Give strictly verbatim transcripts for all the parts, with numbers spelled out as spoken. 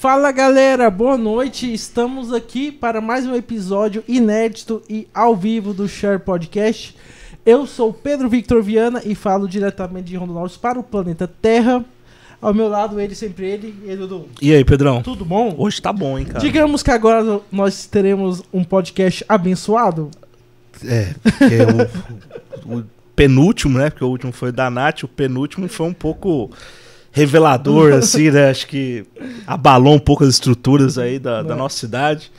Fala galera, boa noite, estamos aqui para mais um episódio inédito e ao vivo do Share Podcast. Eu sou Pedro Victor Viana e falo diretamente de Rondonópolis para o planeta Terra. Ao meu lado, ele, sempre ele, e aí, Dudu. E aí, Pedrão? Tudo bom? Hoje tá bom, hein, cara? Digamos que agora nós teremos um podcast abençoado. É, porque o, o penúltimo, né, porque o último foi da Nath, o penúltimo foi um pouco... revelador, assim, né? Acho que abalou um pouco as estruturas aí da, da nossa cidade.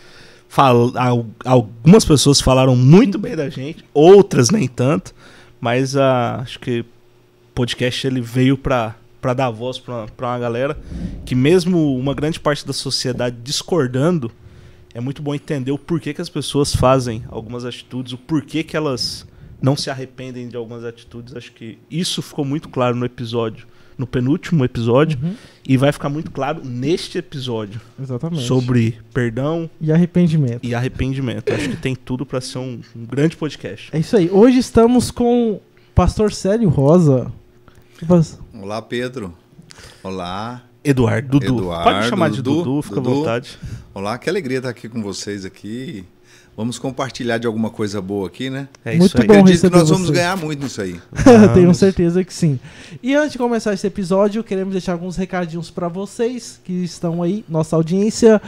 Fal- al- algumas pessoas falaram muito bem da gente, outras nem tanto, mas uh, acho que o podcast ele veio pra, pra dar voz pra, pra uma galera que mesmo uma grande parte da sociedade discordando, é muito bom entender o porquê que as pessoas fazem algumas atitudes, o porquê que elas não se arrependem de algumas atitudes. Acho que isso ficou muito claro no episódio. No penúltimo episódio, uhum. E vai ficar muito claro neste episódio. Exatamente. Sobre perdão e arrependimento. E arrependimento. Acho que tem tudo para ser um, um grande podcast. É isso aí. Hoje estamos com o pastor Célio Rosa. Olá, Pedro. Olá. Eduardo. Dudu. Eduardo, pode me chamar de Dudu, Dudu fica Dudu. à vontade. Olá, que alegria estar aqui com vocês aqui. Vamos compartilhar de alguma coisa boa aqui, né? É isso aí. Muito bom receber vocês. Acredito que nós vamos ganhar muito nisso aí. Tenho certeza que sim. E antes de começar esse episódio, queremos deixar alguns recadinhos para vocês que estão aí, nossa audiência.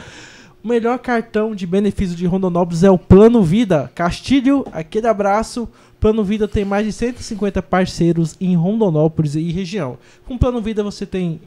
O melhor cartão de benefício de Rondonópolis é o Plano Vida. Castilho, aquele abraço. Plano Vida tem mais de cento e cinquenta parceiros em Rondonópolis e região. Com o Plano Vida você tem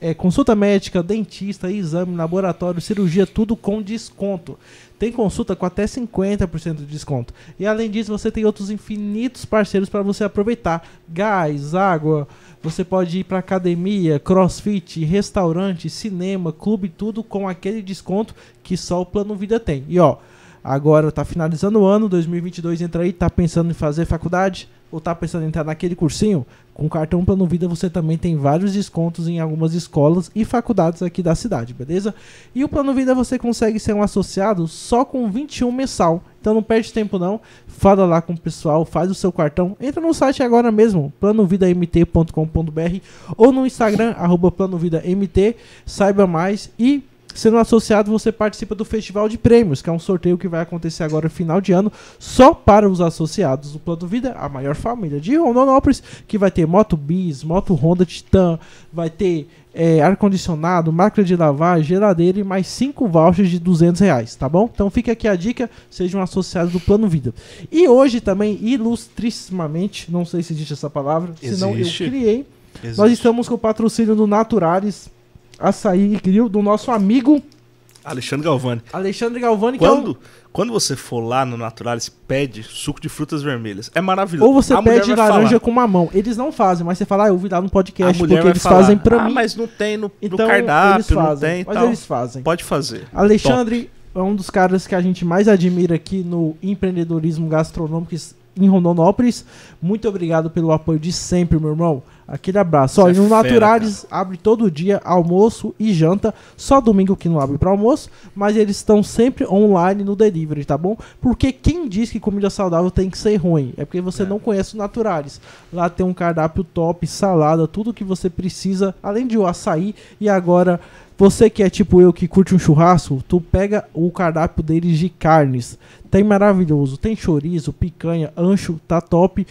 é, consulta médica, dentista, exame, laboratório, cirurgia, tudo com desconto. Tem consulta com até cinquenta por cento de desconto. E além disso, você tem outros infinitos parceiros para você aproveitar. Gás, água, você pode ir para academia, crossfit, restaurante, cinema, clube, tudo com aquele desconto que só o Plano Vida tem. E ó, agora tá finalizando o ano, dois mil e vinte e dois entra aí, tá pensando em fazer faculdade? Ou tá pensando em entrar naquele cursinho? Com o cartão Plano Vida você também tem vários descontos em algumas escolas e faculdades aqui da cidade, beleza? E o Plano Vida você consegue ser um associado só com vinte e um mensal. Então não perde tempo não, fala lá com o pessoal, faz o seu cartão. Entra no site agora mesmo, plano vida m t ponto com ponto b r ou no Instagram, arroba plano vida m t, saiba mais e... sendo associado, você participa do Festival de Prêmios, que é um sorteio que vai acontecer agora no final de ano, só para os associados do Plano Vida, a maior família de Rondonópolis, que vai ter moto bis, moto Honda Titan, vai ter é, ar-condicionado, máquina de lavar, geladeira e mais cinco vouchers de duzentos reais, tá bom? Então fica aqui a dica, sejam associados do Plano Vida. E hoje também, ilustrissimamente, não sei se existe essa palavra, existe. Senão eu criei, existe. Nós estamos com o patrocínio do Naturalis Açaí e Grill do nosso amigo Alexandre Galvani. Alexandre Galvani, quando, que é um... quando você for lá no Naturalis, pede suco de frutas vermelhas. É maravilhoso. Ou você a pede laranja falar. Com mamão. Eles não fazem, mas você fala, ah, eu vi lá no podcast, porque eles falar, fazem pra ah, mim. Ah, mas não tem no, então, no cardápio, eles fazem, não tem. Mas tal. Eles fazem. Pode fazer. Alexandre Top. É um dos caras que a gente mais admira aqui no empreendedorismo gastronômico em Rondonópolis. Muito obrigado pelo apoio de sempre, meu irmão. Aquele abraço. Ó, e no Naturalis abre todo dia, almoço e janta. Só domingo que não abre para almoço, mas eles estão sempre online no delivery, tá bom? Porque quem diz que comida saudável tem que ser ruim? É porque você é. não conhece o Naturalis. Lá tem um cardápio top, salada, tudo que você precisa, além de o açaí. E agora, você que é tipo eu, que curte um churrasco, tu pega o cardápio deles de carnes. Tem maravilhoso, tem chorizo, picanha, ancho, tá top.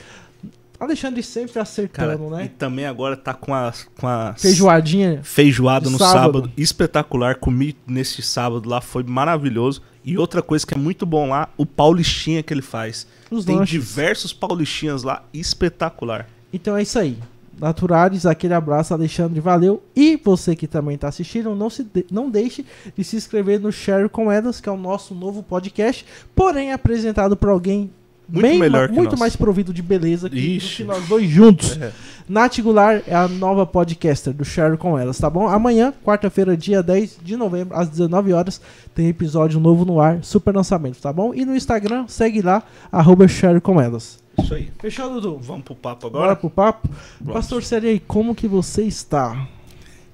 Alexandre sempre acertando, cara, né? E também agora tá com a, com a feijoadinha. Feijoada no sábado. sábado. Espetacular. Comi nesse sábado lá, foi maravilhoso. E outra coisa que é muito bom lá, o paulistinha que ele faz. Os Tem lanches. Diversos paulistinhas lá, espetacular. Então é isso aí. Naturalis, aquele abraço, Alexandre, valeu. E você que também está assistindo, não, se de- não deixe de se inscrever no Share com Elas, que é o nosso novo podcast, porém apresentado por alguém muito bem, melhor ma- que muito nós. Mais provido de beleza que, que nós dois juntos. É. Nath Goulart é a nova podcaster do Share com Elas, tá bom? Amanhã, quarta-feira, dia dez de novembro, às dezenove horas, tem episódio novo no ar, super lançamento, tá bom? E no Instagram, segue lá, arroba Share com Elas. Isso aí. Fechou, Dudu? Vamos pro papo agora? Bora pro papo. Pronto. Pastor Célio, como que você está?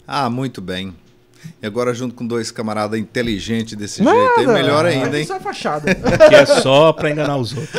Ah, muito bem. E agora junto com dois camaradas inteligentes desse Nada. jeito, é melhor ainda, hein? Isso é fachada. Aqui é só pra enganar os outros.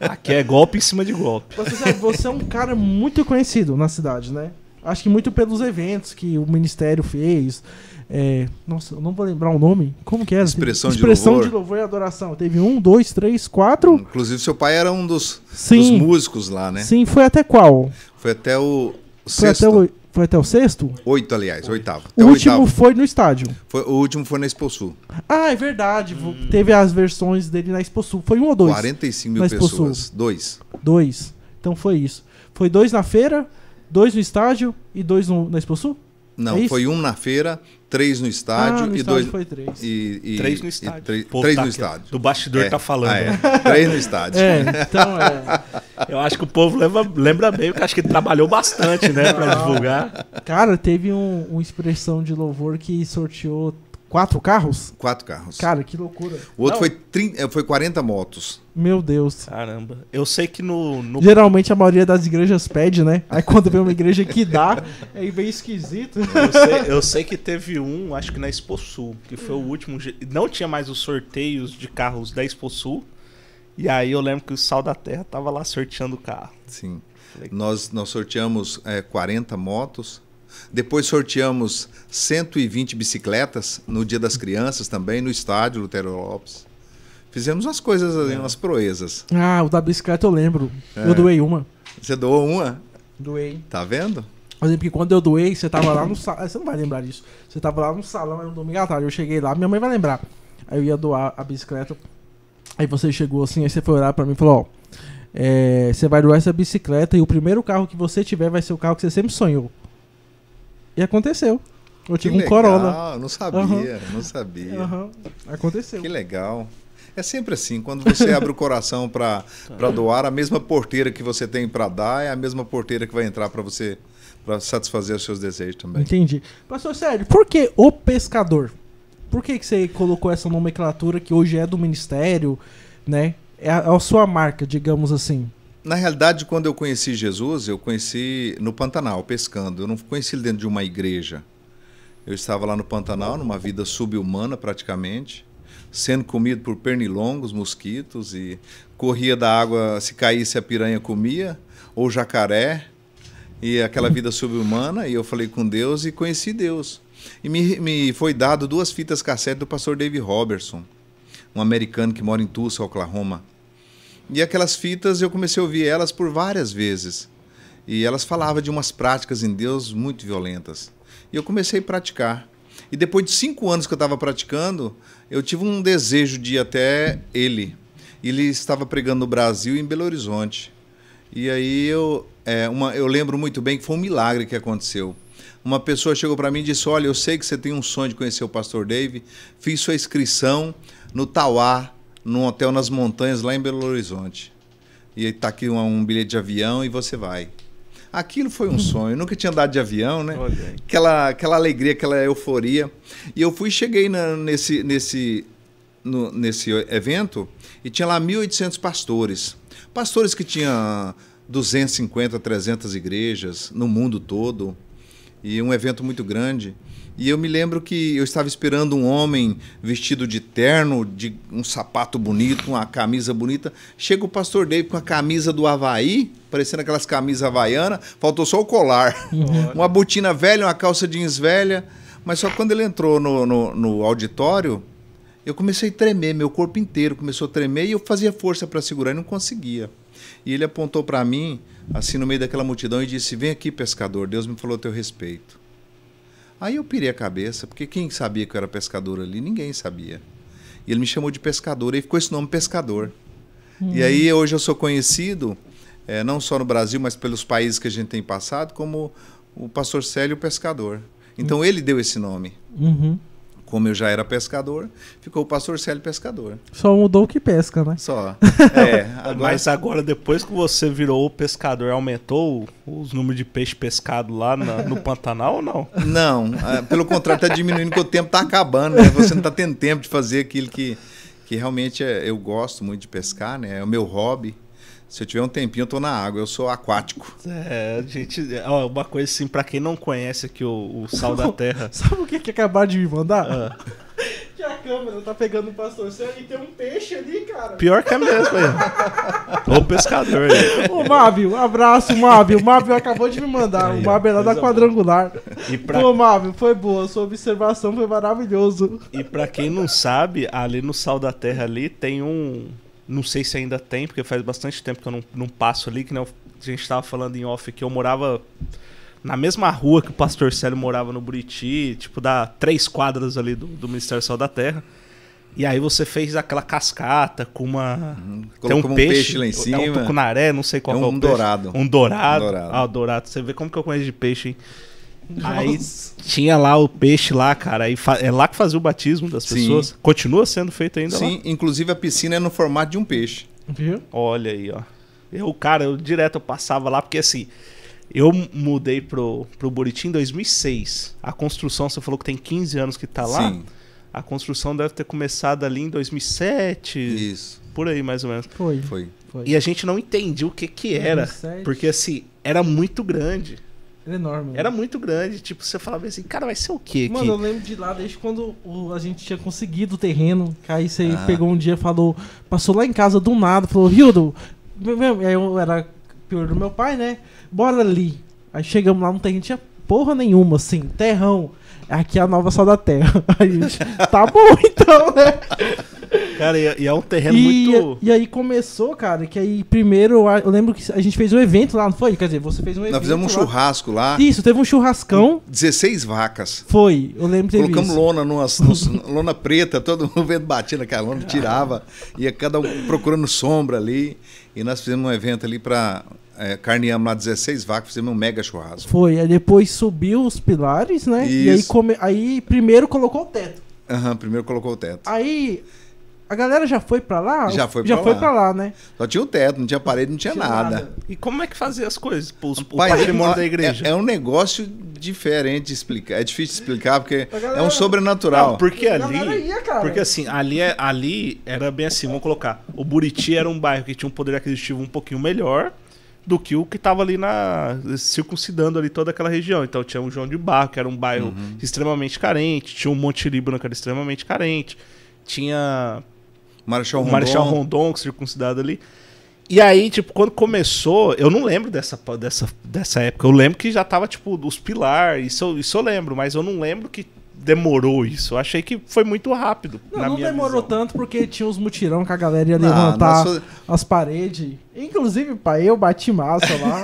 Aqui é golpe em cima de golpe. Você, você é um cara muito conhecido na cidade, né? Acho que muito pelos eventos que o Ministério fez. É, nossa, eu não vou lembrar o nome. Como que era? Expressão, Expressão de, louvor. de louvor e adoração. Teve um, dois, três, quatro. Inclusive, seu pai era um dos, sim, dos músicos lá, né? Sim, foi até qual? Foi até o, o foi sexto. Até o, foi até o sexto? Oito, aliás, oitavo. O até último oitavo. Foi no estádio. Foi, o último foi na Expo Sul. Ah, é verdade. Hum. Teve as versões dele na Expo Sul. Foi um ou dois? quarenta e cinco mil pessoas. Dois. Dois. Então foi isso. Foi dois na feira, dois no estádio e dois no, na Expo Sul? Não, é foi um na feira, três no estádio ah, no e estádio dois. Foi três. E, e, três no estádio. Três, Pô, três tá no estádio. Do bastidor é, tá falando. Ah, é. Três no estádio. É, então é. Eu acho que o povo lembra, lembra bem, porque acho que ele trabalhou bastante, né, para divulgar. Cara, teve um, uma expressão de louvor que sorteou quatro carros? Quatro carros. Cara, que loucura. O outro foi, trinta, foi quarenta motos. Meu Deus. Caramba. Eu sei que no, no... Geralmente a maioria das igrejas pede, né? Aí quando vem uma igreja que dá, é bem esquisito. Eu sei, eu sei que teve um, acho que na Expo Sul, que foi o último... Não tinha mais os sorteios de carros da Expo Sul. E aí eu lembro que o Sal da Terra tava lá sorteando o carro. Sim. Nós, nós sorteamos é, quarenta motos. Depois sorteamos cento e vinte bicicletas no Dia das Crianças também, no estádio Lutero Lopes. Fizemos umas coisas ali, é. umas proezas. Ah, o da bicicleta eu lembro. É. Eu doei uma. Você doou uma? Doei. Tá vendo? Eu lembro que quando eu doei, você tava lá no salão. Você não vai lembrar disso. Você tava lá no salão, era um domingo à tarde. Eu cheguei lá, minha mãe vai lembrar. Aí eu ia doar a bicicleta. Aí você chegou assim, aí você foi olhar pra mim e falou: ó, é, você vai doar essa bicicleta e o primeiro carro que você tiver vai ser o carro que você sempre sonhou. E aconteceu. Eu tive um Corolla. Não sabia, uhum. não sabia. Uhum. Aconteceu. Que legal. É sempre assim, quando você abre o coração para para doar, a mesma porteira que você tem para dar é a mesma porteira que vai entrar para você, para satisfazer os seus desejos também. Entendi. Pastor Célio, por que o pescador? Por que, que você colocou essa nomenclatura que hoje é do ministério, né? É a, a sua marca, digamos assim. Na realidade, quando eu conheci Jesus, eu conheci no Pantanal, pescando. Eu não conheci ele dentro de uma igreja. Eu estava lá no Pantanal, numa vida subhumana praticamente, sendo comido por pernilongos, mosquitos, e corria da água, se caísse a piranha comia, ou jacaré, e aquela vida subhumana. E eu falei com Deus e conheci Deus. E me, me foi dado duas fitas cassete do pastor Dave Robertson, um americano que mora em Tulsa, Oklahoma. E aquelas fitas, eu comecei a ouvir elas por várias vezes. E elas falavam de umas práticas em Deus muito violentas. E eu comecei a praticar. E depois de cinco anos que eu estava praticando, eu tive um desejo de ir até ele. Ele estava pregando no Brasil, em Belo Horizonte. E aí eu, é, uma, eu lembro muito bem que foi um milagre que aconteceu. Uma pessoa chegou para mim e disse: olha, eu sei que você tem um sonho de conhecer o pastor Dave. Fiz sua inscrição no Tauá, num hotel nas montanhas, lá em Belo Horizonte. E está aqui um, um bilhete de avião e você vai. Aquilo foi um sonho. Eu nunca tinha andado de avião, né? Aquela, aquela alegria, aquela euforia. E eu fui, cheguei na, nesse, nesse, no, nesse evento e tinha lá mil e oitocentos pastores. Pastores que tinham duzentas e cinquenta, trezentas igrejas no mundo todo. E um evento muito grande. E eu me lembro que eu estava esperando um homem vestido de terno, de um sapato bonito, uma camisa bonita. Chega o pastor Dave com a camisa do Havaí, parecendo aquelas camisas havaianas. Faltou só o colar. Uma botina velha, uma calça jeans velha. Mas só quando ele entrou no, no, no auditório, eu comecei a tremer. Meu corpo inteiro começou a tremer e eu fazia força para segurar e não conseguia. E ele apontou para mim, assim no meio daquela multidão, e disse: vem aqui, pescador, Deus me falou teu respeito. Aí eu pirei a cabeça, porque quem sabia que eu era pescador ali? Ninguém sabia. E ele me chamou de pescador, e ficou esse nome, pescador. Hum. E aí hoje eu sou conhecido, é, não só no Brasil, mas pelos países que a gente tem passado, como o pastor Célio Pescador. Então, hum, ele deu esse nome. Uhum. Como eu já era pescador, ficou o pastor Célio Pescador. Só mudou o que pesca, né? Só. É, agora... Mas agora, depois que você virou o pescador, aumentou os números de peixe pescado lá na, no Pantanal ou não? Não, pelo contrário, está diminuindo, porque o tempo está acabando, né? Você não está tendo tempo de fazer aquilo que, que realmente é, eu gosto muito de pescar, né? É o meu hobby. Se eu tiver um tempinho, eu tô na água, eu sou aquático. É, gente, uma coisa assim, pra quem não conhece aqui o, o Sal da Terra... Sabe o que que acabaram de me mandar? Ah. Que a câmera tá pegando o pastor Célio e tem um peixe ali, cara. Pior que é mesmo, aí. O pescador. Aí. O Mábio, um abraço, Mábio. O Mábio acabou de me mandar. Aí, o Mábio é lá da Quadrangular. E pra... Pô, Mábio, foi boa. Sua observação foi maravilhoso. E pra quem não sabe, ali no Sal da Terra ali tem um... Não sei se ainda tem, porque faz bastante tempo que eu não, não passo ali, que não, a gente tava falando em off que eu morava... Na mesma rua que o pastor Célio morava no Buriti, tipo, dá três quadras ali do, do Ministério Sal da Terra. E aí você fez aquela cascata com uma... Uhum. Colocou tem um, um peixe, peixe lá em cima. É um tucunaré, não sei qual é, um é o peixe. Dourado. Um dourado. Um dourado. Ah, o dourado. Você vê como que eu conheço de peixe, hein? Nossa. Aí tinha lá o peixe lá, cara. E é lá que fazia o batismo das pessoas. Sim. Continua sendo feito ainda. Sim, lá? Sim, inclusive a piscina é no formato de um peixe. Viu? Olha aí, ó. Eu, cara, eu direto eu passava lá, porque assim... Eu mudei pro, pro Buriti em dois mil e seis. A construção, você falou que tem quinze anos que tá lá. Sim. A construção deve ter começado ali em dois mil e sete. Isso. Por aí, mais ou menos. Foi. Foi. Foi. E a gente não entendia o que que era. dois mil e sete. Porque, assim, era muito grande. Era enorme. Né? Era muito grande. Tipo, você falava assim, cara, vai ser o quê? Mano, que... eu lembro de lá, desde quando o, a gente tinha conseguido o terreno. Que aí você ah. pegou um dia e falou... Passou lá em casa do nada, falou, Hildo... Aí eu era... pior do meu pai, né? Bora ali. Aí chegamos lá, não tem gente, tinha porra nenhuma, assim, terrão. Aqui é a nova Sal da Terra. Aí, gente, tá bom então, né? Cara, e, e é um terreno e, muito... E aí começou, cara, que aí primeiro, eu lembro que a gente fez um evento lá, não foi? Quer dizer, você fez um evento. Nós fizemos um lá. churrasco lá. Isso, teve um churrascão. dezesseis vacas. Foi, eu lembro que teve Colocamos isso. lona, numas, numas, lona preta, todo mundo vendo batendo aquela lona, tirava, ia cada um procurando sombra ali. E nós fizemos um evento ali para é, carneamos lá dezesseis vacas, fizemos um mega churrasco. Foi, aí depois subiu os pilares, né? Isso. E aí, come, aí primeiro colocou o teto. Aham, uhum, primeiro colocou o teto. Aí a galera já foi para lá? Já foi para lá. Foi lá, né? Só tinha o teto, não tinha parede, não tinha, não tinha nada. nada. E como é que fazia as coisas? Os, Pai, o patrimônio é, da igreja. É, é um negócio diferente de explicar. É difícil de explicar porque galera, é um sobrenatural. Não, porque ali, ia, porque assim, ali, ali era bem assim, vamos colocar. O Buriti era um bairro que tinha um poder aquisitivo um pouquinho melhor do que o que estava ali na circuncidando ali toda aquela região. Então tinha o João de Barro, que era um bairro uhum. extremamente carente, tinha o Monte Líbano, que era extremamente carente, tinha Marechal Rondon. Marechal Rondon, circuncidado ali. E aí, tipo, quando começou, eu não lembro dessa, dessa, dessa época. Eu lembro que já tava, tipo, os pilares, isso, isso eu lembro, mas eu não lembro que demorou isso. Eu achei que foi muito rápido. Não, na não minha demorou visão. Tanto porque tinha uns mutirão que a galera ia levantar ah, nossa... as paredes. Inclusive, pai, eu bati massa lá.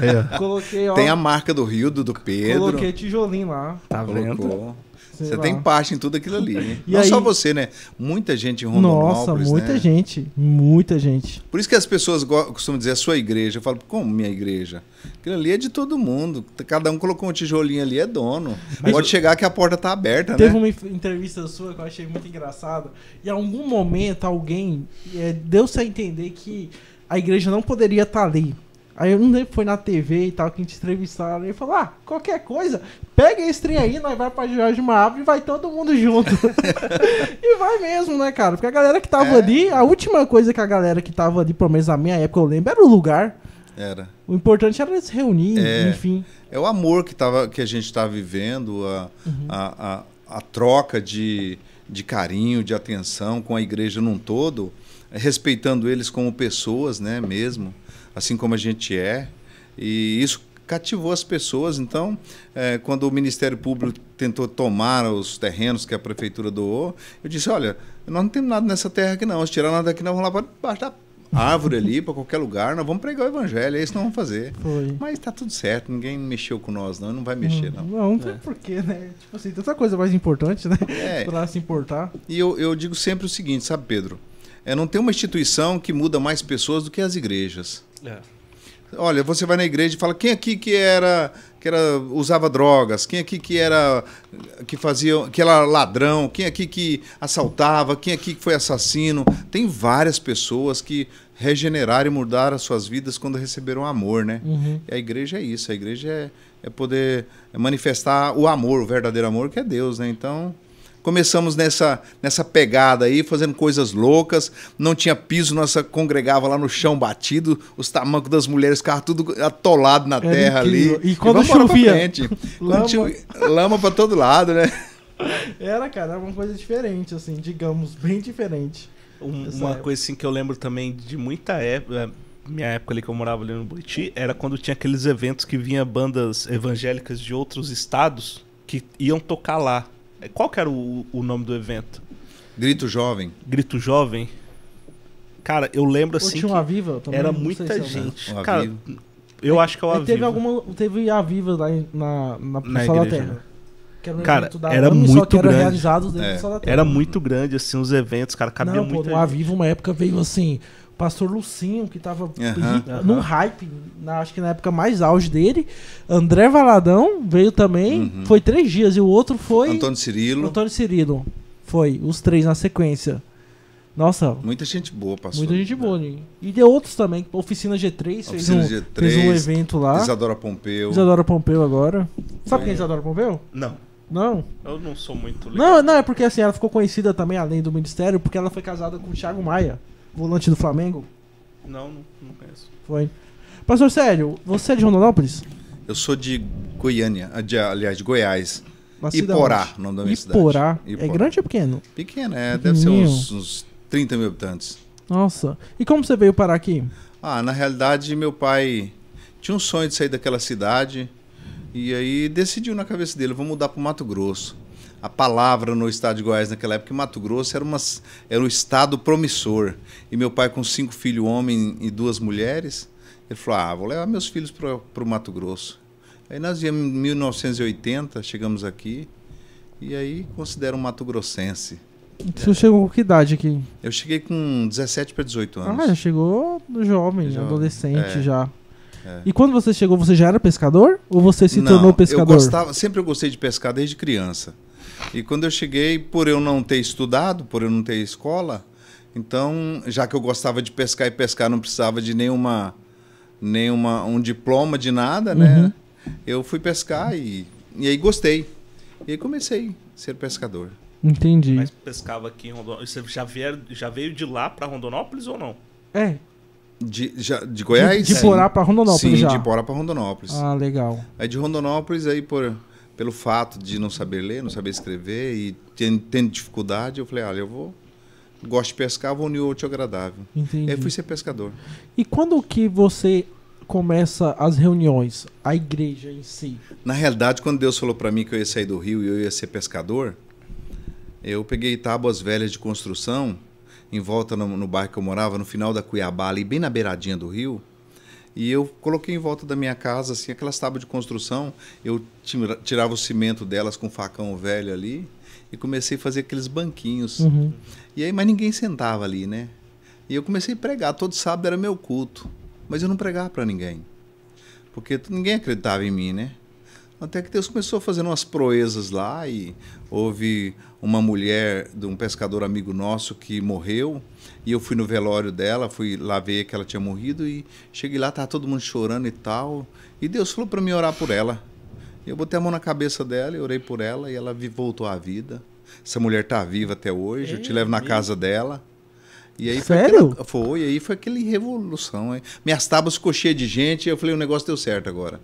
É. Coloquei, ó, tem a marca do Rio, do, do Pedro. Coloquei tijolinho lá. Tá vendo? Colocou. Sei você lá. Tem parte em tudo aquilo ali, né? Não aí... só você, né? Muita gente em Rondonópolis, nossa, muita né? gente, muita gente. Por isso que as pessoas costumam dizer a sua igreja. Eu falo, como minha igreja? Aquilo ali é de todo mundo. Cada um colocou um tijolinho ali, é dono. Mas pode eu... chegar que a porta tá aberta, teve né? Teve uma entrevista sua que eu achei muito engraçada. E em algum momento alguém é, deu-se a entender que a igreja não poderia estar ali. Aí eu não lembro, foi na T V e tal, que a gente entrevistaram. Ele falou, ah, qualquer coisa, pega esse trem aí, nós vai pra Jorge de uma árvore e vai todo mundo junto. E vai mesmo, né, cara? Porque a galera que tava é. ali, a última coisa que a galera que tava ali, pelo menos na minha época, eu lembro, era o lugar. Era. O importante era se reunir, é. enfim. É o amor que, tava, que a gente tá vivendo, a, uhum. a, a, a troca de, de carinho, de atenção com a igreja num todo, respeitando eles como pessoas, né, mesmo. Assim como a gente é, e isso cativou as pessoas. Então, é, quando o Ministério Público tentou tomar os terrenos que a prefeitura doou, eu disse, olha, nós não temos nada nessa terra aqui não, se tirar nada daqui nós vamos lá para baixo da árvore ali, para qualquer lugar, nós vamos pregar o evangelho, é isso que nós vamos fazer. Foi. Mas tá tudo certo, ninguém mexeu com nós não, não vai mexer não. Não, não tem é. porquê, né? Tipo assim, tanta coisa mais importante, né? É. Para se importar. E eu, eu digo sempre o seguinte, sabe, Pedro? É, não tem uma instituição que muda mais pessoas do que as igrejas. É. Olha, você vai na igreja e fala, quem aqui que era, que era usava drogas, quem aqui que era que fazia, que era ladrão, quem aqui que assaltava, quem aqui que foi assassino. Tem várias pessoas que regeneraram e mudaram as suas vidas quando receberam amor, né? Uhum. E a igreja é isso, a igreja é, é poder manifestar o amor, o verdadeiro amor que é Deus, né? Então... começamos nessa, nessa pegada aí, fazendo coisas loucas. Não tinha piso, nós congregava lá no chão batido. Os tamancos das mulheres ficavam tudo atolado na terra ali. E quando chovia? Lama para todo lado, né? Era, cara, era uma coisa diferente, assim, digamos, bem diferente. Um, uma época. Coisa assim que eu lembro também de muita época, minha época ali que eu morava ali no Buriti, era quando tinha aqueles eventos que vinha bandas evangélicas de outros estados que iam tocar lá. Qual que era o, o nome do evento? Grito Jovem. Grito Jovem. Cara, eu lembro assim. Tinha um Avivo também? Era muita gente. Um cara, eu acho que é o Avivo. Teve alguma, teve Avivo lá na, na, na Sal da Terra. Que era um cara, da era Lama, muito só que era grande. Realizado dentro é. Da Sal da Terra. Era muito grande, assim, os eventos, cara. Cabia Não, muito. O Avivo, uma época, veio assim. Pastor Lucinho, que tava uhum, num uhum. hype, na, acho que na época mais auge dele. André Valadão veio também, uhum. foi três dias. E o outro foi... Antônio Cirilo. Antônio Cirilo. Foi, os três na sequência. Nossa. Muita gente boa passou. Muita gente boa. Né? E de outros também. Oficina G três, Oficina fez, um, G três fez um evento lá. Isadora Pompeu. Isadora Pompeu agora. Sabe é. quem é Isadora Pompeu? Não. Não? Eu não sou muito ligado. Não, não, é porque assim, ela ficou conhecida também, além do ministério, porque ela foi casada com o Thiago Maia. Volante do Flamengo? Não, não, não conheço. Foi. Pastor Célio, você é de Rondonópolis? Eu sou de Goiânia, de, aliás, de Goiás. Iporá, o nome da minha Iporá. cidade. Iporá. É grande ou pequeno? Pequeno, é. Deve ser uns, uns trinta mil habitantes. Nossa. E como você veio parar aqui? Ah, na realidade, meu pai tinha um sonho de sair daquela cidade e aí decidiu na cabeça dele, vou mudar para o Mato Grosso. A palavra no estado de Goiás naquela época, Mato Grosso, era, uma, era um estado promissor. E meu pai, com cinco filhos, homem e duas mulheres, ele falou, ah, vou levar meus filhos para o Mato Grosso. Aí nós viemos em mil novecentos e oitenta, chegamos aqui, e aí considero um mato-grossense. Você é. chegou com que idade aqui? Eu cheguei com dezessete para dezoito anos. Ah, já chegou jovem, jovem. adolescente é. já. É. E quando você chegou, você já era pescador? Ou você se não, tornou pescador? Eu gostava, sempre eu gostei de pescar desde criança. E quando eu cheguei, por eu não ter estudado, por eu não ter escola, então, já que eu gostava de pescar e pescar não precisava de nenhuma, nenhuma um diploma de nada, uhum. né? Eu fui pescar e, e aí gostei. E aí comecei a ser pescador. Entendi. Mas pescava aqui em Rondonópolis. Você já, vier, já veio de lá para Rondonópolis ou não? É. De, já, de Goiás? De Iporá para Rondonópolis. Sim, já. de Iporá para Rondonópolis. Ah, legal. Aí de Rondonópolis, aí por... Pelo fato de não saber ler, não saber escrever e tendo, tendo dificuldade, eu falei, olha, eu vou, gosto de pescar, vou unir o útil ao agradável. Entendi. Aí fui ser pescador. E quando que você começa as reuniões, a igreja em si? Na realidade, quando Deus falou para mim que eu ia sair do Rio e eu ia ser pescador, eu peguei tábuas velhas de construção, em volta no, no bairro que eu morava, no final da Cuiabá, ali bem na beiradinha do rio, e eu coloquei em volta da minha casa, assim, aquelas tábuas de construção, eu tira, tirava o cimento delas com um facão velho ali e comecei a fazer aqueles banquinhos. Uhum. E aí, mas ninguém sentava ali, né? E eu comecei a pregar, todo sábado era meu culto, mas eu não pregava para ninguém, porque ninguém acreditava em mim, né? Até que Deus começou a fazer umas proezas lá e houve uma mulher de um pescador amigo nosso que morreu e eu fui no velório dela, fui lá ver que ela tinha morrido e cheguei lá, estava todo mundo chorando e tal. E Deus falou para mim orar por ela. Eu botei a mão na cabeça dela e orei por ela e ela voltou à vida. Essa mulher está viva até hoje, eu te levo na casa dela. E aí Sério? Foi, aquela, foi, e aí foi aquele revolução. Hein? Minhas tábuas ficou cheias de gente e eu falei, o negócio deu certo agora.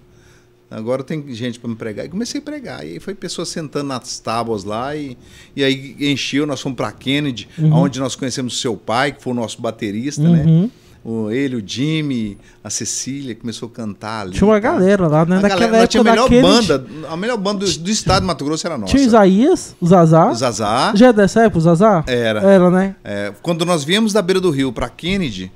Agora tem gente para me pregar. E comecei a pregar. E aí foi pessoas sentando nas tábuas lá. E, e aí encheu. Nós fomos para Kennedy, uhum. onde nós conhecemos seu pai, que foi o nosso baterista, uhum. né? O, ele, o Jimmy, a Cecília, começou a cantar ali. Tinha uma galera lá, né? A Naquela galera, época tinha a melhor Kennedy... banda. A melhor banda do, do estado de Mato Grosso era nossa. Tinha o Isaías, o Zazá. O Zazá. Já é dessa época o Zazá? Era. Era, né? É, quando nós viemos da beira do rio para Kennedy,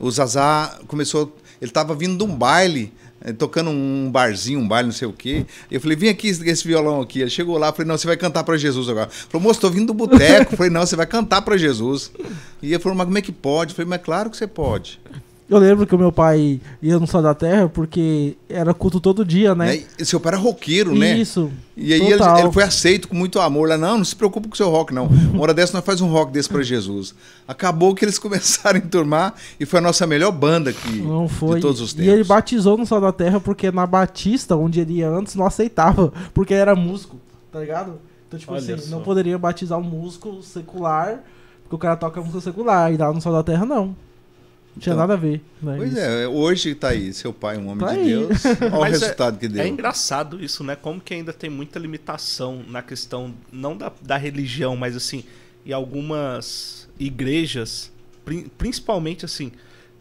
o Zazá começou... Ele estava vindo de um baile... tocando um barzinho, um baile, não sei o quê. Eu falei, vem aqui esse violão aqui. Ele chegou lá, falei, não, você vai cantar para Jesus agora. Falou, moço, tô vindo do boteco. Falei, não, você vai cantar para Jesus. E ele falou, mas como é que pode? Eu falei, mas claro que você pode. Eu lembro que o meu pai ia no Sal da Terra porque era culto todo dia, né? E seu pai era roqueiro, né? Isso. E aí ele, ele foi aceito com muito amor. Lá, não, não se preocupe com o seu rock, não. Uma hora dessa, nós faz um rock desse pra Jesus. Acabou que eles começaram a enturmar e foi a nossa melhor banda aqui não foi. de todos os tempos. E ele batizou no Sal da Terra porque na Batista, onde ele ia antes, não aceitava, porque ele era músico, tá ligado? Então, tipo assim, não poderia batizar um músico secular, porque o cara toca música secular, e lá no Sal da Terra, não. Não tinha então, nada a ver. Né, pois isso. é, hoje está aí, seu pai, um homem tá de aí. Deus, olha o resultado é, que deu. É engraçado isso, né? Como que ainda tem muita limitação na questão, não da, da religião, mas assim, em algumas igrejas, principalmente assim,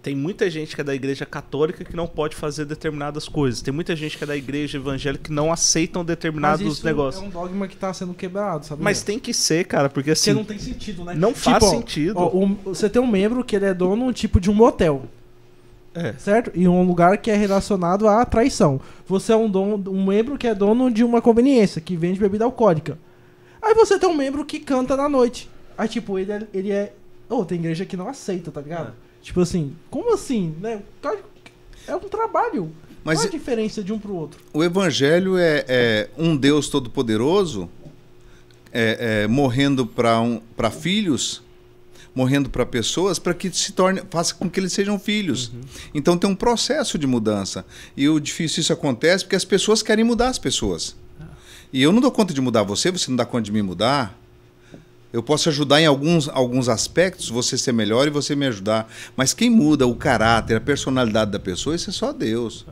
tem muita gente que é da igreja católica que não pode fazer determinadas coisas. Tem muita gente que é da igreja evangélica que não aceitam determinados mas isso negócios. É um dogma que está sendo quebrado, sabe? Mas tem que ser, cara, porque assim... Porque não tem sentido, né? Não tipo, faz ó, sentido. Ó, um, você tem um membro que ele é dono tipo de um motel. É. Certo? E um lugar que é relacionado à traição. Você é um, dono, um membro que é dono de uma conveniência, que vende bebida alcoólica. Aí você tem um membro que canta na noite. Aí tipo, ele é... Ele é... Oh, tem igreja que não aceita, tá ligado? É. Tipo assim, como assim? Né? É um trabalho. Mas qual a diferença de um pro outro? O evangelho é, é um Deus todo-poderoso é, é, morrendo para um, para filhos, morrendo para pessoas, para que se torne, faça com que eles sejam filhos. Uhum. Então tem um processo de mudança. E o difícil isso acontece porque as pessoas querem mudar as pessoas. Ah. E eu não dou conta de mudar você, você não dá conta de me mudar. Eu posso ajudar em alguns, alguns aspectos, você ser melhor e você me ajudar. Mas quem muda o caráter, a personalidade da pessoa, isso é só Deus.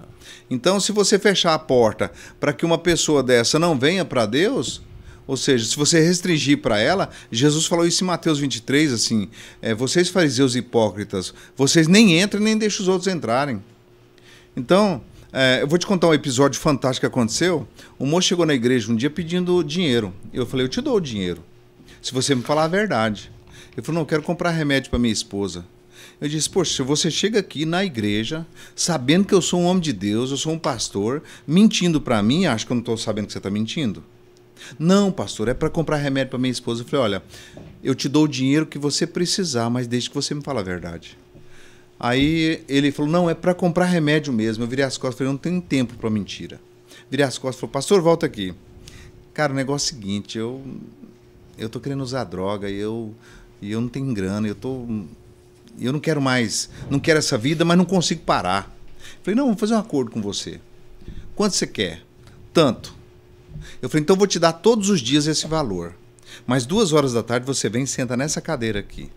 Então, se você fechar a porta para que uma pessoa dessa não venha para Deus, ou seja, se você restringir para ela, Jesus falou isso em Mateus vinte e três, assim, é, vocês fariseus hipócritas, vocês nem entram nem deixam os outros entrarem. Então, é, eu vou te contar um episódio fantástico que aconteceu. O moço chegou na igreja um dia pedindo dinheiro. Eu falei, eu te dou o dinheiro. Se você me falar a verdade. Ele falou, não, eu quero comprar remédio para minha esposa. Eu disse, poxa, se você chega aqui na igreja, sabendo que eu sou um homem de Deus, eu sou um pastor, mentindo para mim, acho que eu não estou sabendo que você está mentindo. Não, pastor, é para comprar remédio para minha esposa. Eu falei, olha, eu te dou o dinheiro que você precisar, mas desde que você me fale a verdade. Aí ele falou, não, é para comprar remédio mesmo. Eu virei as costas e falei, não tenho tempo para mentira. Virei as costas e falei, pastor, volta aqui. Cara, o negócio é o seguinte, eu... eu tô querendo usar droga e eu, eu não tenho grana, eu tô eu não quero mais, não quero essa vida, mas não consigo parar. Falei, não, vou fazer um acordo com você. Quanto você quer? Tanto. Eu falei, então eu vou te dar todos os dias esse valor, mas duas horas da tarde você vem e senta nessa cadeira aqui.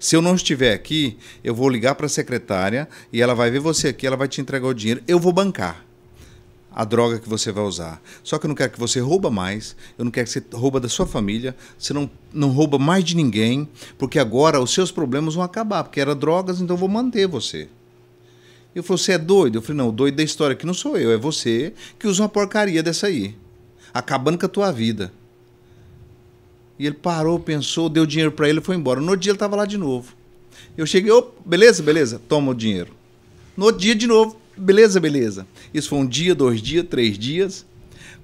Se eu não estiver aqui, eu vou ligar para a secretária e ela vai ver você aqui, ela vai te entregar o dinheiro, eu vou bancar a droga que você vai usar. Só que eu não quero que você rouba mais, eu não quero que você rouba da sua família, você não, não rouba mais de ninguém, porque agora os seus problemas vão acabar, porque era drogas, então eu vou manter você. Eu falei, você é doido? Eu falei, não, o doido da história aqui não sou eu, é você que usa uma porcaria dessa aí, acabando com a tua vida. E ele parou, pensou, deu dinheiro para ele e foi embora. No outro dia ele estava lá de novo. Eu cheguei, opa, beleza, beleza, toma o dinheiro. No outro dia de novo, beleza, beleza. Isso foi um dia, dois dias, três dias.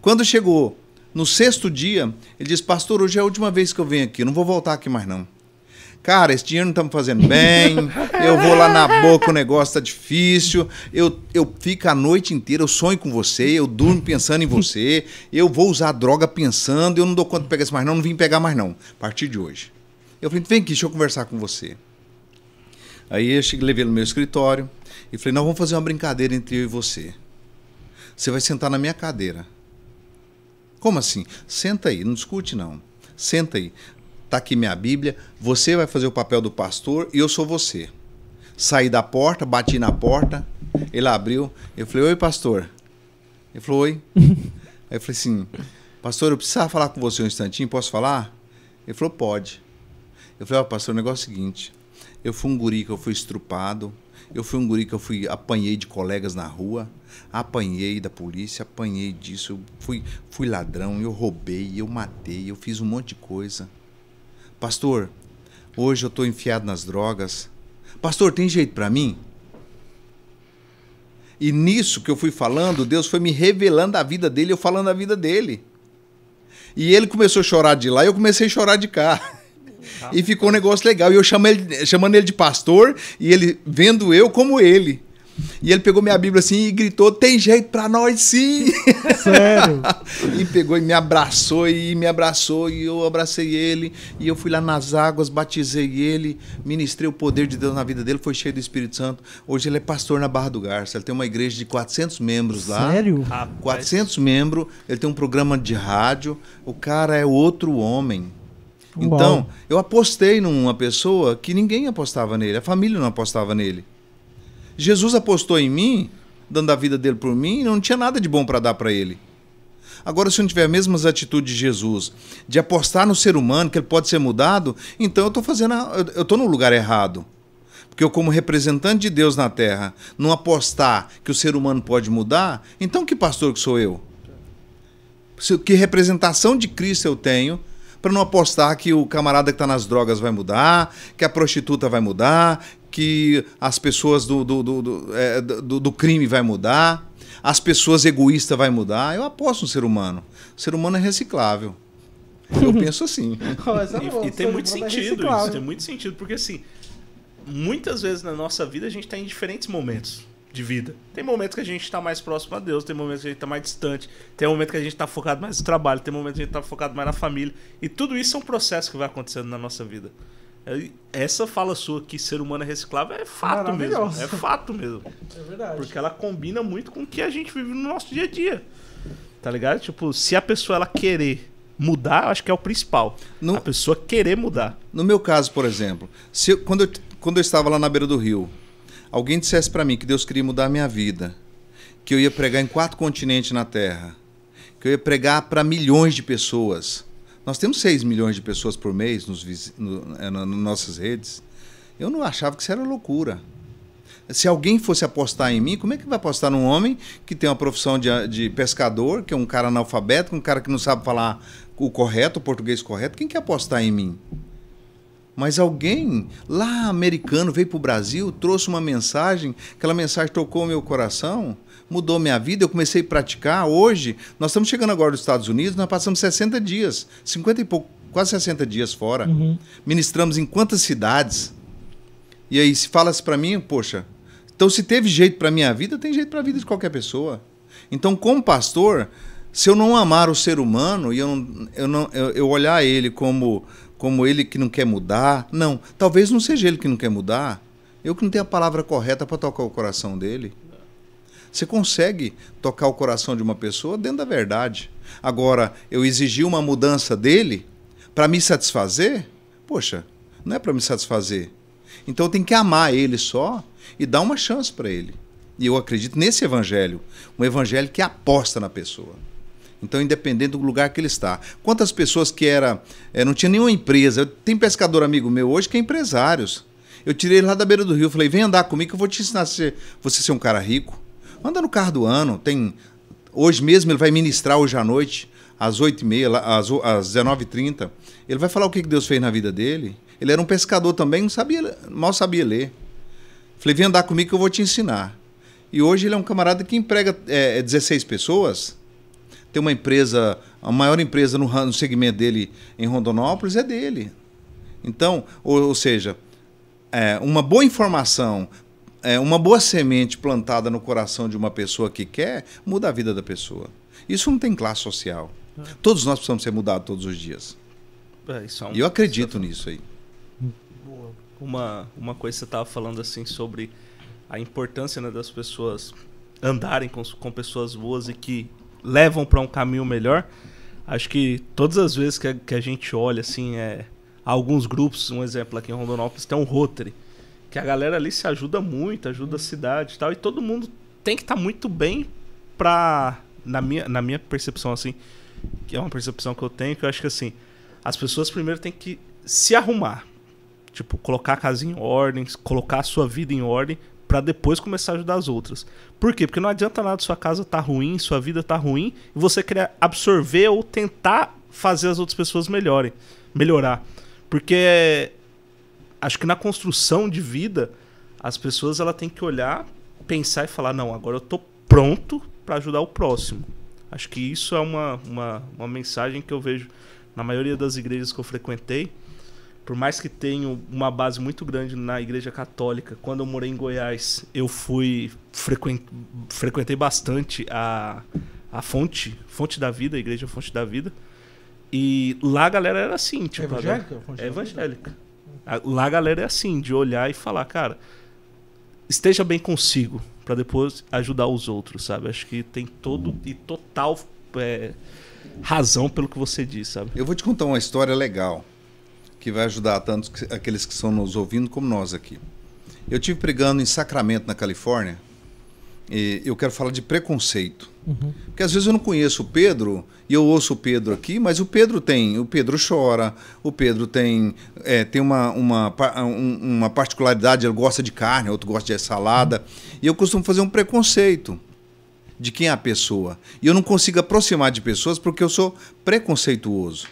Quando chegou no sexto dia, ele disse, pastor, hoje é a última vez que eu venho aqui, não vou voltar aqui mais não. Cara, esse dinheiro não está me fazendo bem, eu vou lá na boca, o negócio está difícil, eu, eu fico a noite inteira, eu sonho com você, eu durmo pensando em você, eu vou usar a droga pensando, eu não dou conta de pegar isso mais não, não vim pegar mais não, a partir de hoje. Eu falei, vem aqui, deixa eu conversar com você. Aí eu cheguei, levei no meu escritório e falei, não, vamos fazer uma brincadeira entre eu e você. Você vai sentar na minha cadeira. Como assim? Senta aí, não discute não. Senta aí. Tá aqui minha Bíblia, você vai fazer o papel do pastor e eu sou você. Saí da porta, bati na porta, ele abriu, eu falei, oi pastor. Ele falou, oi. Aí eu falei assim, pastor, eu precisava falar com você um instantinho, posso falar? Ele falou, pode. Eu falei, ó, pastor, o negócio é o seguinte, eu fui um guri que eu fui estrupado, eu fui um guri que eu fui, apanhei de colegas na rua, apanhei da polícia, apanhei disso, eu fui, fui ladrão, eu roubei, eu matei, eu fiz um monte de coisa. Pastor, hoje eu estou enfiado nas drogas. Pastor, tem jeito para mim? E nisso que eu fui falando, Deus foi me revelando a vida dele, eu falando a vida dele. E ele começou a chorar de lá e eu comecei a chorar de cá. E ficou um negócio legal. E eu chamei ele, chamando ele de pastor, e ele vendo eu como ele. E ele pegou minha Bíblia assim e gritou, tem jeito pra nós sim! Sério? E pegou e me abraçou, e me abraçou, e eu abracei ele, e eu fui lá nas águas, batizei ele, ministrei o poder de Deus na vida dele, foi cheio do Espírito Santo. Hoje ele é pastor na Barra do Garça, ele tem uma igreja de quatrocentos membros lá. Sério? quatrocentos membros, ele tem um programa de rádio, o cara é outro homem. Então, uau, eu apostei numa pessoa que ninguém apostava nele, a família não apostava nele. Jesus apostou em mim, dando a vida dele por mim, e não tinha nada de bom para dar para ele. Agora, se eu não tiver as mesmas atitudes de Jesus, de apostar no ser humano, que ele pode ser mudado, então eu estou fazendo a, eu estou no lugar errado. Porque eu, como representante de Deus na Terra, não apostar que o ser humano pode mudar, então que pastor que sou eu? Que representação de Cristo eu tenho para não apostar que o camarada que está nas drogas vai mudar, que a prostituta vai mudar, que as pessoas do, do, do, do, é, do, do crime vai mudar, as pessoas egoístas vai mudar? Eu aposto no ser humano. O ser humano é reciclável. Eu penso assim. e, e tem muito sentido é isso, tem muito sentido, porque assim, muitas vezes na nossa vida a gente está em diferentes momentos de vida. Tem momentos que a gente está mais próximo a Deus, tem momentos que a gente está mais distante, tem momento que a gente está focado mais no trabalho, tem momento que a gente está focado mais na família. E tudo isso é um processo que vai acontecendo na nossa vida. Essa fala sua que ser humano é reciclável é fato mesmo. É fato mesmo. É verdade. Porque ela combina muito com o que a gente vive no nosso dia a dia. Tá ligado? Tipo, se a pessoa ela querer mudar, acho que é o principal. No... A pessoa querer mudar. No meu caso, por exemplo, se eu, quando, eu, quando eu estava lá na beira do rio, alguém dissesse para mim que Deus queria mudar a minha vida, que eu ia pregar em quatro continentes na Terra, que eu ia pregar para milhões de pessoas. Nós temos seis milhões de pessoas por mês nos, no, no, nas nossas redes. Eu não achava que isso era loucura. Se alguém fosse apostar em mim, como é que vai apostar num homem que tem uma profissão de, de pescador, que é um cara analfabeto, um cara que não sabe falar o correto, o português correto? Quem quer apostar em mim? Mas alguém lá americano veio para o Brasil, trouxe uma mensagem, aquela mensagem tocou o meu coração, mudou minha vida, eu comecei a praticar. Hoje, nós estamos chegando agora dos Estados Unidos, nós passamos sessenta dias, cinquenta e pouco, quase sessenta dias fora. Uhum. Ministramos em quantas cidades? E aí, se fala-se para mim, poxa, então se teve jeito para minha vida, tem jeito para a vida de qualquer pessoa. Então, como pastor, se eu não amar o ser humano e eu, não, eu, não, eu, eu olhar ele como... como ele que não quer mudar. Não, talvez não seja ele que não quer mudar. Eu que não tenho a palavra correta para tocar o coração dele. Você consegue tocar o coração de uma pessoa dentro da verdade. Agora, eu exigir uma mudança dele para me satisfazer? Poxa, não é para me satisfazer. Então eu tenho que amar ele só e dar uma chance para ele. E eu acredito nesse evangelho. Um evangelho que aposta na pessoa. Então, independente do lugar que ele está. Quantas pessoas que era, é, não tinha nenhuma empresa. Tem pescador amigo meu hoje que é empresários. Eu tirei ele lá da beira do rio, falei, vem andar comigo que eu vou te ensinar a ser, você ser um cara rico. Anda no carro do ano. Tem, hoje mesmo ele vai ministrar hoje à noite, às oito e meia, às, às dezenove e trinta. Ele vai falar o que Deus fez na vida dele. Ele era um pescador também, não sabia, mal sabia ler. Falei, vem andar comigo que eu vou te ensinar. E hoje ele é um camarada que emprega é, dezesseis pessoas. Tem uma empresa, a maior empresa no, no segmento dele em Rondonópolis é dele. Então, ou, ou seja, é, uma boa informação, é, uma boa semente plantada no coração de uma pessoa que quer, muda a vida da pessoa. Isso não tem classe social. É. Todos nós precisamos ser mudados todos os dias. É, isso é um, e eu acredito é um... nisso aí. Boa. Uma, uma coisa que você estava falando assim sobre a importância, né, das pessoas andarem com, com pessoas boas e que levam para um caminho melhor. Acho que todas as vezes que a, que a gente olha assim, é, alguns grupos, um exemplo aqui em Rondonópolis tem um Rotary, que a galera ali se ajuda muito, ajuda a cidade e tal, e todo mundo tem que estar tá muito bem para, na minha, na minha percepção assim, que é uma percepção que eu tenho, que eu acho que assim, as pessoas primeiro têm que se arrumar, tipo, colocar a casa em ordem, colocar a sua vida em ordem, para depois começar a ajudar as outras. Por quê? Porque não adianta nada sua casa tá ruim, sua vida tá ruim, e você querer absorver ou tentar fazer as outras pessoas melhorem, melhorar. Porque acho que na construção de vida, as pessoas ela tem que olhar, pensar e falar, não, agora eu tô pronto para ajudar o próximo. Acho que isso é uma, uma, uma mensagem que eu vejo na maioria das igrejas que eu frequentei. Por mais que tenha uma base muito grande na igreja católica, quando eu morei em Goiás, eu fui frequen, frequentei bastante a, a fonte, fonte da vida, a igreja Fonte da Vida. E lá a galera era assim, tipo, evangélica? Né? É evangélica. Lá a galera é assim, de olhar e falar, cara, esteja bem consigo, para depois ajudar os outros, sabe? Acho que tem todo e total é, razão pelo que você diz, sabe? Eu vou te contar uma história legal. que vai ajudar tanto aqueles que estão nos ouvindo como nós aqui. Eu estive pregando em Sacramento, na Califórnia, e eu quero falar de preconceito. Uhum. Porque às vezes eu não conheço o Pedro, e eu ouço o Pedro aqui, mas o Pedro tem, o Pedro chora, o Pedro tem, é, tem uma, uma, uma particularidade, ele gosta de carne, outro gosta de salada, uhum. E eu costumo fazer um preconceito de quem é a pessoa. E eu não consigo aproximar de pessoas porque eu sou preconceituoso.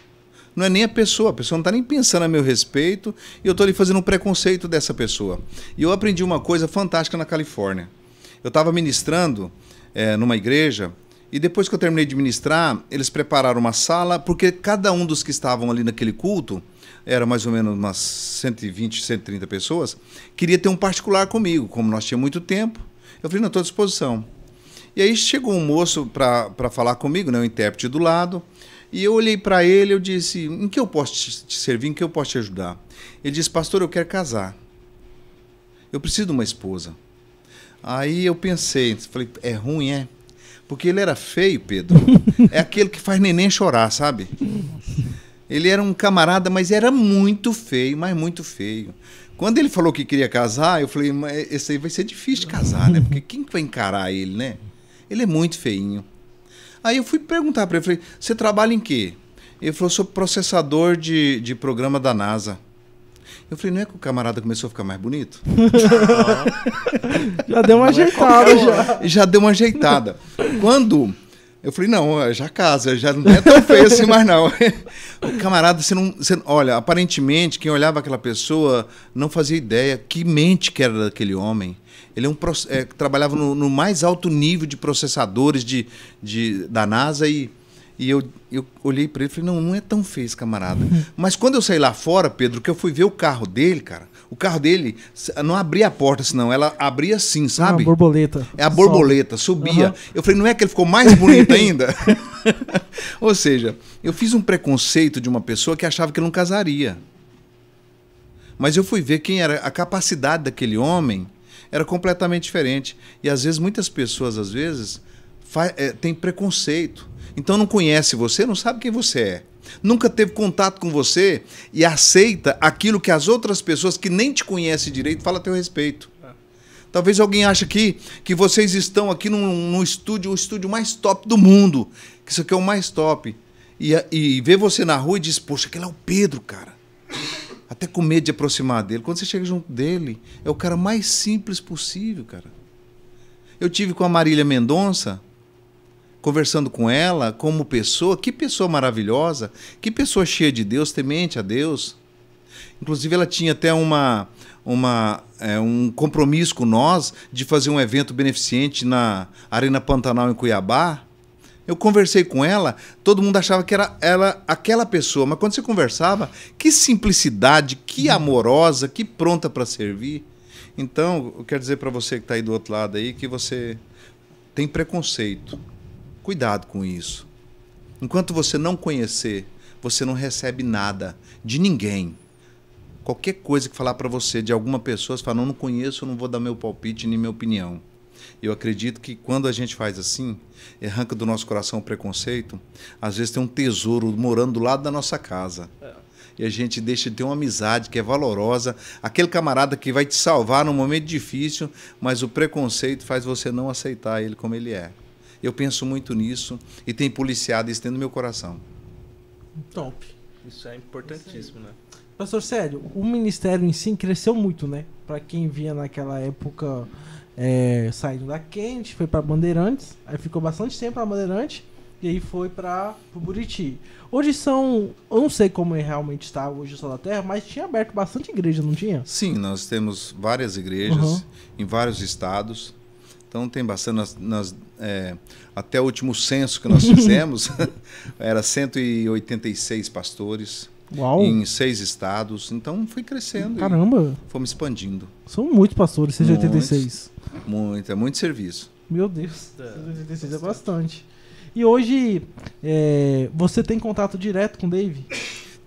Não é nem a pessoa, a pessoa não está nem pensando a meu respeito, e eu estou ali fazendo um preconceito dessa pessoa. E eu aprendi uma coisa fantástica na Califórnia. Eu estava ministrando é, numa igreja, e depois que eu terminei de ministrar, eles prepararam uma sala, porque cada um dos que estavam ali naquele culto, era mais ou menos umas cento e vinte, cento e trinta pessoas, queria ter um particular comigo. Como nós tínhamos muito tempo, eu falei, não, estou à disposição. E aí chegou um moço para falar comigo, né, um intérprete do lado. E eu olhei para ele, eu disse, em que eu posso te servir, em que eu posso te ajudar? Ele disse, pastor, eu quero casar. Eu preciso de uma esposa. Aí eu pensei, falei, é ruim, é? Porque ele era feio, Pedro. É aquele que faz neném chorar, sabe? Ele era um camarada, mas era muito feio, mas muito feio. Quando ele falou que queria casar, eu falei, mas esse aí vai ser difícil de casar, né? Porque quem vai encarar ele, né? Ele é muito feinho. Aí eu fui perguntar para ele, falei, você trabalha em quê? Ele falou, sou processador de, de programa da NASA. Eu falei, não é que o camarada começou a ficar mais bonito? Já deu uma não ajeitada. É já. já deu uma ajeitada. Quando, eu falei, não, já casa, já não é tão feio assim mais não. O camarada, você não, você, olha, aparentemente quem olhava aquela pessoa não fazia ideia que mente que era daquele homem. Ele é um, é, trabalhava no, no mais alto nível de processadores de, de, da NASA, e, e eu, eu olhei para ele e falei, não, não é tão feio esse camarada. Mas quando eu saí lá fora, Pedro, que eu fui ver o carro dele, cara, o carro dele não abria a porta, senão ela abria assim, sabe? É a borboleta. É a borboleta, subia. Uhum. Eu falei, não é que ele ficou mais bonito ainda? Ou seja, eu fiz um preconceito de uma pessoa que achava que ele não casaria. Mas eu fui ver quem era a capacidade daquele homem. Era completamente diferente. E às vezes, muitas pessoas, às vezes, é, têm preconceito. Então não conhece você, não sabe quem você é. Nunca teve contato com você e aceita aquilo que as outras pessoas que nem te conhecem direito falam a teu respeito. É. Talvez alguém ache aqui que vocês estão aqui num, num estúdio, o estúdio mais top do mundo. Que isso aqui é o mais top. E, e vê você na rua e diz, poxa, aquele é o Pedro, cara. Até com medo de aproximar dele. Quando você chega junto dele, é o cara mais simples possível, cara. Eu tive com a Marília Mendonça, conversando com ela, como pessoa, que pessoa maravilhosa, que pessoa cheia de Deus, temente a Deus. Inclusive, ela tinha até uma, uma, é, um compromisso com nós de fazer um evento beneficente na Arena Pantanal, em Cuiabá. Eu conversei com ela, todo mundo achava que era ela aquela pessoa, mas quando você conversava, que simplicidade, que amorosa, que pronta para servir. Então, eu quero dizer para você que está aí do outro lado aí, que você tem preconceito. Cuidado com isso. Enquanto você não conhecer, você não recebe nada de ninguém. Qualquer coisa que falar para você de alguma pessoa, você fala, não, não conheço, não vou dar meu palpite nem minha opinião. Eu acredito que quando a gente faz assim, arranca do nosso coração o preconceito, às vezes tem um tesouro morando do lado da nossa casa. É. E a gente deixa de ter uma amizade que é valorosa, aquele camarada que vai te salvar num momento difícil, mas o preconceito faz você não aceitar ele como ele é. Eu penso muito nisso e tenho policiado isso dentro do meu coração. Top. Isso é importantíssimo, né? Pastor Célio, o ministério em si cresceu muito, né? Para quem via naquela época... É, saindo da Kennedy, foi para Bandeirantes, aí ficou bastante tempo na Bandeirantes e aí foi para o Buriti. Hoje são, eu não sei como é realmente está hoje o Sal da Terra, mas tinha aberto bastante igreja, não tinha? Sim, nós temos várias igrejas, uhum, em vários estados, então tem bastante, nós, nós, é, até o último censo que nós fizemos, era cento e oitenta e seis pastores. Uau. Em seis estados, então foi crescendo. Caramba! Fomos expandindo. São muitos pastores, cento e oitenta e seis. Muito, é muito serviço. Meu Deus, cento e oitenta e seis é bastante. E hoje, é, você tem contato direto com o Dave?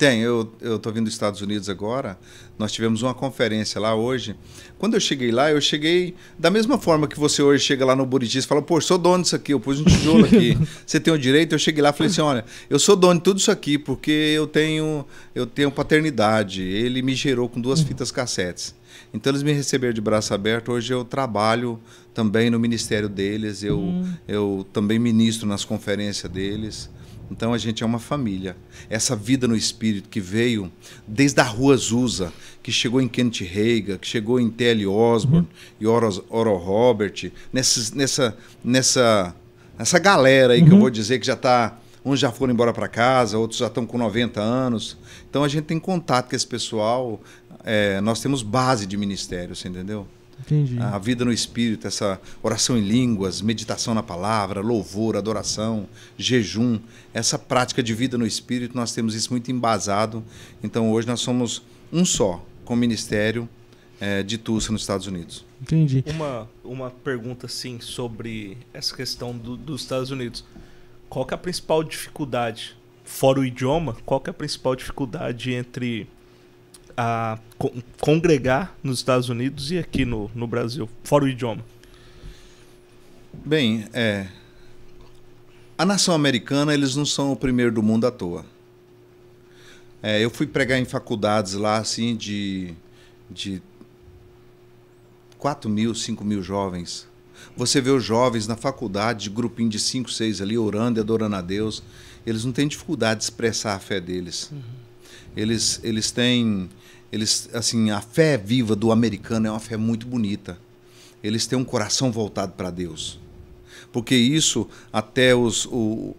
Tem, eu estou vindo dos Estados Unidos agora, nós tivemos uma conferência lá hoje. Quando eu cheguei lá, eu cheguei da mesma forma que você hoje chega lá no Buriti e fala, pô, sou dono disso aqui, eu pus um tijolo aqui, você tem o direito? Eu cheguei lá e falei assim, olha, eu sou dono de tudo isso aqui porque eu tenho, eu tenho paternidade, ele me gerou com duas fitas cassetes. Então eles me receberam de braço aberto, hoje eu trabalho também no ministério deles, eu, hum. eu também ministro nas conferências deles. Então a gente é uma família. Essa vida no espírito que veio desde a Rua Azusa, que chegou em Kennedy Reiga, que chegou em T L Osborne uhum. e Oro, Oro Robert, nessa, nessa, nessa, nessa galera aí uhum. que eu vou dizer que já está... Uns já foram embora para casa, outros já estão com noventa anos. Então a gente tem contato com esse pessoal. É, nós temos base de ministério, você entendeu? Entendi. A vida no espírito, essa oração em línguas, meditação na palavra, louvor, adoração, jejum, essa prática de vida no espírito, nós temos isso muito embasado. Então hoje nós somos um só com o ministério é, de Tulsa nos Estados Unidos. Entendi. Uma, uma pergunta assim sobre essa questão do, dos Estados Unidos. Qual que é a principal dificuldade, fora o idioma, qual que é a principal dificuldade entre... a congregar nos Estados Unidos e aqui no, no Brasil, fora o idioma? Bem, é, a nação americana, eles não são o primeiro do mundo à toa. É, eu fui pregar em faculdades lá, assim, de, de quatro mil, cinco mil jovens. Você vê os jovens na faculdade, de grupinho de cinco, seis ali, orando e adorando a Deus. Eles não têm dificuldade de expressar a fé deles. Uhum. Eles, eles têm, eles, assim, a fé viva do americano é uma fé muito bonita. Eles têm um coração voltado para Deus. Porque isso, até os, o,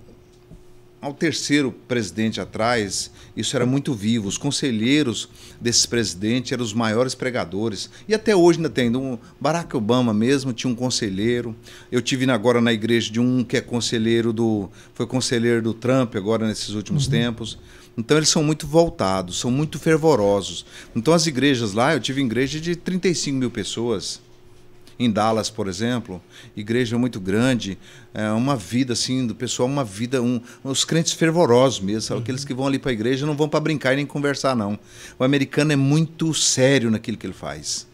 ao terceiro presidente atrás, isso era muito vivo. Os conselheiros desses presidentes eram os maiores pregadores. E até hoje ainda tem. Um Barack Obama mesmo tinha um conselheiro. Eu tive agora na igreja de um que é conselheiro do, foi conselheiro do Trump agora nesses últimos uhum. tempos. Então eles são muito voltados, são muito fervorosos. Então as igrejas lá, eu tive igreja de trinta e cinco mil pessoas, em Dallas, por exemplo, igreja muito grande, é uma vida assim do pessoal, uma vida, um, os crentes fervorosos mesmo, uhum. aqueles que vão ali para a igreja não vão para brincar e nem conversar não. O americano é muito sério naquilo que ele faz.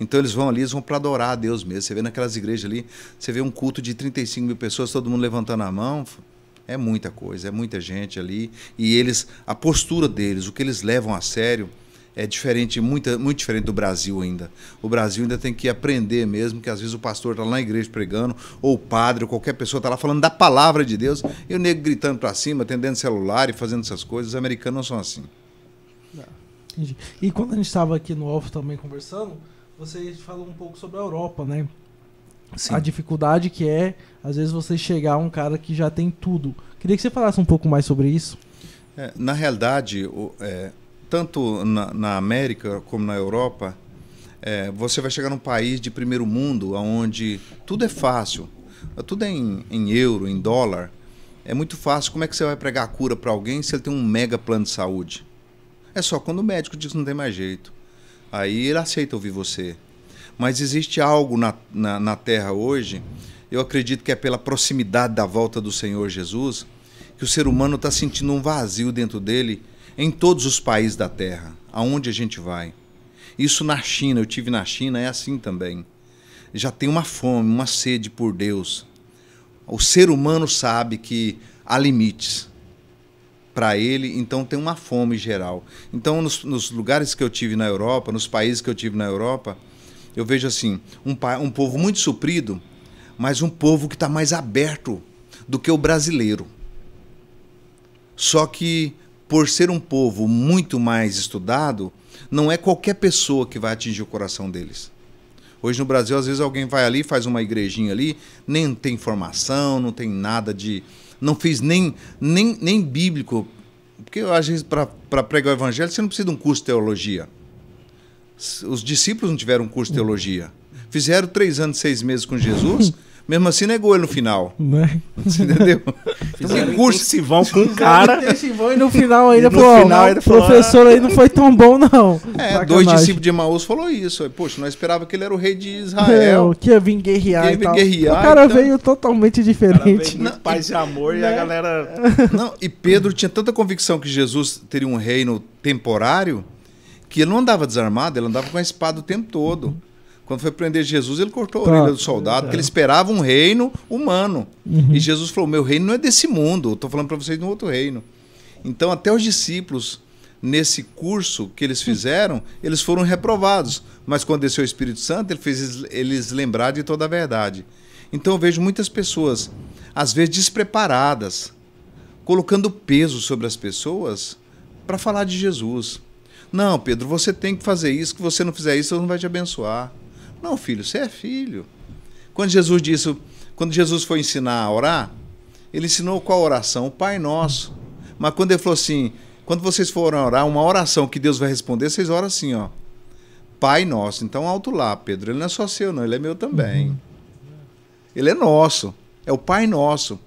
Então eles vão ali, eles vão para adorar a Deus mesmo. Você vê naquelas igrejas ali, você vê um culto de trinta e cinco mil pessoas, todo mundo levantando a mão. É muita coisa, é muita gente ali. E eles, a postura deles, o que eles levam a sério, é diferente, muito, muito diferente do Brasil ainda. O Brasil ainda tem que aprender mesmo, que às vezes o pastor está lá na igreja pregando, ou o padre, ou qualquer pessoa está lá falando da palavra de Deus, e o nego gritando para cima, atendendo celular e fazendo essas coisas. Os americanos não são assim. Entendi. E quando a gente estava aqui no off também conversando, você falou um pouco sobre a Europa, né? Sim. A dificuldade que é, às vezes, você chegar a um cara que já tem tudo. Queria que você falasse um pouco mais sobre isso. É, na realidade, o, é, tanto na, na América como na Europa, é, você vai chegar num país de primeiro mundo, onde tudo é fácil. Tudo é em, em euro, em dólar. É muito fácil. Como é que você vai pregar a cura para alguém se ele tem um mega plano de saúde? É só quando o médico diz que não tem mais jeito. Aí ele aceita ouvir você. Mas existe algo na, na, na Terra hoje, eu acredito que é pela proximidade da volta do Senhor Jesus, que o ser humano está sentindo um vazio dentro dele em todos os países da Terra, aonde a gente vai. Isso na China, eu tive na China, é assim também. Já tem uma fome, uma sede por Deus. O ser humano sabe que há limites para ele, então tem uma fome geral. Então, nos, nos lugares que eu tive na Europa, nos países que eu tive na Europa, eu vejo assim, um, um povo muito suprido, mas um povo que está mais aberto do que o brasileiro. Só que, por ser um povo muito mais estudado, não é qualquer pessoa que vai atingir o coração deles. Hoje no Brasil, às vezes alguém vai ali, faz uma igrejinha ali, nem tem formação, não tem nada de... Não fez nem, nem, nem bíblico, porque às vezes para pregar o evangelho você não precisa de um curso de teologia. Os discípulos não tiveram curso de teologia. Fizeram três anos, seis meses com Jesus, Mesmo assim, negou ele no final. Né? Você entendeu? Então, que curso se vão com cara. E no final ainda, no pô, final, ainda o professor falou, aí não foi tão bom, não. É, sacanagem. Dois discípulos de Emaús falou isso. Poxa, nós esperávamos que ele era o rei de Israel. É, que ia vir guerrear e tal. Guerrear, o cara então... veio totalmente diferente. Veio não, paz e amor, né? E a galera... Não, e Pedro tinha tanta convicção que Jesus teria um reino temporário que ele não andava desarmado, ele andava com a espada o tempo todo. Quando foi prender Jesus, ele cortou tá. a orelha do soldado, porque ele esperava um reino humano. Uhum. E Jesus falou, meu reino não é desse mundo, eu estou falando para vocês de um outro reino. Então, até os discípulos, nesse curso que eles fizeram, eles foram reprovados. Mas quando desceu o Espírito Santo, ele fez eles lembrar de toda a verdade. Então, eu vejo muitas pessoas, às vezes despreparadas, colocando peso sobre as pessoas para falar de Jesus. Não, Pedro, você tem que fazer isso, que você não fizer isso, Deus não vai te abençoar. Não, filho, você é filho. Quando Jesus disse, quando Jesus foi ensinar a orar, ele ensinou qual oração? O Pai Nosso. Mas quando ele falou assim, quando vocês forem orar, uma oração que Deus vai responder, vocês oram assim, ó. Pai Nosso. Então, alto lá, Pedro. Ele não é só seu, não. Ele é meu também. Uhum. Ele é nosso. É o Pai Nosso.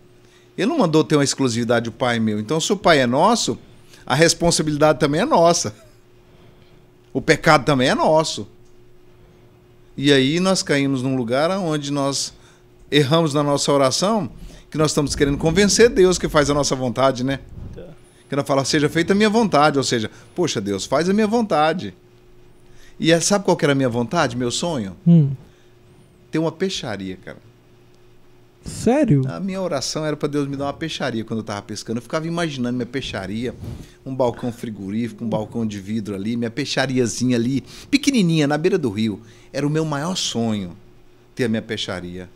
Ele não mandou ter uma exclusividade, o Pai meu. Então, se o Pai é nosso, a responsabilidade também é nossa. O pecado também é nosso. E aí nós caímos num lugar onde nós erramos na nossa oração, que nós estamos querendo convencer Deus que faz a nossa vontade, né? Que nós falamos, seja feita a minha vontade, ou seja, poxa Deus, faz a minha vontade. E é, sabe qual que era a minha vontade, meu sonho? Hum. Ter uma peixaria, cara. Sério? A minha oração era para Deus me dar uma peixaria quando eu estava pescando. Eu ficava imaginando minha peixaria, um balcão frigorífico, um balcão de vidro ali, minha peixariazinha ali, pequenininha, na beira do rio. Era o meu maior sonho, ter a minha peixaria.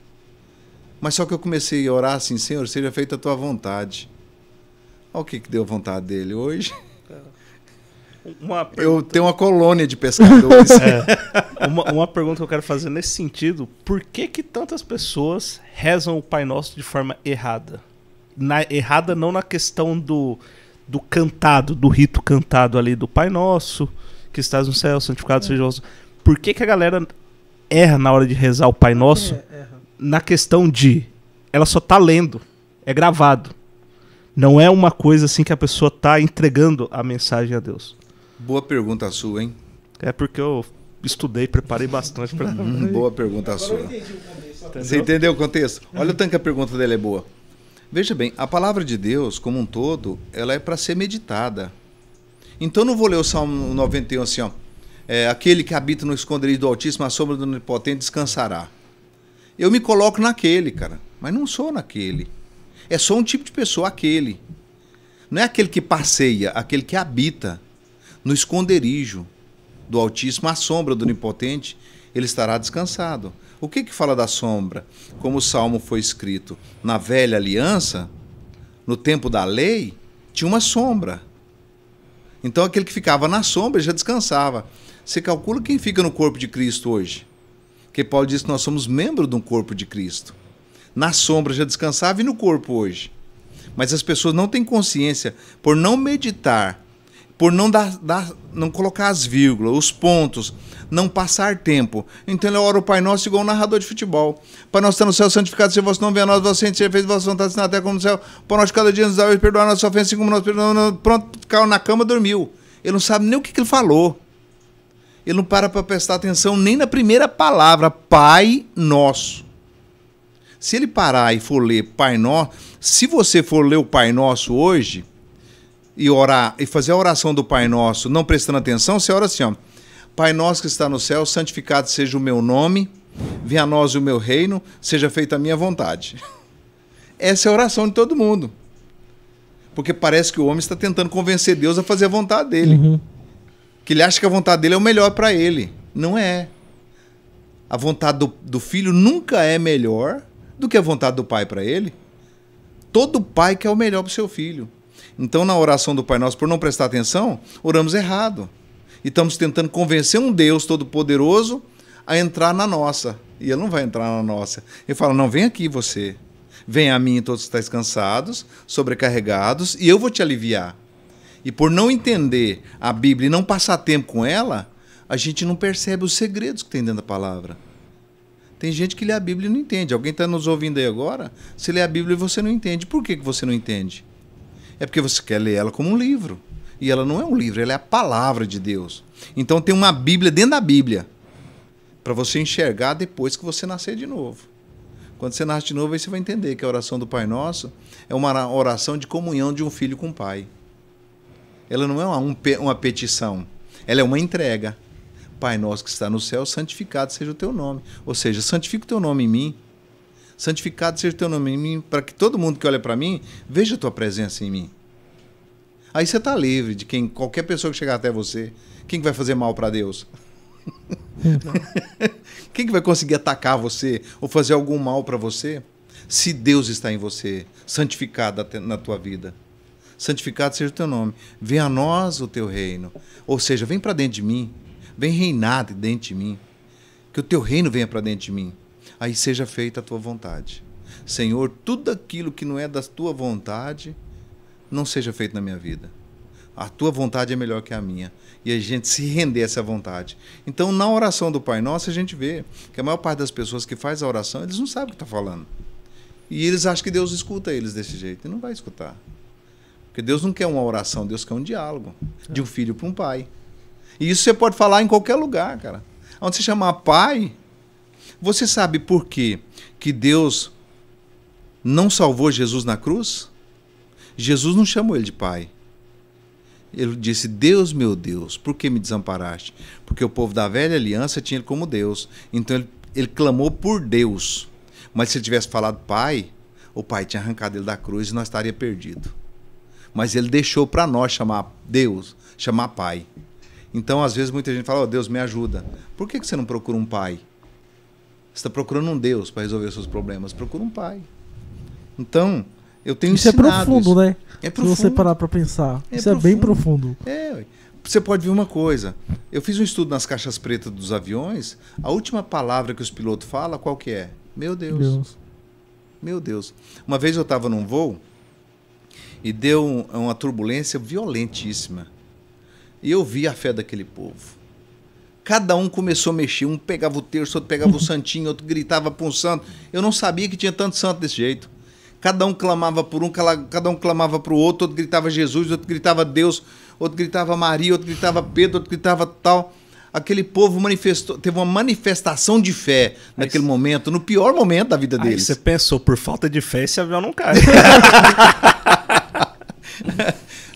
Mas só que eu comecei a orar assim, Senhor, seja feita a tua vontade. Olha o que, que deu a vontade dele hoje. Uma eu tenho uma colônia de pescadores. É. uma, uma pergunta que eu quero fazer nesse sentido, por que que tantas pessoas rezam o Pai Nosso de forma errada? Na, errada não na questão do, do cantado, do rito cantado ali do Pai Nosso, que estás no céu, santificado é. seja o vosso. Por que que a galera erra na hora de rezar o Pai Nosso? É, erra. Na questão de, ela só tá lendo, é gravado. Não é uma coisa assim que a pessoa tá entregando a mensagem a Deus. Boa pergunta sua, hein? É porque eu estudei, preparei bastante para hum, boa pergunta sua. Eu entendi o contexto, entendeu? Você entendeu o contexto? Olha o tanto que a pergunta dele é boa. Veja bem, a palavra de Deus, como um todo, ela é para ser meditada. Então não vou ler o Salmo noventa e um assim, ó. É, aquele que habita no esconderijo do Altíssimo, à sombra do Onipotente, descansará. Eu me coloco naquele, cara. Mas não sou naquele. É só um tipo de pessoa, aquele. Não é aquele que passeia, aquele que habita. No esconderijo do Altíssimo, à sombra do Onipotente, ele estará descansado. O que que fala da sombra? Como o Salmo foi escrito na velha aliança, no tempo da lei, tinha uma sombra. Então aquele que ficava na sombra já descansava. Você calcula quem fica no corpo de Cristo hoje? Porque Paulo diz que nós somos membros de um corpo de Cristo. Na sombra já descansava e no corpo hoje. Mas as pessoas não têm consciência, por não meditar, por não, dar, dar, não colocar as vírgulas, os pontos, não passar tempo. Então ele ora o Pai Nosso igual um narrador de futebol. Pai Nosso está no céu, santificado seja o vosso nome, venha a nós, vossa vontade, seja feita a vossa vontade, assim na terra como no céu. Pão nosso de cada dia nos dá hoje, perdoar a nossa ofensa, assim como nós perdoamos. Pronto, caiu na cama, dormiu. Ele não sabe nem o que, que ele falou. Ele não para para prestar atenção nem na primeira palavra, Pai Nosso. Se ele parar e for ler Pai Nosso, se você for ler o Pai Nosso hoje, e orar e fazer a oração do Pai Nosso, não prestando atenção, você ora assim, ó. Pai Nosso que está no céu, santificado seja o meu nome, venha a nós o meu reino, seja feita a minha vontade. Essa é a oração de todo mundo. Porque parece que o homem está tentando convencer Deus a fazer a vontade dele. Uhum. Que ele acha que a vontade dele é o melhor para ele. Não é. A vontade do, do filho nunca é melhor do que a vontade do pai para ele. Todo pai quer o melhor para o seu filho. Então, na oração do Pai Nosso, por não prestar atenção, oramos errado. E estamos tentando convencer um Deus Todo-Poderoso a entrar na nossa. E Ele não vai entrar na nossa. Ele fala, não, vem aqui você. Vem a mim, todos estáis cansados, sobrecarregados, e eu vou te aliviar. E por não entender a Bíblia e não passar tempo com ela, a gente não percebe os segredos que tem dentro da palavra. Tem gente que lê a Bíblia e não entende. Alguém está nos ouvindo aí agora, você lê a Bíblia e você não entende. Por que que você não entende? É porque você quer ler ela como um livro. E ela não é um livro, ela é a palavra de Deus. Então tem uma Bíblia dentro da Bíblia, para você enxergar depois que você nascer de novo. Quando você nasce de novo, aí você vai entender que a oração do Pai Nosso é uma oração de comunhão de um filho com o Pai. Ela não é uma, uma petição, ela é uma entrega. Pai Nosso que está no céu, santificado seja o teu nome. Ou seja, santifica o teu nome em mim. Santificado seja o teu nome em mim, para que todo mundo que olha para mim, veja a tua presença em mim. Aí você está livre de quem, qualquer pessoa que chegar até você. Quem que vai fazer mal para Deus? Quem que vai conseguir atacar você ou fazer algum mal para você? Se Deus está em você, santificado na tua vida. Santificado seja o teu nome. Vem a nós o teu reino. Ou seja, vem para dentro de mim. Vem reinar dentro de mim. Que o teu reino venha para dentro de mim. Aí seja feita a tua vontade. Senhor, tudo aquilo que não é da tua vontade, não seja feito na minha vida. A tua vontade é melhor que a minha. E a gente se render a essa vontade. Então, na oração do Pai Nosso, a gente vê que a maior parte das pessoas que faz a oração, eles não sabem o que está falando. E eles acham que Deus escuta eles desse jeito. E não vai escutar. Porque Deus não quer uma oração, Deus quer um diálogo. De um filho para um pai. E isso você pode falar em qualquer lugar, cara. Onde você chamar pai, você sabe por quê? Que Deus não salvou Jesus na cruz? Jesus não chamou ele de pai. Ele disse, Deus meu Deus, por que me desamparaste? Porque o povo da velha aliança tinha ele como Deus. Então ele, ele clamou por Deus. Mas se ele tivesse falado pai, o pai tinha arrancado ele da cruz e nós estaria perdido. Mas ele deixou para nós chamar Deus, chamar pai. Então às vezes muita gente fala, oh, Deus me ajuda. Por que que você não procura um pai? Você está procurando um Deus para resolver os seus problemas. Procura um pai. Então... Eu tenho isso é profundo, isso. né? É profundo. Se você parar para pensar, é isso profundo. é bem profundo. É. Você pode ver uma coisa. Eu fiz um estudo nas caixas pretas dos aviões. A última palavra que os pilotos falam, qual que é? Meu Deus. Deus. Meu Deus. Uma vez eu estava num voo e deu uma turbulência violentíssima. E eu vi a fé daquele povo. Cada um começou a mexer. Um pegava o terço, outro pegava o santinho, outro gritava para um santo. Eu não sabia que tinha tanto santo desse jeito. Cada um clamava por um, cada um clamava para o outro, outro gritava Jesus, outro gritava Deus, outro gritava Maria, outro gritava Pedro, outro gritava tal. Aquele povo manifestou, teve uma manifestação de fé aí naquele momento, no pior momento da vida deles. Você pensou, por falta de fé esse avião não cai.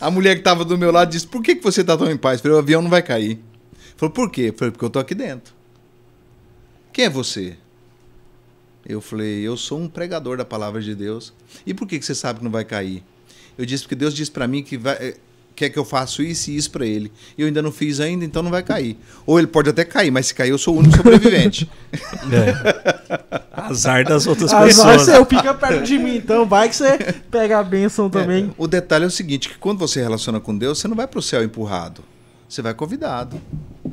A mulher que estava do meu lado disse, por que que você está tão em paz? Eu falei, o avião não vai cair. Falou, por quê? Eu falei, porque eu estou aqui dentro. Quem é você? Eu falei, eu sou um pregador da palavra de Deus. E por que que você sabe que não vai cair? Eu disse, porque Deus disse para mim que vai, quer que eu faça isso e isso para ele. E eu ainda não fiz ainda, então não vai cair. Ou ele pode até cair, mas se cair eu sou o único sobrevivente. É. Azar das outras Azar pessoas. Você, eu fica perto de mim, então vai que você pega a bênção também. É, o detalhe é o seguinte, que quando você relaciona com Deus, você não vai para o céu empurrado. Você vai convidado.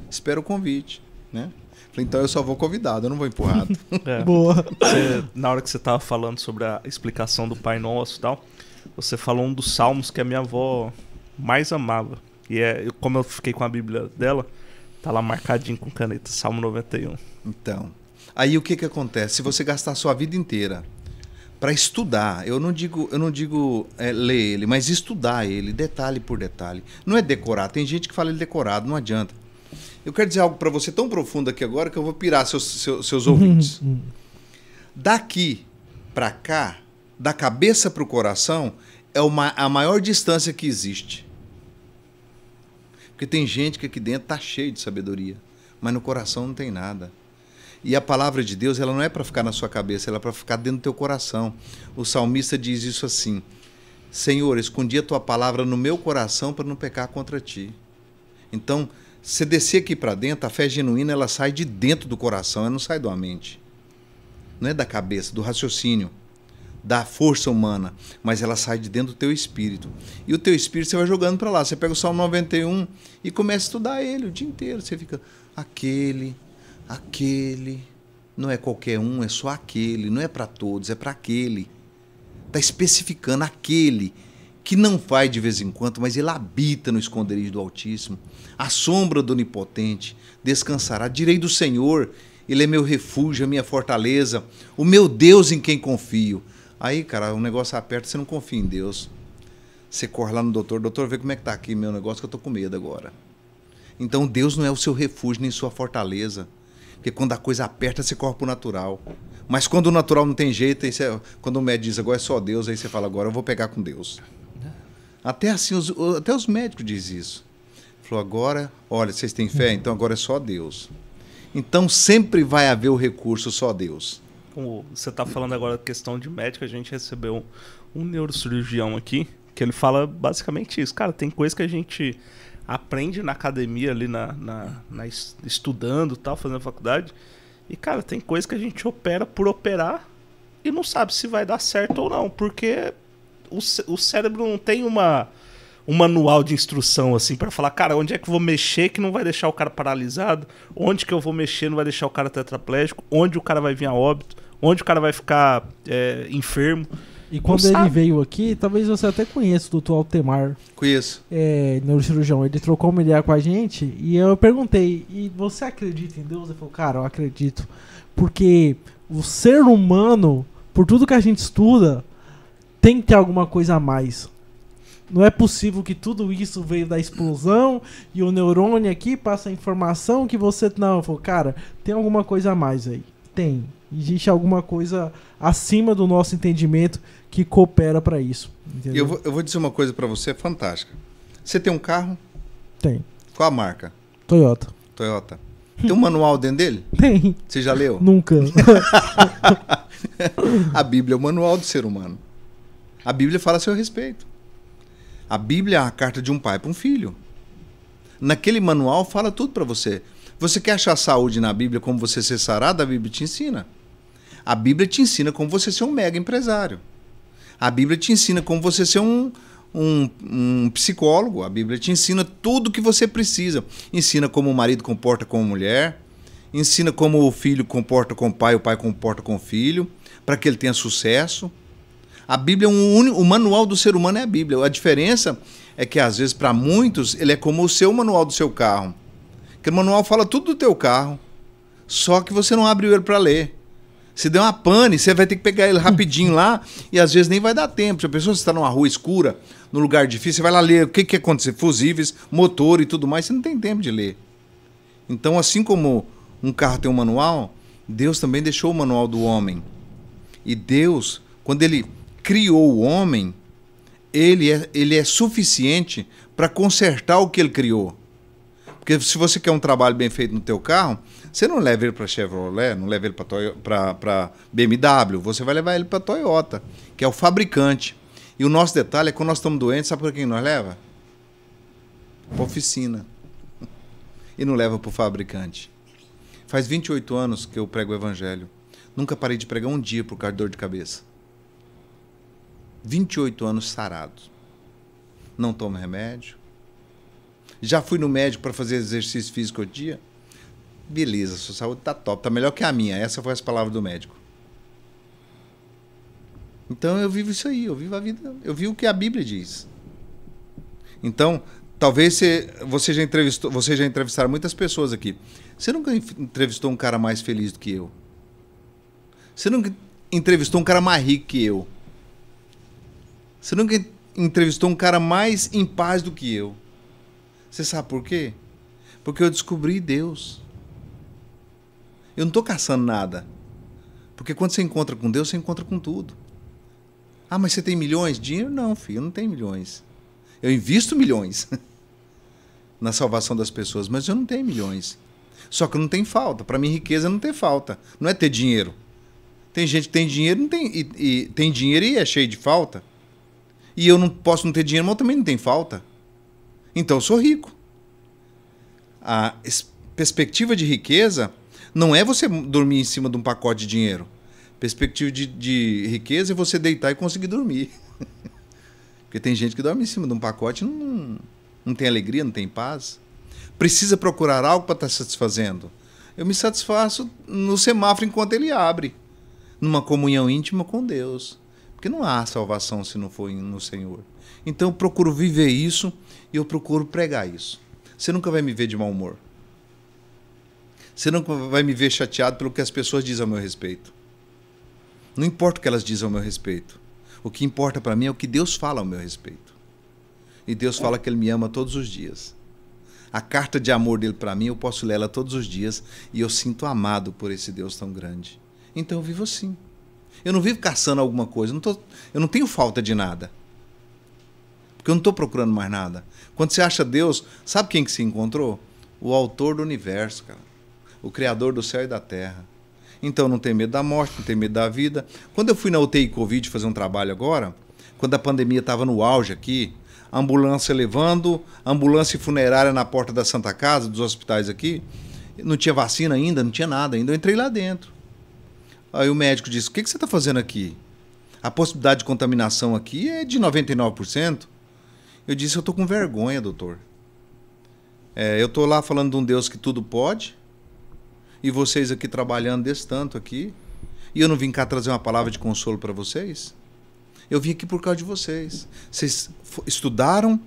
Espera o convite, né? Então eu só vou convidado, eu não vou empurrado. É. Boa. Você, na hora que você estava falando sobre a explicação do Pai Nosso e tal, você falou um dos salmos que a minha avó mais amava. E é, como eu fiquei com a Bíblia dela, tá lá marcadinho com caneta, Salmo noventa e um. Então, aí o que que acontece? Se você gastar a sua vida inteira para estudar, eu não digo, eu não digo é, ler ele, mas estudar ele, detalhe por detalhe. Não é decorar, tem gente que fala ele decorado, não adianta. Eu quero dizer algo para você tão profundo aqui agora que eu vou pirar seus, seus, seus ouvintes. Daqui para cá, da cabeça para o coração, é uma, a maior distância que existe. Porque tem gente que aqui dentro está cheio de sabedoria, mas no coração não tem nada. E a palavra de Deus, ela não é para ficar na sua cabeça, ela é para ficar dentro do teu coração. O salmista diz isso assim, Senhor, escondi a tua palavra no meu coração para não pecar contra ti. Então, se descer aqui para dentro, a fé genuína ela sai de dentro do coração, ela não sai da mente. Não é da cabeça, do raciocínio, da força humana, mas ela sai de dentro do teu espírito. E o teu espírito você vai jogando para lá. Você pega o Salmo noventa e um e começa a estudar ele o dia inteiro. Você fica, aquele, aquele, não é qualquer um, é só aquele, não é para todos, é para aquele. Está especificando aquele que não faz de vez em quando, mas ele habita no esconderijo do Altíssimo. A sombra do Onipotente descansará. Direi do Senhor, Ele é meu refúgio, a minha fortaleza, o meu Deus em quem confio. Aí, cara, o negócio aperta, você não confia em Deus. Você corre lá no doutor, doutor, vê como é que tá aqui meu negócio, que eu tô com medo agora. Então, Deus não é o seu refúgio nem sua fortaleza. Porque quando a coisa aperta, você corre pro natural. Mas quando o natural não tem jeito, aí você, quando o médico diz, agora é só Deus, aí você fala, agora eu vou pegar com Deus. Até assim, os, até os médicos dizem isso. Falou, agora, olha, vocês têm fé? Então agora é só Deus. Então sempre vai haver o recurso só Deus. Como você está falando agora da questão de médico, a gente recebeu um, um neurocirurgião aqui, que ele fala basicamente isso. Cara, tem coisa que a gente aprende na academia, ali na, na, na estudando, tal, fazendo faculdade. E, cara, tem coisa que a gente opera por operar e não sabe se vai dar certo ou não, porque o, o cérebro não tem uma... um manual de instrução, assim, para falar, cara, onde é que eu vou mexer que não vai deixar o cara paralisado? Onde que eu vou mexer não vai deixar o cara tetraplégico? Onde o cara vai vir a óbito? Onde o cara vai ficar é, enfermo? E quando ele veio aqui, talvez você até conheça o doutor Altemar. Conheço. É, neurocirurgião. Ele trocou uma ideia com a gente e eu perguntei, e você acredita em Deus? Ele falou, cara, eu acredito. Porque o ser humano, por tudo que a gente estuda, tem que ter alguma coisa a mais. Não é possível que tudo isso veio da explosão e o neurônio aqui passa a informação que você... Não, eu falo, cara, tem alguma coisa a mais aí. Tem. Existe alguma coisa acima do nosso entendimento que coopera para isso. Eu vou, eu vou dizer uma coisa para você fantástica. Você tem um carro? Tem. Qual a marca? Toyota. Toyota. Tem um manual dentro dele? Tem. Você já leu? Nunca. A Bíblia é o manual do ser humano. A Bíblia fala a seu respeito. A Bíblia é a carta de um pai para um filho. Naquele manual fala tudo para você. Você quer achar saúde na Bíblia, como você ser sarado? A Bíblia te ensina. A Bíblia te ensina como você ser um mega empresário. A Bíblia te ensina como você ser um, um, um psicólogo. A Bíblia te ensina tudo que você precisa. Ensina como o marido comporta com a mulher. Ensina como o filho comporta com o pai, o pai comporta com o filho, para que ele tenha sucesso. A Bíblia é um único, o manual do ser humano é a Bíblia. A diferença é que, às vezes, para muitos, ele é como o seu manual do seu carro. Porque o manual fala tudo do teu carro, só que você não abre ele para ler. Se der uma pane, você vai ter que pegar ele rapidinho lá e, às vezes, nem vai dar tempo. Se a pessoa está numa rua escura, num lugar difícil, você vai lá ler o que, que aconteceu, fusíveis, motor e tudo mais, você não tem tempo de ler. Então, assim como um carro tem um manual, Deus também deixou o manual do homem. E Deus, quando ele... criou o homem, ele é, ele é suficiente para consertar o que ele criou. Porque se você quer um trabalho bem feito no teu carro, você não leva ele para Chevrolet, não leva ele para B M W, você vai levar ele para Toyota, que é o fabricante. E o nosso detalhe é que quando nós estamos doentes, sabe para quem nós leva? Para a oficina. E não leva para o fabricante. Faz vinte e oito anos que eu prego o evangelho. Nunca parei de pregar um dia por causa de dor de cabeça. vinte e oito anos sarado. Não tomo remédio. Já fui no médico para fazer exercício físico o dia. Beleza, sua saúde tá top, tá melhor que a minha. Essa foi as palavras do médico. Então eu vivo isso aí, eu vivo a vida, eu vivo o que a Bíblia diz. Então, talvez você, você já entrevistou, você já entrevistaram muitas pessoas aqui. Você nunca entrevistou um cara mais feliz do que eu. Você nunca entrevistou um cara mais rico que eu. Você nunca entrevistou um cara mais em paz do que eu. Você sabe por quê? Porque eu descobri Deus. Eu não estou caçando nada. Porque quando você encontra com Deus, você encontra com tudo. Ah, mas você tem milhões? Dinheiro? Não, filho, eu não tenho milhões. Eu invisto milhões na salvação das pessoas, mas eu não tenho milhões. Só que eu não tenho falta. Para mim, riqueza não tem falta. Não é ter dinheiro. Tem gente que tem dinheiro, não tem, e, e, tem dinheiro e é cheio de falta. E eu não posso não ter dinheiro, mas eu também não tenho falta. Então eu sou rico. A perspectiva de riqueza não é você dormir em cima de um pacote de dinheiro. Perspectiva de, de riqueza é você deitar e conseguir dormir. Porque tem gente que dorme em cima de um pacote e não, não tem alegria, não tem paz. Precisa procurar algo para estar se satisfazendo. Eu me satisfaço no semáforo enquanto ele abre. Numa comunhão íntima com Deus. Porque não há salvação se não for no Senhor. Então eu procuro viver isso e eu procuro pregar isso. Você nunca vai me ver de mau humor. Você não vai me ver chateado pelo que as pessoas dizem ao meu respeito. Não importa o que elas dizem ao meu respeito. O que importa para mim é o que Deus fala ao meu respeito. E Deus fala que Ele me ama todos os dias. A carta de amor dele para mim, eu posso ler ela todos os dias e eu sinto amado por esse Deus tão grande. Então eu vivo assim. Eu não vivo caçando alguma coisa. Eu não, tô, eu não tenho falta de nada. Porque eu não estou procurando mais nada. Quando você acha Deus, sabe quem que se encontrou? O autor do universo, cara. O criador do céu e da terra. Então não tem medo da morte, não tem medo da vida. Quando eu fui na U T I Covid fazer um trabalho agora, quando a pandemia estava no auge aqui, ambulância levando, ambulância e funerária na porta da Santa Casa, dos hospitais aqui. Não tinha vacina ainda, não tinha nada ainda. Eu entrei lá dentro. Aí o médico disse, o que, que você está fazendo aqui? A possibilidade de contaminação aqui é de noventa e nove por cento. Eu disse, eu estou com vergonha, doutor. É, eu estou lá falando de um Deus que tudo pode, e vocês aqui trabalhando desse tanto aqui, e eu não vim cá trazer uma palavra de consolo para vocês? Eu vim aqui por causa de vocês. Vocês estudaram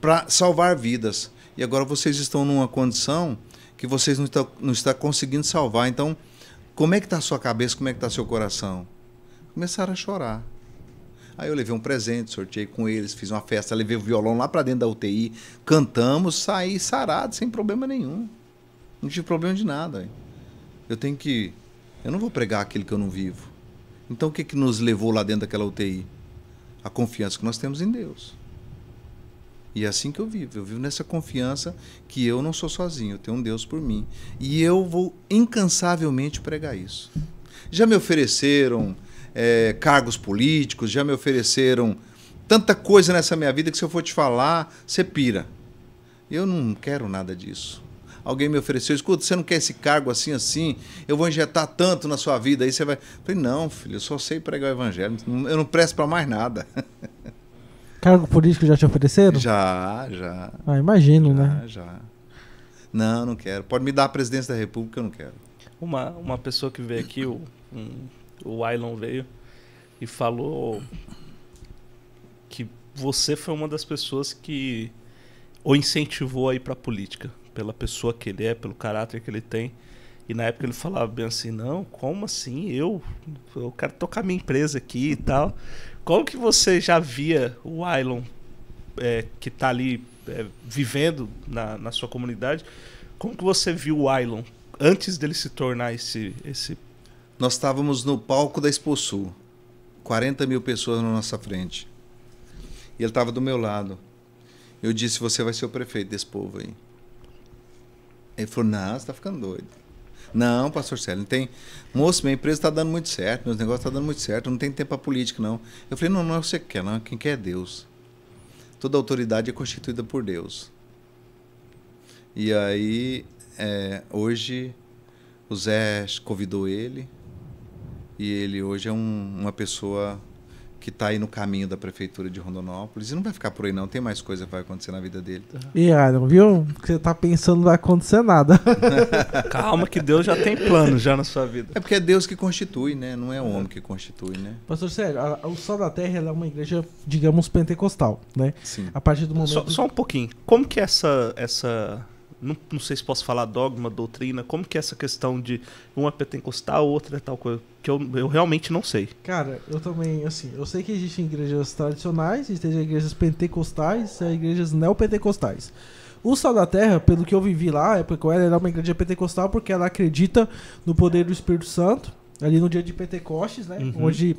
para salvar vidas. E agora vocês estão numa condição que vocês não estão, não estão conseguindo salvar. Então, como é que está a sua cabeça? Como é que está seu coração? Começaram a chorar. Aí eu levei um presente, sorteei com eles, fiz uma festa, levei o violão lá para dentro da U T I, cantamos, saí sarado, sem problema nenhum. Não tive problema de nada. Eu tenho que... Eu não vou pregar aquilo que eu não vivo. Então, o que, que nos levou lá dentro daquela U T I? A confiança que nós temos em Deus. E é assim que eu vivo. Eu vivo nessa confiança que eu não sou sozinho. Eu tenho um Deus por mim. E eu vou incansavelmente pregar isso. Já me ofereceram é, cargos políticos, já me ofereceram tanta coisa nessa minha vida que se eu for te falar, você pira. Eu não quero nada disso. Alguém me ofereceu, escuta, você não quer esse cargo assim, assim? Eu vou injetar tanto na sua vida, aí você vai... Eu falei, não, filho, eu só sei pregar o evangelho, eu não presto para mais nada. Cargo político já te ofereceram? Já, já. Ah, imagino, já, né? Já, já. Não, não quero. Pode me dar a presidência da República, eu não quero. Uma, uma pessoa que veio aqui, o, um, o Ailon veio, e falou que você foi uma das pessoas que o incentivou a ir para a política. Pela pessoa que ele é, pelo caráter que ele tem. E na época ele falava bem assim, não, como assim? Eu, eu quero tocar minha empresa aqui e tal. Como que você já via o Ailon, é, que está ali é, vivendo na, na sua comunidade, como que você viu o Ailon antes dele se tornar esse... esse... Nós estávamos no palco da Expo Sul, quarenta mil pessoas na nossa frente. E ele estava do meu lado. Eu disse, você vai ser o prefeito desse povo aí. Ele falou, não, você está ficando doido. Não, pastor Célio, não tem... Moço, minha empresa está dando muito certo, meus negócios estão dando muito certo, não tem tempo para política, não. Eu falei, não, não é o que você quer, não. Quem quer é Deus. Toda autoridade é constituída por Deus. E aí, é, hoje, o Zé convidou ele, e ele hoje é um, uma pessoa que está aí no caminho da prefeitura de Rondonópolis. E não vai ficar por aí não, tem mais coisa que vai acontecer na vida dele. E aí, não viu? O que você está pensando não vai acontecer nada. Calma que Deus já tem plano já na sua vida. É porque é Deus que constitui, né? Não é o homem que constitui, né? Pastor Célio, a, a, o Sal da Terra ela é uma igreja, digamos, pentecostal, né? Sim. A partir do momento... Só, só um pouquinho. Como que essa... essa... Não, não sei se posso falar dogma, doutrina, como que é essa questão de uma pentecostal, outra tal coisa, que eu, eu realmente não sei. Cara, eu também, assim, eu sei que existem igrejas tradicionais, existem igrejas pentecostais, e igrejas neopentecostais. O Sal da Terra, pelo que eu vivi lá, a época que eu era, era uma igreja pentecostal porque ela acredita no poder do Espírito Santo, ali no dia de Pentecostes, né, uhum. Onde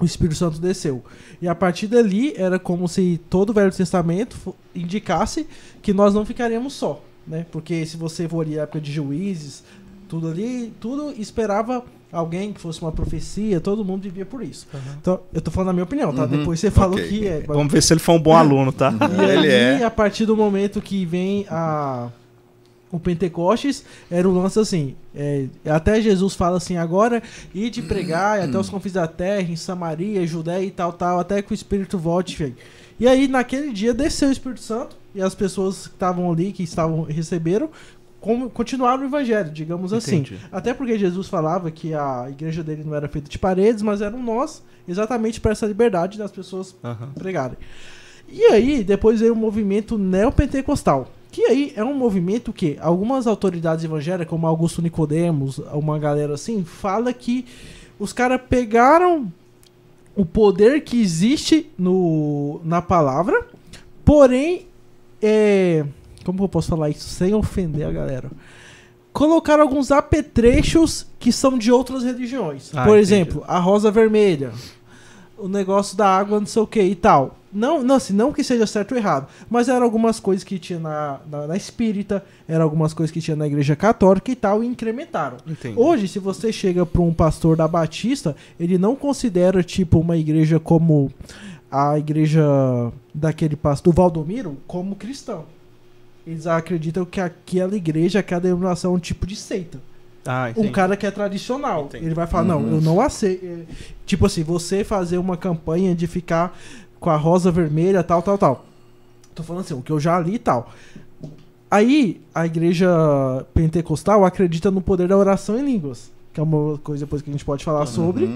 o Espírito Santo desceu. E a partir dali, era como se todo o Velho Testamento indicasse que nós não ficaríamos só. Né? Porque se você for ali à época de Juízes, tudo ali, tudo esperava alguém que fosse uma profecia, todo mundo vivia por isso. Uhum. Então, eu tô falando a minha opinião, tá? Uhum. Depois você fala okay. O que é. Vamos ver se ele foi um bom aluno, tá? E ele aí, é. A partir do momento que vem a... o Pentecostes, era um lance assim, é, até Jesus fala assim, agora, e de pregar, e até os confins da terra, em Samaria, Judéia e tal, tal, até que o Espírito volte, filho. E aí, naquele dia, desceu o Espírito Santo, e as pessoas que estavam ali, que estavam, receberam, como, continuaram o evangelho, digamos assim. Entendi. Até porque Jesus falava que a igreja dele não era feita de paredes, mas eram nós, exatamente para essa liberdade das pessoas uhum. pregarem. E aí, depois veio o movimento neopentecostal, Que aí é um movimento que algumas autoridades evangélicas, como Augusto Nicodemos, uma galera assim, fala que os caras pegaram o poder que existe no, na palavra, porém, é, como eu posso falar isso sem ofender a galera? Colocaram alguns apetrechos que são de outras religiões. Ah, Por entendi. exemplo, a rosa vermelha, o negócio da água, não sei o que e tal. Não, não, assim, não que seja certo ou errado, mas eram algumas coisas que tinha na, na, na espírita, eram algumas coisas que tinha na igreja católica e tal, e incrementaram. Entendi. Hoje, se você chega para um pastor da Batista, ele não considera, tipo, uma igreja como a igreja daquele pastor, do Valdomiro, como cristão. Eles acreditam que aquela igreja, aquela denominação é um tipo de seita. Ah, um cara que é tradicional, entendi. Ele vai falar, uhum. não, eu não aceito. Tipo assim, você fazer uma campanha de ficar com a rosa vermelha, tal, tal, tal. Tô falando assim, o que eu já li e tal. Aí, a igreja pentecostal acredita no poder da oração em línguas, que é uma coisa depois que a gente pode falar uhum. sobre,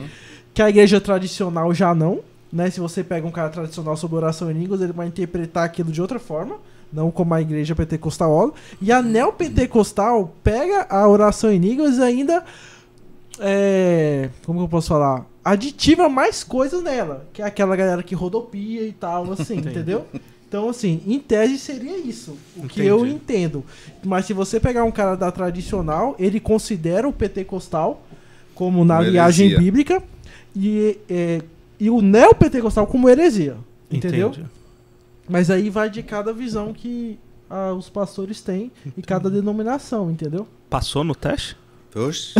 que a igreja tradicional já não, né? Se você pega um cara tradicional sobre oração em línguas, ele vai interpretar aquilo de outra forma, não como a igreja pentecostal. E a neopentecostal pega a oração em línguas e ainda, é, como que eu posso falar? Aditiva mais coisas nela, que é aquela galera que rodopia e tal, assim, entendeu? Então, assim, em tese seria isso, o Entendi. que eu entendo. Mas se você pegar um cara da tradicional, ele considera o pentecostal como na linhagem bíblica e, é, e o neopentecostal como heresia, entendeu? Entendi. Mas aí vai de cada visão que ah, os pastores têm Entendi. e cada denominação, entendeu? Passou no teste? Oxi.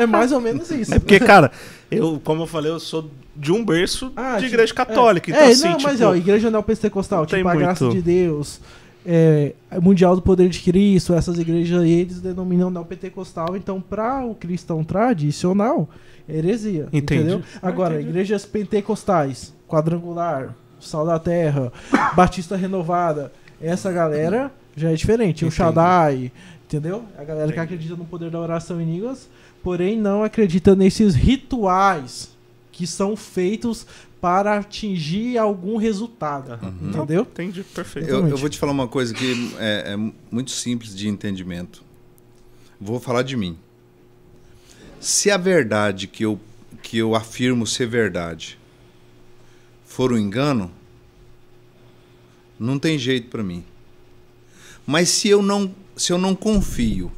É mais ou menos isso. É porque, cara, eu, como eu falei, eu sou de um berço ah, de igreja católica. É, então, é assim, não, tipo, mas ó, igreja neopentecostal, tipo, a muito... graça de Deus, é, Mundial do Poder de Cristo, essas igrejas aí, eles denominam neopentecostal. Então, para o cristão tradicional, é heresia. Entendi. Entendeu? Agora, Entendi. igrejas pentecostais, Quadrangular, Sal da Terra, Batista Renovada, essa galera já é diferente. Entendi. O Shaddai... Entendeu? A galera Entendi. que acredita no poder da oração em línguas, porém não acredita nesses rituais que são feitos para atingir algum resultado. Uhum. Entendeu? Entendi, perfeito. Eu, eu vou te falar uma coisa que é, é muito simples de entendimento. Vou falar de mim. Se a verdade que eu, que eu afirmo ser verdade for um engano, não tem jeito para mim. Mas se eu não... Se eu não confio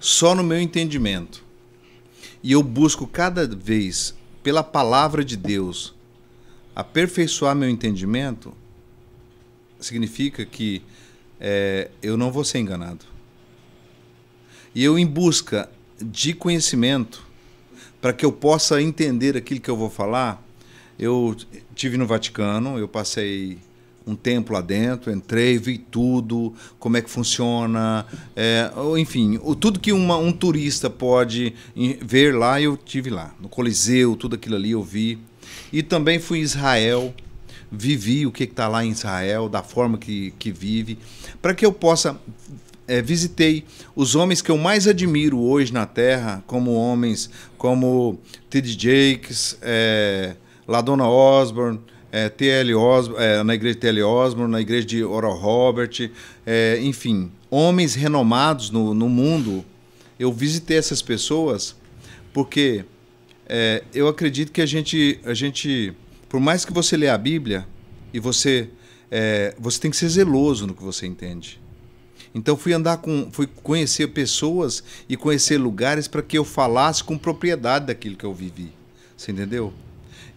só no meu entendimento e eu busco cada vez pela palavra de Deus aperfeiçoar meu entendimento, significa que é, eu não vou ser enganado. E eu, em busca de conhecimento, para que eu possa entender aquilo que eu vou falar, eu estive no Vaticano, eu passei... um tempo lá dentro, entrei, vi tudo, como é que funciona, é, enfim, o, tudo que uma, um turista pode ver lá, eu tive lá, no Coliseu, tudo aquilo ali eu vi. E também fui em Israel, vivi o que está lá em Israel, da forma que, que vive, para que eu possa... É, visitei os homens que eu mais admiro hoje na Terra, como homens, como T D Jakes, é, Ladona Osborne, É, T L Osborne, é, na igreja de T L Osborne, na igreja de Oral Robert, é, enfim, homens renomados no, no mundo. Eu visitei essas pessoas porque é, eu acredito que a gente, a gente, por mais que você leia a Bíblia, e você, é, você tem que ser zeloso no que você entende. Então fui andar com, fui conhecer pessoas e conhecer lugares para que eu falasse com propriedade daquilo que eu vivi. Você entendeu?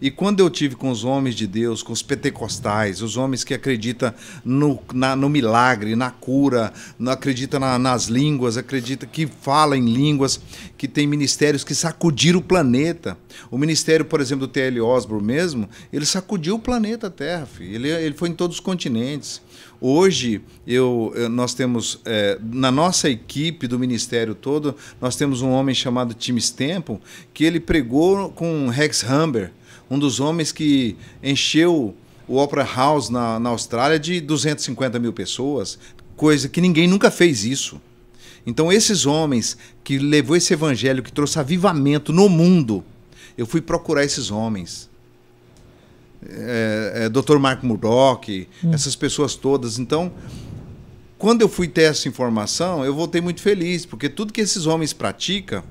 E quando eu tive com os homens de Deus, com os pentecostais, os homens que acreditam no, na, no milagre, na cura, acreditam na, nas línguas, acreditam que falam em línguas, que tem ministérios que sacudiram o planeta. O ministério, por exemplo, do T L Osborne mesmo, ele sacudiu o planeta Terra, filho. Ele, ele foi em todos os continentes. Hoje, eu, nós temos, é, na nossa equipe do ministério todo, nós temos um homem chamado Tim Stemple, que ele pregou com Rex Humber, um dos homens que encheu o Opera House na, na Austrália de duzentas e cinquenta mil pessoas, coisa que ninguém nunca fez isso. Então, esses homens que levou esse evangelho, que trouxe avivamento no mundo, eu fui procurar esses homens. É, é, doutor Mark Murdoch, hum. essas pessoas todas. Então, quando eu fui ter essa informação, eu voltei muito feliz, porque tudo que esses homens praticam,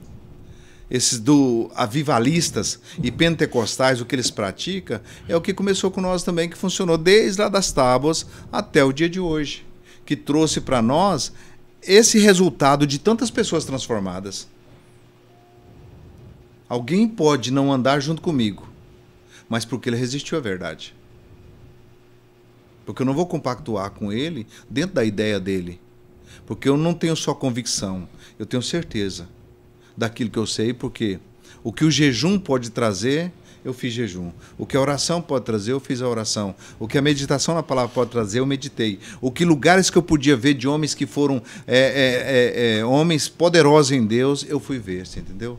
esses do avivalistas e pentecostais, o que eles praticam, é o que começou com nós também, que funcionou desde lá das tábuas até o dia de hoje, que trouxe para nós esse resultado de tantas pessoas transformadas. Alguém pode não andar junto comigo, mas porque ele resistiu à verdade. Porque eu não vou compactuar com ele dentro da ideia dele. Porque eu não tenho só convicção, eu tenho certeza daquilo que eu sei, porque o que o jejum pode trazer, eu fiz jejum. O que a oração pode trazer, eu fiz a oração. O que a meditação na palavra pode trazer, eu meditei. O que lugares que eu podia ver de homens que foram é, é, é, é, homens poderosos em Deus, eu fui ver, você entendeu?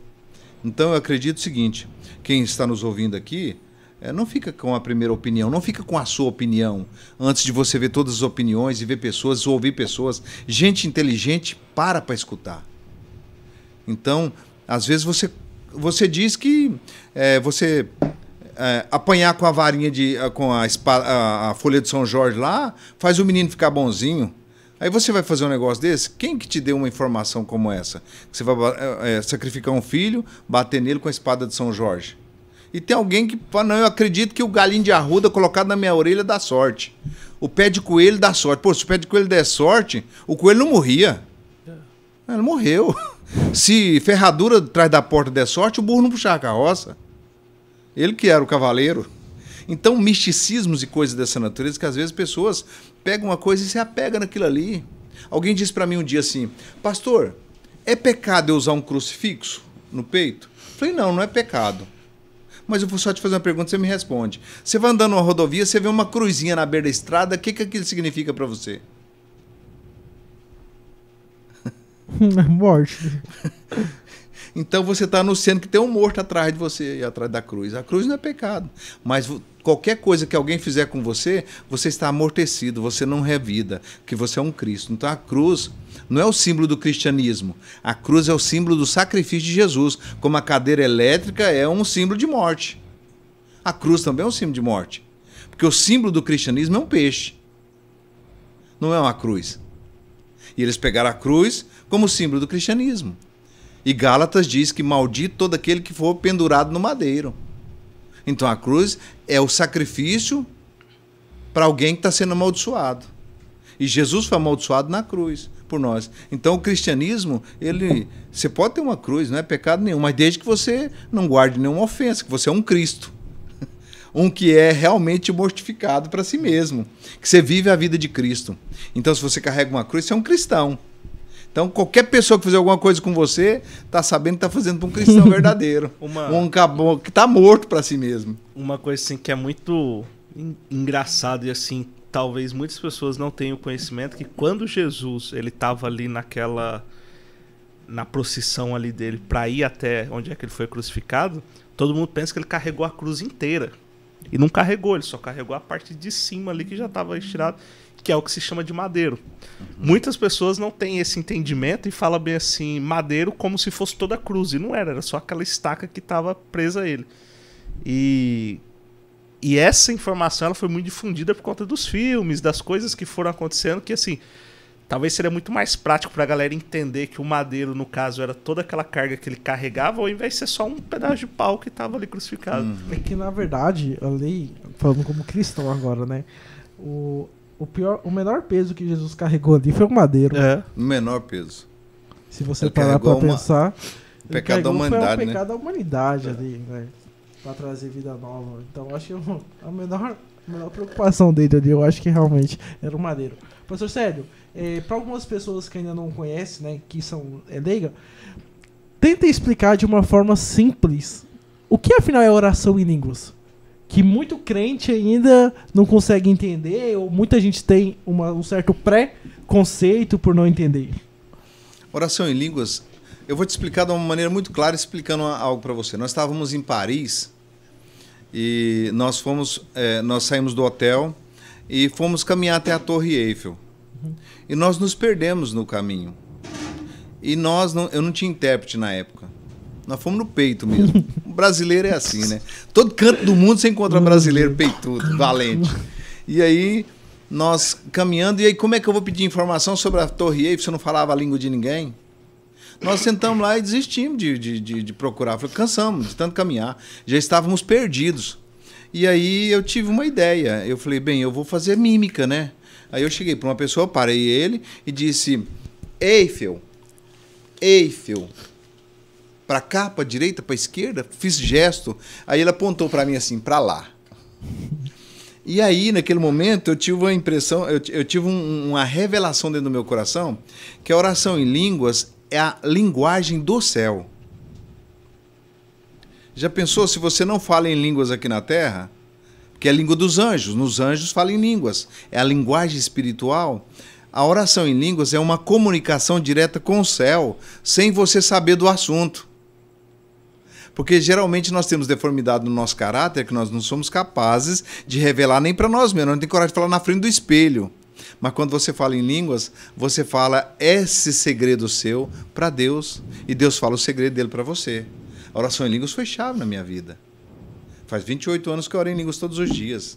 Então eu acredito o seguinte, quem está nos ouvindo aqui, é, não fica com a primeira opinião, não fica com a sua opinião, antes de você ver todas as opiniões e ver pessoas, ouvir pessoas. Gente inteligente para para escutar. Então, às vezes você, você diz que é, você é, apanhar com a varinha, de, com a, a, a folha de São Jorge lá, faz o menino ficar bonzinho. Aí você vai fazer um negócio desse? Quem que te deu uma informação como essa? Que você vai é, sacrificar um filho, bater nele com a espada de São Jorge. E tem alguém que fala, não, eu acredito que o galinho de arruda colocado na minha orelha dá sorte. O pé de coelho dá sorte. Pô, se o pé de coelho der sorte, o coelho não morria. Ele morreu. Se ferradura atrás da porta der sorte, o burro não puxava a carroça. Ele que era o cavaleiro. Então, misticismos e coisas dessa natureza, que às vezes pessoas pegam uma coisa e se apegam naquilo ali. Alguém disse para mim um dia assim, pastor, é pecado eu usar um crucifixo no peito? Eu falei, não, não é pecado. Mas eu vou só te fazer uma pergunta, você me responde. Você vai andando numa rodovia, você vê uma cruzinha na beira da estrada, o que, que aquilo significa para você? Morte. Então você está anunciando que tem um morto atrás de você e atrás da cruz. A cruz não é pecado, mas qualquer coisa que alguém fizer com você, você está amortecido, você não revida, que você é um Cristo. Então a cruz não é o símbolo do cristianismo, a cruz é o símbolo do sacrifício de Jesus, como a cadeira elétrica é um símbolo de morte. A cruz também é um símbolo de morte, porque o símbolo do cristianismo é um peixe, não é uma cruz. E eles pegaram a cruz como símbolo do cristianismo. E Gálatas diz que maldito todo aquele que for pendurado no madeiro. Então a cruz é o sacrifício para alguém que está sendo amaldiçoado. E Jesus foi amaldiçoado na cruz por nós. Então o cristianismo, ele, você pode ter uma cruz, não é pecado nenhum, mas desde que você não guarde nenhuma ofensa, que você é um Cristo. Um que é realmente mortificado para si mesmo, que você vive a vida de Cristo. Então se você carrega uma cruz, você é um cristão. Então, qualquer pessoa que fizer alguma coisa com você, está sabendo que está fazendo para um cristão verdadeiro. Uma... Um caboclo que está morto para si mesmo. Uma coisa assim, que é muito engraçado e assim, talvez muitas pessoas não tenham conhecimento, que quando Jesus estava ali naquela... na procissão ali dele, para ir até onde é que ele foi crucificado, todo mundo pensa que ele carregou a cruz inteira. E não carregou, ele só carregou a parte de cima ali que já estava estirado, que é o que se chama de madeiro. Uhum. Muitas pessoas não têm esse entendimento e falam bem assim, madeiro como se fosse toda a cruz. E não era, era só aquela estaca que estava presa a ele. E, e essa informação ela foi muito difundida por conta dos filmes, das coisas que foram acontecendo, que assim, talvez seria muito mais prático para a galera entender que o madeiro, no caso, era toda aquela carga que ele carregava, ao invés de ser só um pedaço de pau que estava ali crucificado. Uhum. É que, na verdade, a lei, falando como cristão agora, né? O... O, pior, o menor peso que Jesus carregou ali foi o madeiro. É, o menor peso. Se você parar pra pensar... O pecado da humanidade, né? O pecado da humanidade ali, né? Pra trazer vida nova. Então, eu acho que eu, a, menor, a menor preocupação dele ali, eu acho que realmente era o madeiro. Pastor Célio, é, pra algumas pessoas que ainda não conhecem, né? Que são é, leiga, tenta explicar de uma forma simples o que afinal é oração em línguas. Que muito crente ainda não consegue entender, ou muita gente tem uma, um certo pré-conceito por não entender. Oração em línguas, eu vou te explicar de uma maneira muito clara, explicando algo para você. Nós estávamos em Paris, e nós, fomos, é, nós saímos do hotel e fomos caminhar até a Torre Eiffel. Uhum. E nós nos perdemos no caminho. E nós não, eu não tinha intérprete na época. Nós fomos no peito mesmo. O brasileiro é assim, né? Todo canto do mundo você encontra brasileiro peitudo, valente. E aí nós caminhando, e aí como é que eu vou pedir informação sobre a Torre Eiffel se eu não falava a língua de ninguém? Nós sentamos lá e desistimos de, de, de, de procurar, cansamos de tanto caminhar, já estávamos perdidos. E aí eu tive uma ideia, eu falei, bem, eu vou fazer mímica, né? Aí eu cheguei para uma pessoa, parei ele e disse, Eiffel, Eiffel, para cá, para direita, para esquerda, fiz gesto, aí ele apontou para mim assim, para lá. E aí, naquele momento, eu tive uma impressão, eu, eu tive um, uma revelação dentro do meu coração, que a oração em línguas é a linguagem do céu. Já pensou se você não fala em línguas aqui na Terra? Porque é a língua dos anjos, nos anjos fala em línguas, é a linguagem espiritual. A oração em línguas é uma comunicação direta com o céu, sem você saber do assunto. Porque geralmente nós temos deformidade no nosso caráter, que nós não somos capazes de revelar nem para nós mesmos. Não tem coragem de falar na frente do espelho. Mas quando você fala em línguas, você fala esse segredo seu para Deus. E Deus fala o segredo dele para você. A oração em línguas foi chave na minha vida. Faz vinte e oito anos que eu oro em línguas todos os dias.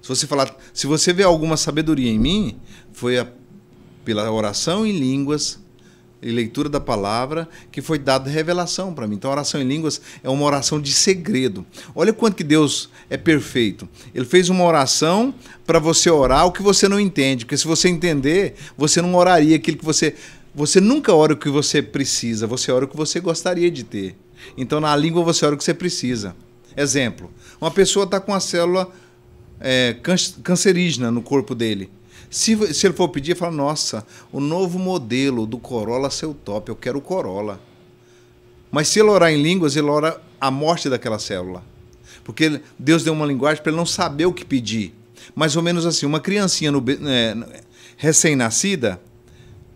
Se você falar, se você vê alguma sabedoria em mim, foi a, pela oração em línguas e leitura da palavra, que foi dada revelação para mim. Então, a oração em línguas é uma oração de segredo. Olha quanto que Deus é perfeito. Ele fez uma oração para você orar o que você não entende, porque se você entender, você não oraria aquilo que você... Você nunca ora o que você precisa, você ora o que você gostaria de ter. Então, na língua, você ora o que você precisa. Exemplo, uma pessoa está com uma célula é, cancerígena no corpo dele. Se, se ele for pedir, fala, nossa, o novo modelo do Corolla seu top, eu quero o Corolla. Mas se ele orar em línguas, ele ora a morte daquela célula. Porque ele, Deus deu uma linguagem para ele não saber o que pedir. Mais ou menos assim, uma criancinha no, é, recém-nascida,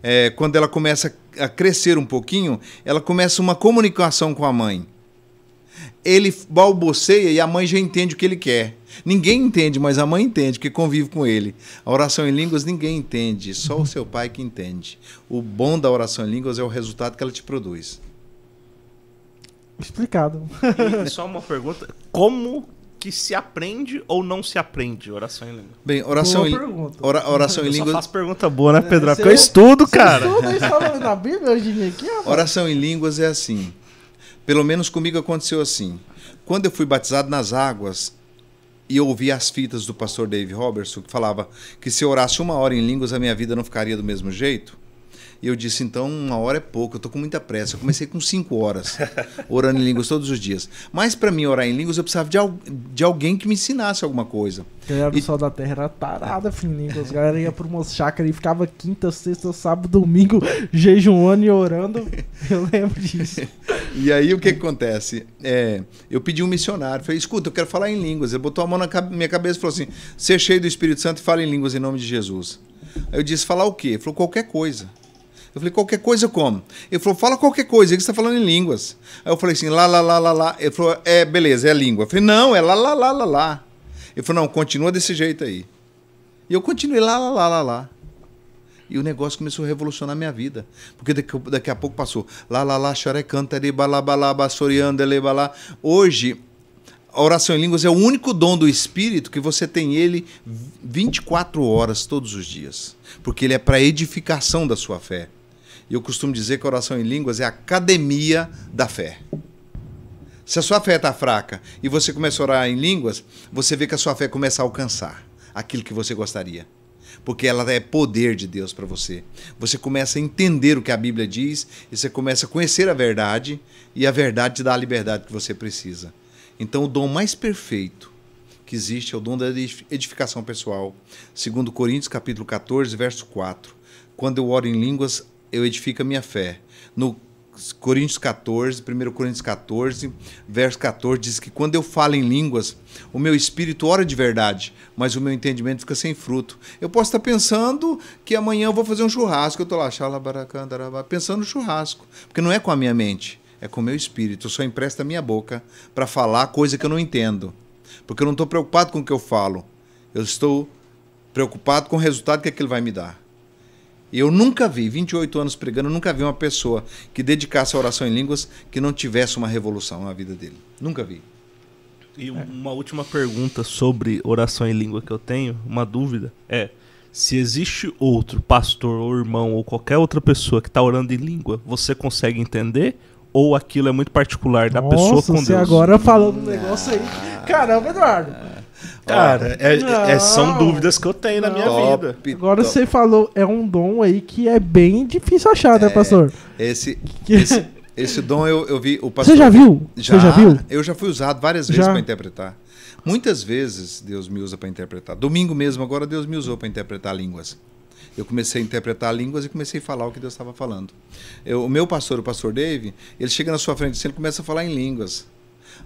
é, quando ela começa a crescer um pouquinho, ela começa uma comunicação com a mãe. Ele balbuceia e a mãe já entende o que ele quer. Ninguém entende, mas a mãe entende, porque convive com ele. A oração em línguas ninguém entende, só o seu pai que entende. O bom da oração em línguas é o resultado que ela te produz. Explicado. E só uma pergunta, como que se aprende ou não se aprende oração em língua? Bem, oração boa em pergunta. Ora, oração eu em línguas. Só faz pergunta boa, né, Pedro? É, eu, eu estudo, cara. Eu estudo, isso na Bíblia hoje em dia. Oração em línguas é assim. Pelo menos comigo aconteceu assim. Quando eu fui batizado nas águas e eu ouvi as fitas do pastor Dave Robertson, que falava que se eu orasse uma hora em línguas, a minha vida não ficaria do mesmo jeito. E eu disse, então, uma hora é pouco, eu estou com muita pressa. Eu comecei com cinco horas, orando em línguas todos os dias. Mas para mim orar em línguas, eu precisava de, al de alguém que me ensinasse alguma coisa. A galera do e... Sal da Terra era tarada, filho, línguas. A galera ia para uma chácara e ficava quinta, sexta, sábado, domingo, jejuando e orando. Eu lembro disso. E aí o que, que acontece? É, eu pedi um missionário, falei, escuta, eu quero falar em línguas. Ele botou a mão na minha cabeça e falou assim, seja cheio do Espírito Santo e fala em línguas em nome de Jesus. Aí eu disse, falar o quê? Ele falou, qualquer coisa. Eu falei, qualquer coisa como? Ele falou, fala qualquer coisa, ele está falando em línguas. Aí eu falei assim, lá, lá, lá, lá, lá. Ele falou, é, beleza, é língua. Eu falei, não, é lá, lá, lá, lá, lá. Ele falou, não, continua desse jeito aí. E eu continuei lá, lá, lá, lá, lá. E o negócio começou a revolucionar a minha vida. Porque daqui, daqui a pouco passou, lá, lá, lá, xoré, canta, balá, balá, bassorianda, balá. Hoje, a oração em línguas é o único dom do Espírito que você tem ele vinte e quatro horas todos os dias. Porque ele é para edificação da sua fé. E eu costumo dizer que a oração em línguas é a academia da fé. Se a sua fé está fraca e você começa a orar em línguas, você vê que a sua fé começa a alcançar aquilo que você gostaria. Porque ela é poder de Deus para você. Você começa a entender o que a Bíblia diz e você começa a conhecer a verdade e a verdade te dá a liberdade que você precisa. Então o dom mais perfeito que existe é o dom da edificação pessoal. Segundo Coríntios, capítulo quatorze, verso quatro. Quando eu oro em línguas, eu edifico a minha fé. No Coríntios quatorze, primeiro Coríntios quatorze, verso quatorze, diz que quando eu falo em línguas, o meu espírito ora de verdade, mas o meu entendimento fica sem fruto. Eu posso estar pensando que amanhã eu vou fazer um churrasco, eu estou lá, pensando no churrasco, porque não é com a minha mente, é com o meu espírito. Eu só empresto a minha boca para falar coisa que eu não entendo, porque eu não estou preocupado com o que eu falo, eu estou preocupado com o resultado que aquilo vai me dar. Eu nunca vi, vinte e oito anos pregando, eu nunca vi uma pessoa que dedicasse a oração em línguas que não tivesse uma revolução na vida dele. Nunca vi. E uma é. última pergunta sobre oração em língua que eu tenho, uma dúvida, é se existe outro pastor ou irmão ou qualquer outra pessoa que está orando em língua, você consegue entender? Ou aquilo é muito particular da Nossa, pessoa com Deus? Nossa, você agora falando um negócio aí. Caramba, Eduardo. Cara, é, é, são dúvidas que eu tenho não. na minha top, vida. Agora top. Você falou, é um dom aí que é bem difícil achar, né, pastor? É, esse, esse, esse dom eu, eu vi... o pastor, Você já viu? Já, você já viu? Eu já fui usado várias vezes para interpretar. Muitas vezes Deus me usa para interpretar. Domingo mesmo, agora Deus me usou para interpretar línguas. Eu comecei a interpretar línguas e comecei a falar o que Deus estava falando. Eu, o meu pastor, o pastor Dave, ele chega na sua frente e ele começa a falar em línguas.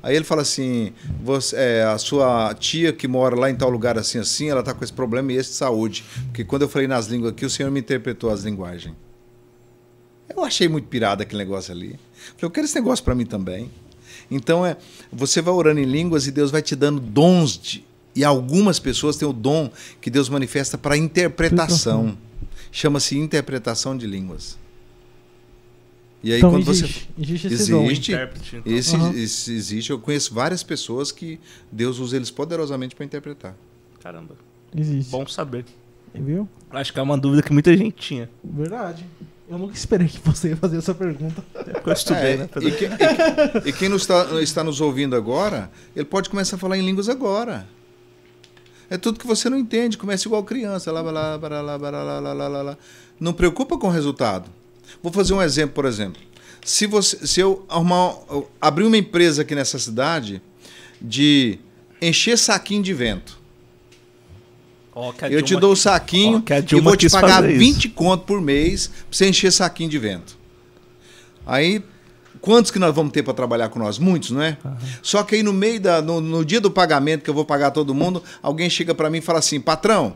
Aí ele fala assim, você, é, a sua tia que mora lá em tal lugar assim, assim, ela está com esse problema e esse de saúde. Porque quando eu falei nas línguas aqui, o Senhor me interpretou as linguagens. Eu achei muito pirada aquele negócio ali. Eu falei, eu quero esse negócio para mim também. Então, é, você vai orando em línguas e Deus vai te dando dons de... E algumas pessoas têm o dom que Deus manifesta para interpretação. Chama-se interpretação de línguas. E aí, então, quando existe, você. Existe esse existe, dom. Então. Esse, uhum. esse existe. Eu conheço várias pessoas que Deus usa eles poderosamente para interpretar. Caramba. Existe. Bom saber. Viu? Acho que é uma dúvida que muita gente tinha. Verdade. Eu nunca esperei que você ia fazer essa pergunta. Eu estudei, é, né? E, que, e, que, e quem nos tá, está nos ouvindo agora, ele pode começar a falar em línguas agora. É tudo que você não entende, começa igual criança. Lá, lá, lá, lá, lá, lá, lá, lá. Não preocupa com o resultado. Vou fazer um exemplo, por exemplo. Se, você, se eu, arrumar, eu abrir uma empresa aqui nessa cidade de encher saquinho de vento. Oh, que a Dilma eu te dou o saquinho oh, e vou te pagar vinte contos por mês para você encher saquinho de vento. Aí... Quantos que nós vamos ter para trabalhar com nós? Muitos, não é? Uhum. Só que aí no meio da, no, no dia do pagamento que eu vou pagar todo mundo, alguém chega para mim e fala assim, patrão,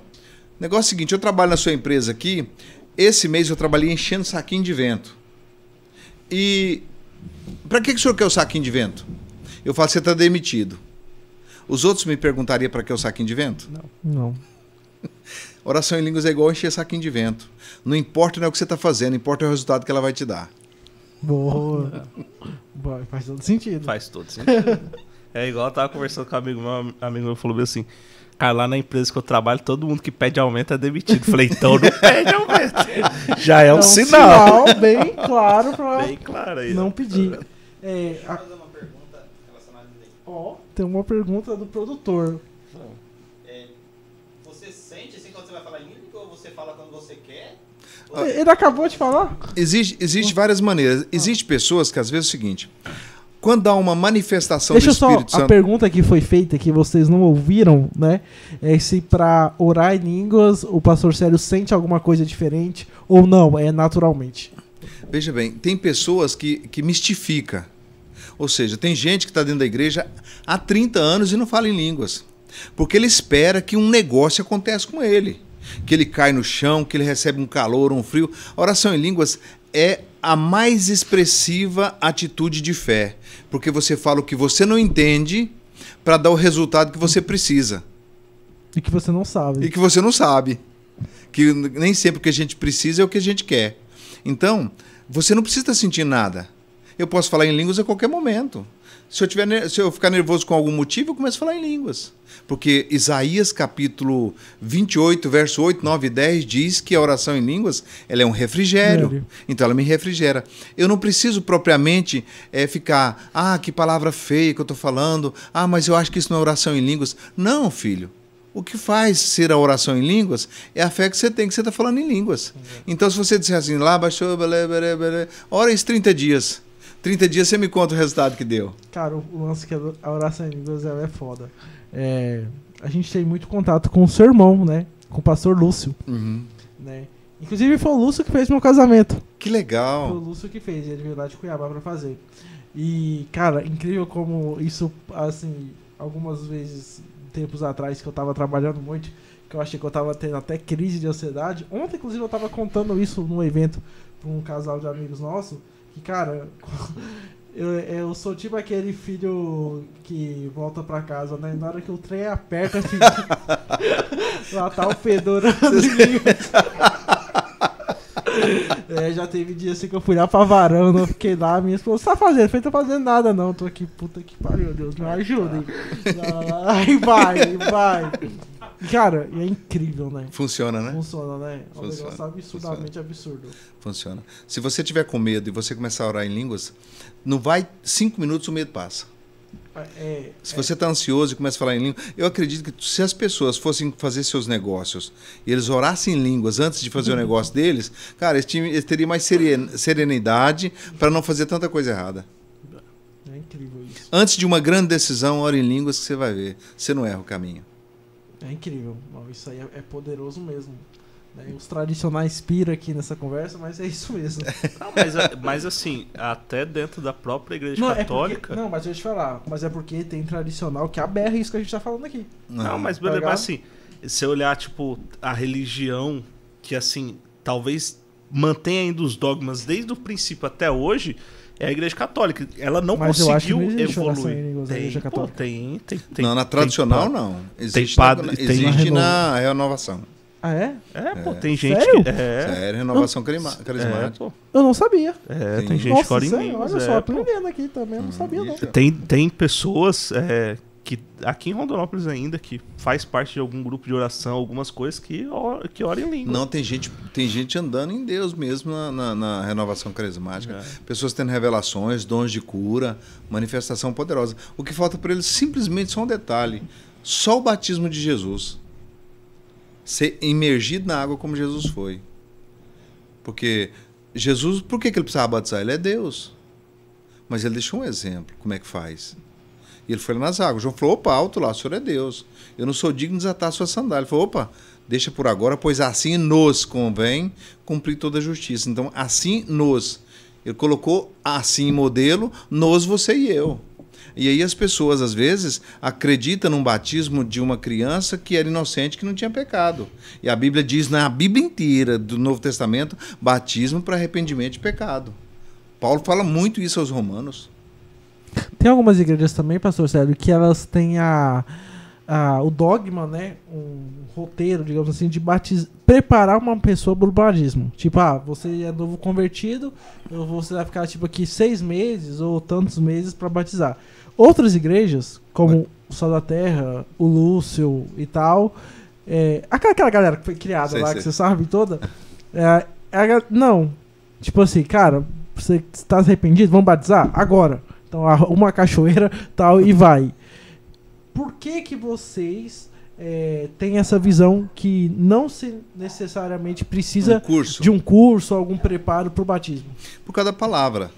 negócio é o seguinte, eu trabalho na sua empresa aqui, esse mês eu trabalhei enchendo saquinho de vento. E para que, que o senhor quer o saquinho de vento? Eu falo, você está demitido. Os outros me perguntariam para que é o saquinho de vento? Não. Não. Oração em línguas é igual encher saquinho de vento. Não importa não é o que você está fazendo, importa o resultado que ela vai te dar. Boa. Boa, faz todo sentido. Faz todo sentido. É igual eu tava conversando com um amigo meu, amigo meu falou assim, cara, lá na empresa que eu trabalho, todo mundo que pede aumento é demitido. Falei, então não pede aumento. Já é um, é um sinal. sinal. Bem claro pra bem claro aí, não ó. pedir. É, a... oh, tem uma pergunta do produtor. É, você sente assim quando você vai falar em língua ou você fala quando você quer? Ele acabou de falar? Existe, existe várias maneiras. Existem pessoas que às vezes é o seguinte, quando há uma manifestação Deixa do Espírito Santo... Deixa eu só, a pergunta que foi feita, que vocês não ouviram, né? É se para orar em línguas o pastor Célio sente alguma coisa diferente ou não, é naturalmente. Veja bem, tem pessoas que, que mistificam. Ou seja, tem gente que está dentro da igreja há trinta anos e não fala em línguas. Porque ele espera que um negócio aconteça com ele. Que ele cai no chão, que ele recebe um calor, um frio. A oração em línguas é a mais expressiva atitude de fé, porque você fala o que você não entende para dar o resultado que você precisa. E que você não sabe. E que você não sabe. Que nem sempre o que a gente precisa é o que a gente quer. Então, você não precisa sentir nada. Eu posso falar em línguas a qualquer momento. Se eu, tiver, se eu ficar nervoso com algum motivo, eu começo a falar em línguas. Porque Isaías capítulo vinte e oito, verso oito, nove e dez diz que a oração em línguas ela é um refrigério. Sério? Então ela me refrigera. Eu não preciso propriamente é, ficar, ah, que palavra feia que eu estou falando, ah, mas eu acho que isso não é oração em línguas. Não, filho. O que faz ser a oração em línguas é a fé que você tem, que você está falando em línguas. Uhum. Então se você disser assim, lá, baixou, belé, belé, belé, ora isso trinta dias. trinta dias você me conta o resultado que deu. Cara, o lance que a oração em línguas é foda. É, a gente tem muito contato com o seu irmão, né? Com o pastor Lúcio. Uhum. Né? Inclusive foi o Lúcio que fez meu casamento. Que legal. Foi o Lúcio que fez, ele veio lá de Cuiabá pra fazer. E, cara, incrível como isso, assim, algumas vezes, tempos atrás, que eu tava trabalhando muito, que eu achei que eu tava tendo até crise de ansiedade. Ontem, inclusive, eu tava contando isso num evento pra um casal de amigos nossos. Que, cara, eu, eu sou tipo aquele filho que volta pra casa, né? Na hora que o trem aperta, filho, lá tá o fedorando. É, já teve dia assim que eu fui lá pra varanda, eu fiquei lá, minha esposa, tá fazendo? Eu falei, tô fazendo nada não, tô aqui, puta que pariu, Deus, me ajudem. Aí vai, aí vai. Cara, e é incrível, né? Funciona, né? Funciona, né? É um negócio absurdamente absurdo. Funciona. Se você tiver com medo e você começar a orar em línguas, não vai cinco minutos, o medo passa. É, se é. você está ansioso e começa a falar em línguas, eu acredito que se as pessoas fossem fazer seus negócios e eles orassem em línguas antes de fazer o negócio deles, cara, eles, tinham, eles teriam mais serenidade para não fazer tanta coisa errada. É incrível isso. Antes de uma grande decisão, ora em línguas que você vai ver. Você não erra o caminho. É incrível. Isso aí é poderoso mesmo. Os tradicionais pira aqui nessa conversa, mas é isso mesmo. Não, mas, mas assim, até dentro da própria igreja não, católica... É porque, não, mas deixa eu te falar. Mas é porque tem tradicional que aberra isso que a gente tá falando aqui. Não, não mas, tá mas assim, se eu olhar, tipo, a religião que, assim, talvez mantenha ainda os dogmas desde o princípio até hoje... É a igreja católica. Ela não mas conseguiu eu acho que evoluir. Tem, igreja pô, tem, tem, tem. Não, na tradicional tem, não. Existe, tem padre, na, existe tem na renovação. Ah, é? É, é. Pô, tem gente sério? que... É, sério, renovação carismática. É, eu não sabia. É, tem, tem gente nossa, fora em mim. Olha é, só, aprendendo aqui também, eu não sabia não. Tem, tem pessoas é, que aqui em Rondonópolis ainda, que faz parte de algum grupo de oração, algumas coisas que oram que ora em língua. Não, tem gente, tem gente andando em Deus mesmo na, na, na renovação carismática. É. Pessoas tendo revelações, dons de cura, manifestação poderosa. O que falta para eles simplesmente só um detalhe. Só o batismo de Jesus. Ser imergido na água como Jesus foi. Porque Jesus, por que, que ele precisava batizar? Ele é Deus. Mas ele deixou um exemplo, como é que faz. E ele foi lá nas águas. João falou, opa, alto lá, o senhor é Deus. Eu não sou digno de desatar a sua sandália. Ele falou, opa, deixa por agora, pois assim nos convém cumprir toda a justiça. Então, assim nos. Ele colocou assim modelo, nos, você e eu. E aí as pessoas, às vezes, acreditam num batismo de uma criança que era inocente, que não tinha pecado. E a Bíblia diz, na Bíblia inteira do Novo Testamento, batismo para arrependimento de pecado. Paulo fala muito isso aos romanos. Tem algumas igrejas também, pastor Célio, que elas têm a, a, o dogma, né, um roteiro, digamos assim, de batiz... preparar uma pessoa para o batismo. Tipo, ah, você é novo convertido, você vai ficar tipo aqui seis meses ou tantos meses para batizar. Outras igrejas, como Oi. o Sal da Terra, o Lúcio e tal, é, aquela, aquela galera que foi criada sei, lá, sei. que você sabe toda, é, é, não, tipo assim, cara, você está arrependido? Vamos batizar? Agora. Então, uma cachoeira, tal, e vai. Por que que vocês é, têm essa visão que não se necessariamente precisa um curso. de um curso, algum preparo para o batismo? Por causa da palavra.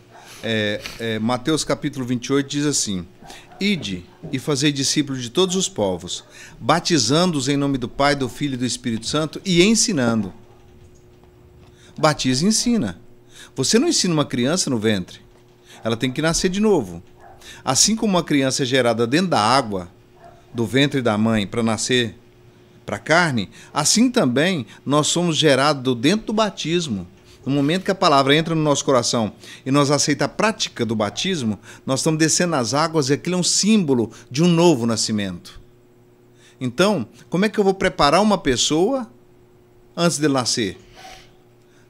É, é, Mateus capítulo vinte e oito diz assim, ide e fazei discípulos de todos os povos, batizando-os em nome do Pai, do Filho e do Espírito Santo e ensinando. Batiza e ensina. Você não ensina uma criança no ventre. Ela tem que nascer de novo. Assim como uma criança é gerada dentro da água, do ventre da mãe, para nascer para a carne, assim também nós somos gerados dentro do batismo. No momento que a palavra entra no nosso coração e nós aceitamos a prática do batismo, nós estamos descendo nas águas e aquilo é um símbolo de um novo nascimento. Então, como é que eu vou preparar uma pessoa antes dele nascer?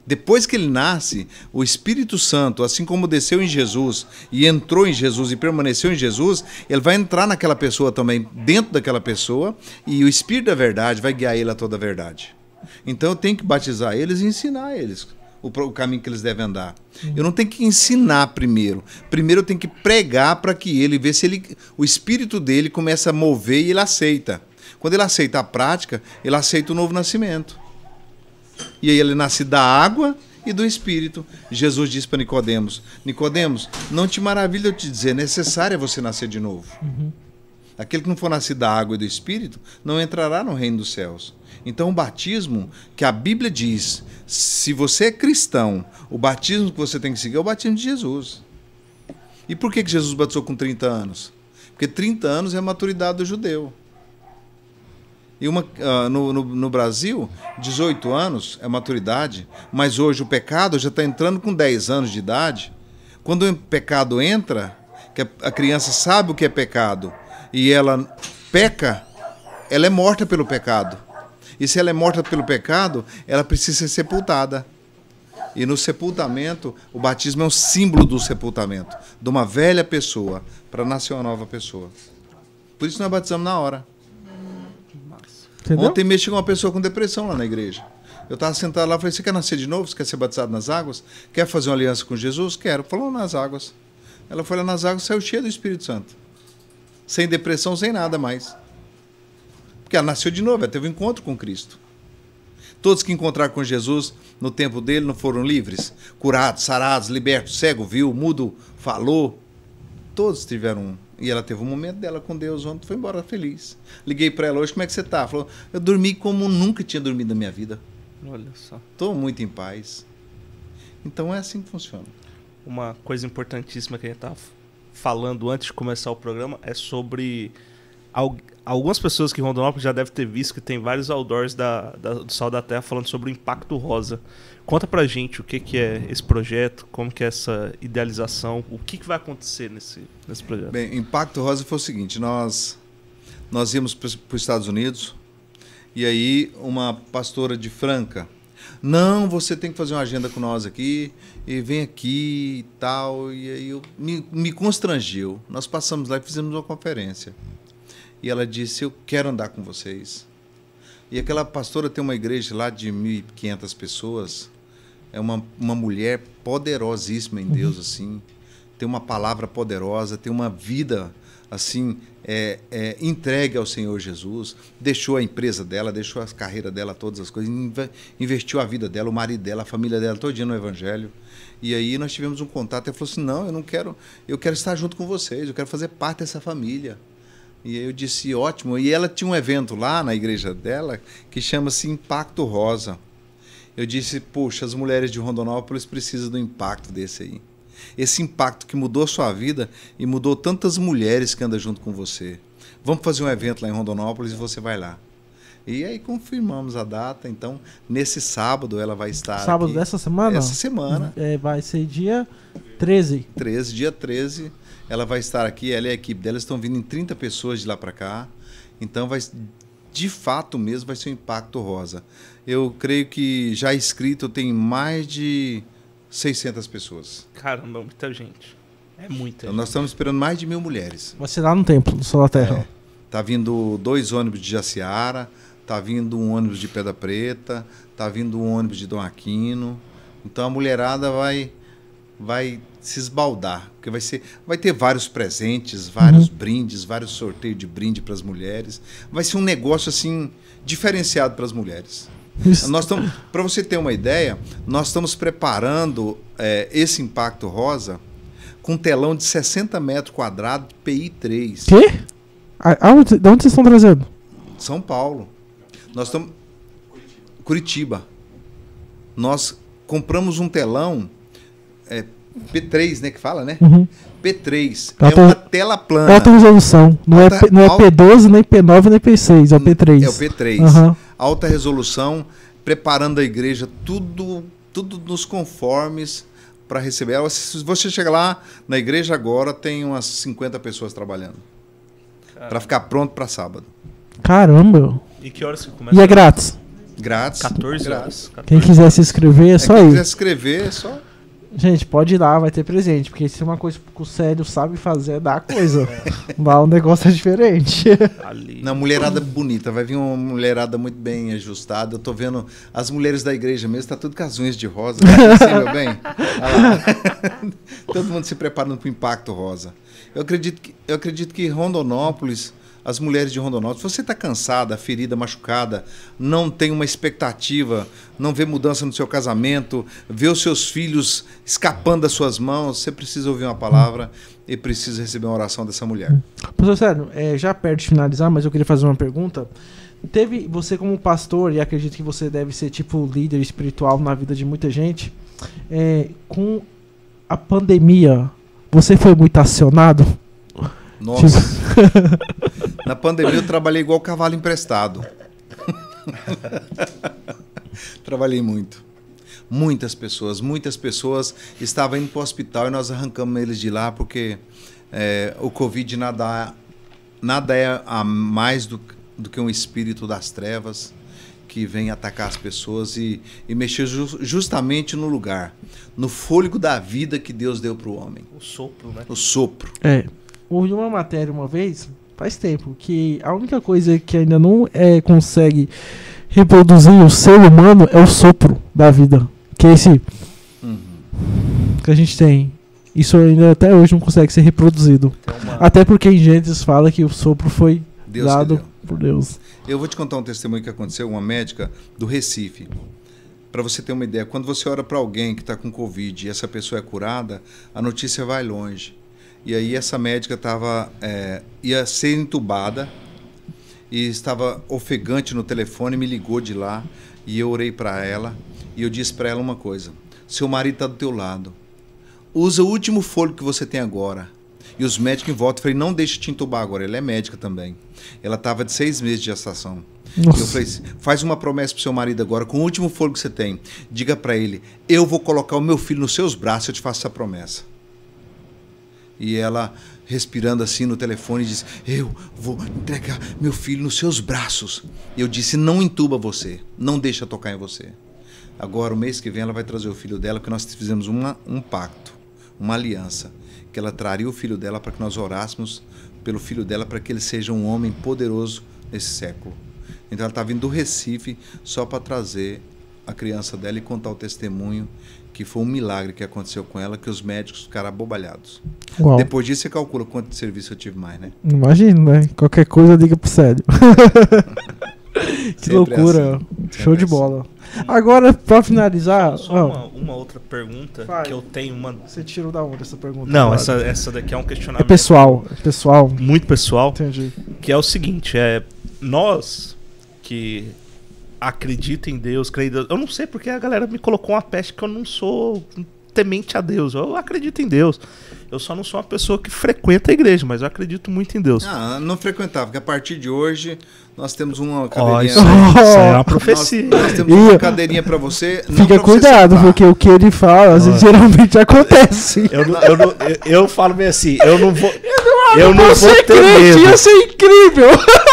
Depois que ele nasce, o Espírito Santo, assim como desceu em Jesus e entrou em Jesus e permaneceu em Jesus, ele vai entrar naquela pessoa também, dentro daquela pessoa, e o Espírito da verdade vai guiar ele a toda a verdade. Então eu tenho que batizar eles e ensinar eles o, o caminho que eles devem andar. Eu não tenho que ensinar primeiro. Primeiro eu tenho que pregar para que ele veja se ele, o Espírito dele começa a mover e ele aceita. Quando ele aceita a prática, ele aceita o novo nascimento. E aí ele nasce da água e do Espírito. Jesus disse para Nicodemos, Nicodemos, não te maravilha eu te dizer, é necessário você nascer de novo. Uhum. Aquele que não for nascido da água e do Espírito não entrará no reino dos céus. Então o batismo que a Bíblia diz, se você é cristão, o batismo que você tem que seguir é o batismo de Jesus. E por que que Jesus batizou com trinta anos? Porque trinta anos é a maturidade do judeu. E uma, uh, no, no, no Brasil, dezoito anos é maturidade, mas hoje o pecado já está entrando com dez anos de idade. Quando o pecado entra, que a, a criança sabe o que é pecado e ela peca, ela é morta pelo pecado. E se ela é morta pelo pecado, ela precisa ser sepultada. E no sepultamento, o batismo é um símbolo do sepultamento, de uma velha pessoa para nascer uma nova pessoa. Por isso nós batizamos na hora. Entendeu? Ontem mesmo chegou uma pessoa com depressão lá na igreja. Eu estava sentado lá e falei, você quer nascer de novo? Você quer ser batizado nas águas? Quer fazer uma aliança com Jesus? Quero. Falou, nas águas. Ela foi lá nas águas e saiu cheia do Espírito Santo. Sem depressão, sem nada mais. Porque ela nasceu de novo, ela teve um encontro com Cristo. Todos que encontraram com Jesus no tempo dele não foram livres? Curados, sarados, libertos, cego viu, mudo falou. Todos tiveram um. E ela teve um momento dela com Deus ontem, foi embora feliz. Liguei para ela hoje, como é que você está? Falou, eu dormi como nunca tinha dormido na minha vida. Olha só. Estou muito em paz. Então é assim que funciona. Uma coisa importantíssima que a gente estava falando antes de começar o programa é sobre... Algumas pessoas que em Rondonópolis já devem ter visto que tem vários outdoors da, da, do Sal da Terra falando sobre o impacto rosa. Conta pra gente o que, que é esse projeto, como que é essa idealização, o que, que vai acontecer nesse, nesse projeto. Bem, impacto rosa foi o seguinte, nós, nós íamos para os Estados Unidos e aí uma pastora de Franca, não, você tem que fazer uma agenda com nós aqui, e vem aqui e tal, e aí eu, me, me constrangiu. Nós passamos lá e fizemos uma conferência. E ela disse, eu quero andar com vocês. E aquela pastora tem uma igreja lá de mil e quinhentas pessoas. É uma, uma mulher poderosíssima em Deus, assim. Tem uma palavra poderosa, tem uma vida, assim, é, é, entregue ao Senhor Jesus. Deixou a empresa dela, deixou a carreira dela, todas as coisas. Investiu a vida dela, o marido dela, a família dela, todo dia no evangelho. E aí nós tivemos um contato. Ela falou assim, não, eu não quero, eu quero estar junto com vocês, eu quero fazer parte dessa família. E eu disse, ótimo. E ela tinha um evento lá na igreja dela que chama-se Impacto Rosa. Eu disse, poxa, as mulheres de Rondonópolis precisam do impacto desse aí. Esse impacto que mudou a sua vida e mudou tantas mulheres que andam junto com você. Vamos fazer um evento lá em Rondonópolis e você vai lá. E aí confirmamos a data. Então, nesse sábado ela vai estar Sábado aqui. dessa semana? Essa semana. É, vai ser dia treze. treze, dia treze. Ela vai estar aqui, ela e a equipe dela estão vindo em trinta pessoas de lá para cá. Então, vai, de fato mesmo, vai ser um impacto rosa. Eu creio que já inscrito tem mais de seiscentas pessoas. Caramba, muita gente. É muita então, gente. Nós estamos esperando mais de mil mulheres. Vai ser lá no templo do Sol da Terra. Está é. vindo dois ônibus de Jaciara, está vindo um ônibus de Pedra Preta, está vindo um ônibus de Dom Aquino. Então, a mulherada vai... vai se esbaldar, porque vai ser, vai ter vários presentes, vários uhum. brindes, vários sorteios de brinde para as mulheres. Vai ser um negócio assim diferenciado para as mulheres. Nós estamos, para você ter uma ideia, nós estamos preparando é, esse impacto rosa com um telão de sessenta metros quadrados de P I três. Quê? Aonde, de onde vocês estão trazendo? São Paulo. Nós estamos Curitiba. Nós compramos um telão É P três, né, que fala, né? Uhum. P três. Ela é tem, uma tela plana. Alta resolução. Não, alta, é, P, não é P doze, nem P nove, nem P seis. É o P três. É o P três. Uhum. Alta resolução, preparando a igreja, tudo, tudo nos conformes para receber ela. Se você chegar lá na igreja agora, tem umas cinquenta pessoas trabalhando. Para ficar pronto para sábado. Caramba! E que horas que começa? E é grátis? Grátis. quatorze horas. Quem quiser se inscrever, é só ir. Quem quiser se inscrever, é só... Gente, pode ir lá, vai ter presente. Porque se uma coisa que o Célio sabe fazer é dar coisa. Lá o negócio é diferente. Na mulherada bonita, vai vir uma mulherada muito bem ajustada. Eu tô vendo as mulheres da igreja mesmo, tá tudo com as unhas de rosa. Assim, meu bem. Todo mundo se preparando pro impacto rosa. Eu acredito que, eu acredito que Rondonópolis, as mulheres de Rondonópolis, se você está cansada, ferida, machucada, não tem uma expectativa, não vê mudança no seu casamento, vê os seus filhos escapando das suas mãos, você precisa ouvir uma palavra e precisa receber uma oração dessa mulher. Professor Célio, é, já perto de finalizar, mas eu queria fazer uma pergunta. Teve você como pastor, e acredito que você deve ser tipo líder espiritual na vida de muita gente, é, com a pandemia, você foi muito acionado? Nossa, na pandemia eu trabalhei igual cavalo emprestado. Trabalhei muito. Muitas pessoas, muitas pessoas estavam indo para o hospital e nós arrancamos eles de lá porque é, o Covid nada, nada é a mais do, do que um espírito das trevas. que vem atacar as pessoas e, e mexer ju justamente no lugar, no fôlego da vida que Deus deu para o homem. O sopro, né? O sopro. É. Houve uma matéria uma vez, faz tempo, que a única coisa que ainda não é, consegue reproduzir o ser humano é o sopro da vida. Que é esse uhum. que a gente tem. Isso ainda até hoje não consegue ser reproduzido. Uma... Até porque em Gênesis fala que o sopro foi Deus dado por Deus. Eu vou te contar um testemunho que aconteceu, uma médica do Recife. Para você ter uma ideia, quando você ora para alguém que está com Covid e essa pessoa é curada, a notícia vai longe. E aí essa médica tava, é, ia ser entubada e estava ofegante no telefone, me ligou de lá e eu orei para ela e eu disse para ela uma coisa: seu marido está do teu lado, usa o último fôlego que você tem agora. E os médicos em volta, eu falei, não deixa te entubar agora, ela é médica também. Ela estava de seis meses de gestação. Nossa. Eu falei, faz uma promessa para o seu marido agora, com o último fôlego que você tem, diga para ele, eu vou colocar o meu filho nos seus braços, eu te faço essa promessa. E ela, respirando assim no telefone, disse, eu vou entregar meu filho nos seus braços. Eu disse, não entuba você, não deixa tocar em você. Agora, o mês que vem, ela vai trazer o filho dela, porque nós fizemos uma, um pacto, uma aliança, que ela traria o filho dela para que nós orássemos pelo filho dela, para que ele seja um homem poderoso nesse século. Então, ela está vindo do Recife só para trazer a criança dela e contar o testemunho, que foi um milagre que aconteceu com ela, que os médicos ficaram abobalhados. Uau. Depois disso, você calcula quanto de serviço eu tive mais, né? Imagino, né? Qualquer coisa, liga pro Célio. Que sempre loucura. Assim. Show sempre de bola. Assim. Agora, pra finalizar... Só ah, uma, uma outra pergunta vai. que eu tenho, mano. Você tirou da onda essa pergunta? Não, essa, essa daqui é um questionamento. É pessoal. É pessoal. Muito pessoal. Entendi. Que é o seguinte, é, nós que... acredita em Deus, creio em Deus. Eu não sei porque a galera me colocou uma peste que eu não sou temente a Deus. Eu acredito em Deus. Eu só não sou uma pessoa que frequenta a igreja, mas eu acredito muito em Deus. Ah, não frequentava, porque a partir de hoje nós temos uma cadeirinha. Oh, isso, oh, isso é uma profecia. Nós, nós temos uma cadeirinha pra você. Fica cuidado, porque o que ele fala às vezes, geralmente acontece. Eu, eu, eu, eu, eu falo bem assim, eu não vou... Eu não vou ter medo. Ia ser incrível.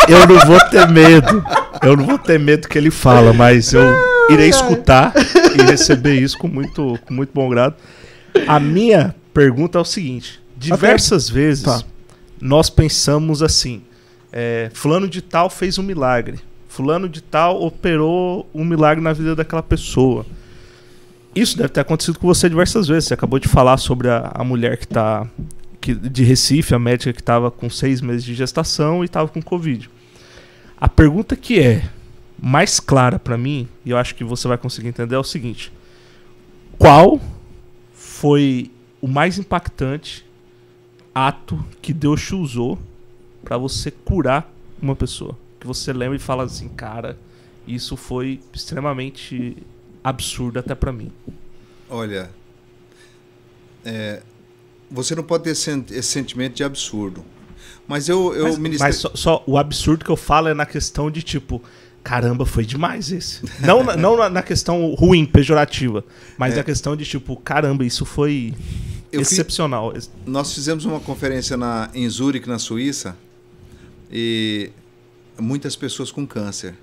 Eu não vou ter medo. Eu não vou ter medo que ele fala, mas eu irei escutar e receber isso com muito, com muito bom grado. A minha pergunta é o seguinte: diversas Até... vezes tá. nós pensamos assim, é, fulano de tal fez um milagre, fulano de tal operou um milagre na vida daquela pessoa. Isso deve ter acontecido com você diversas vezes. Você acabou de falar sobre a, a mulher que está... de Recife, a médica que estava com seis meses de gestação e estava com Covid. A pergunta que é mais clara para mim, e eu acho que você vai conseguir entender, é o seguinte: qual foi o mais impactante ato que Deus te usou para você curar uma pessoa? Que você lembra e fala assim, cara, isso foi extremamente absurdo até para mim. Olha, é... você não pode ter esse sentimento de absurdo. Mas eu, eu mas, ministrei... Mas só, só o absurdo que eu falo é na questão de tipo... Caramba, foi demais esse. Não, na, não na questão ruim, pejorativa. Mas é. na questão de tipo... Caramba, isso foi eu excepcional. Fiz... Nós fizemos uma conferência na, em Zurique, na Suíça. E muitas pessoas com câncer.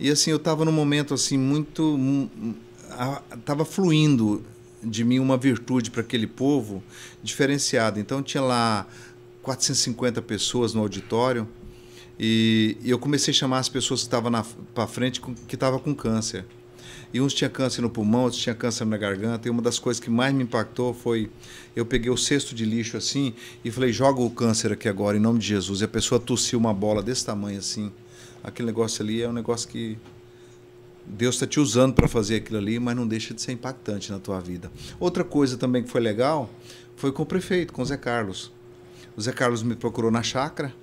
E assim, eu estava num momento assim muito... Estava fluindo... de mim uma virtude para aquele povo diferenciada. Então tinha lá quatrocentas e cinquenta pessoas no auditório e eu comecei a chamar as pessoas que estavam para frente que estavam com câncer. E uns tinham câncer no pulmão, outros tinham câncer na garganta. E uma das coisas que mais me impactou foi... Eu peguei o cesto de lixo assim e falei, joga o câncer aqui agora, em nome de Jesus. E a pessoa tossiu uma bola desse tamanho assim. Aquele negócio ali é um negócio que... Deus está te usando para fazer aquilo ali, mas não deixa de ser impactante na tua vida. Outra coisa também que foi legal foi com o prefeito, com o Zé Carlos. O Zé Carlos me procurou na chácara,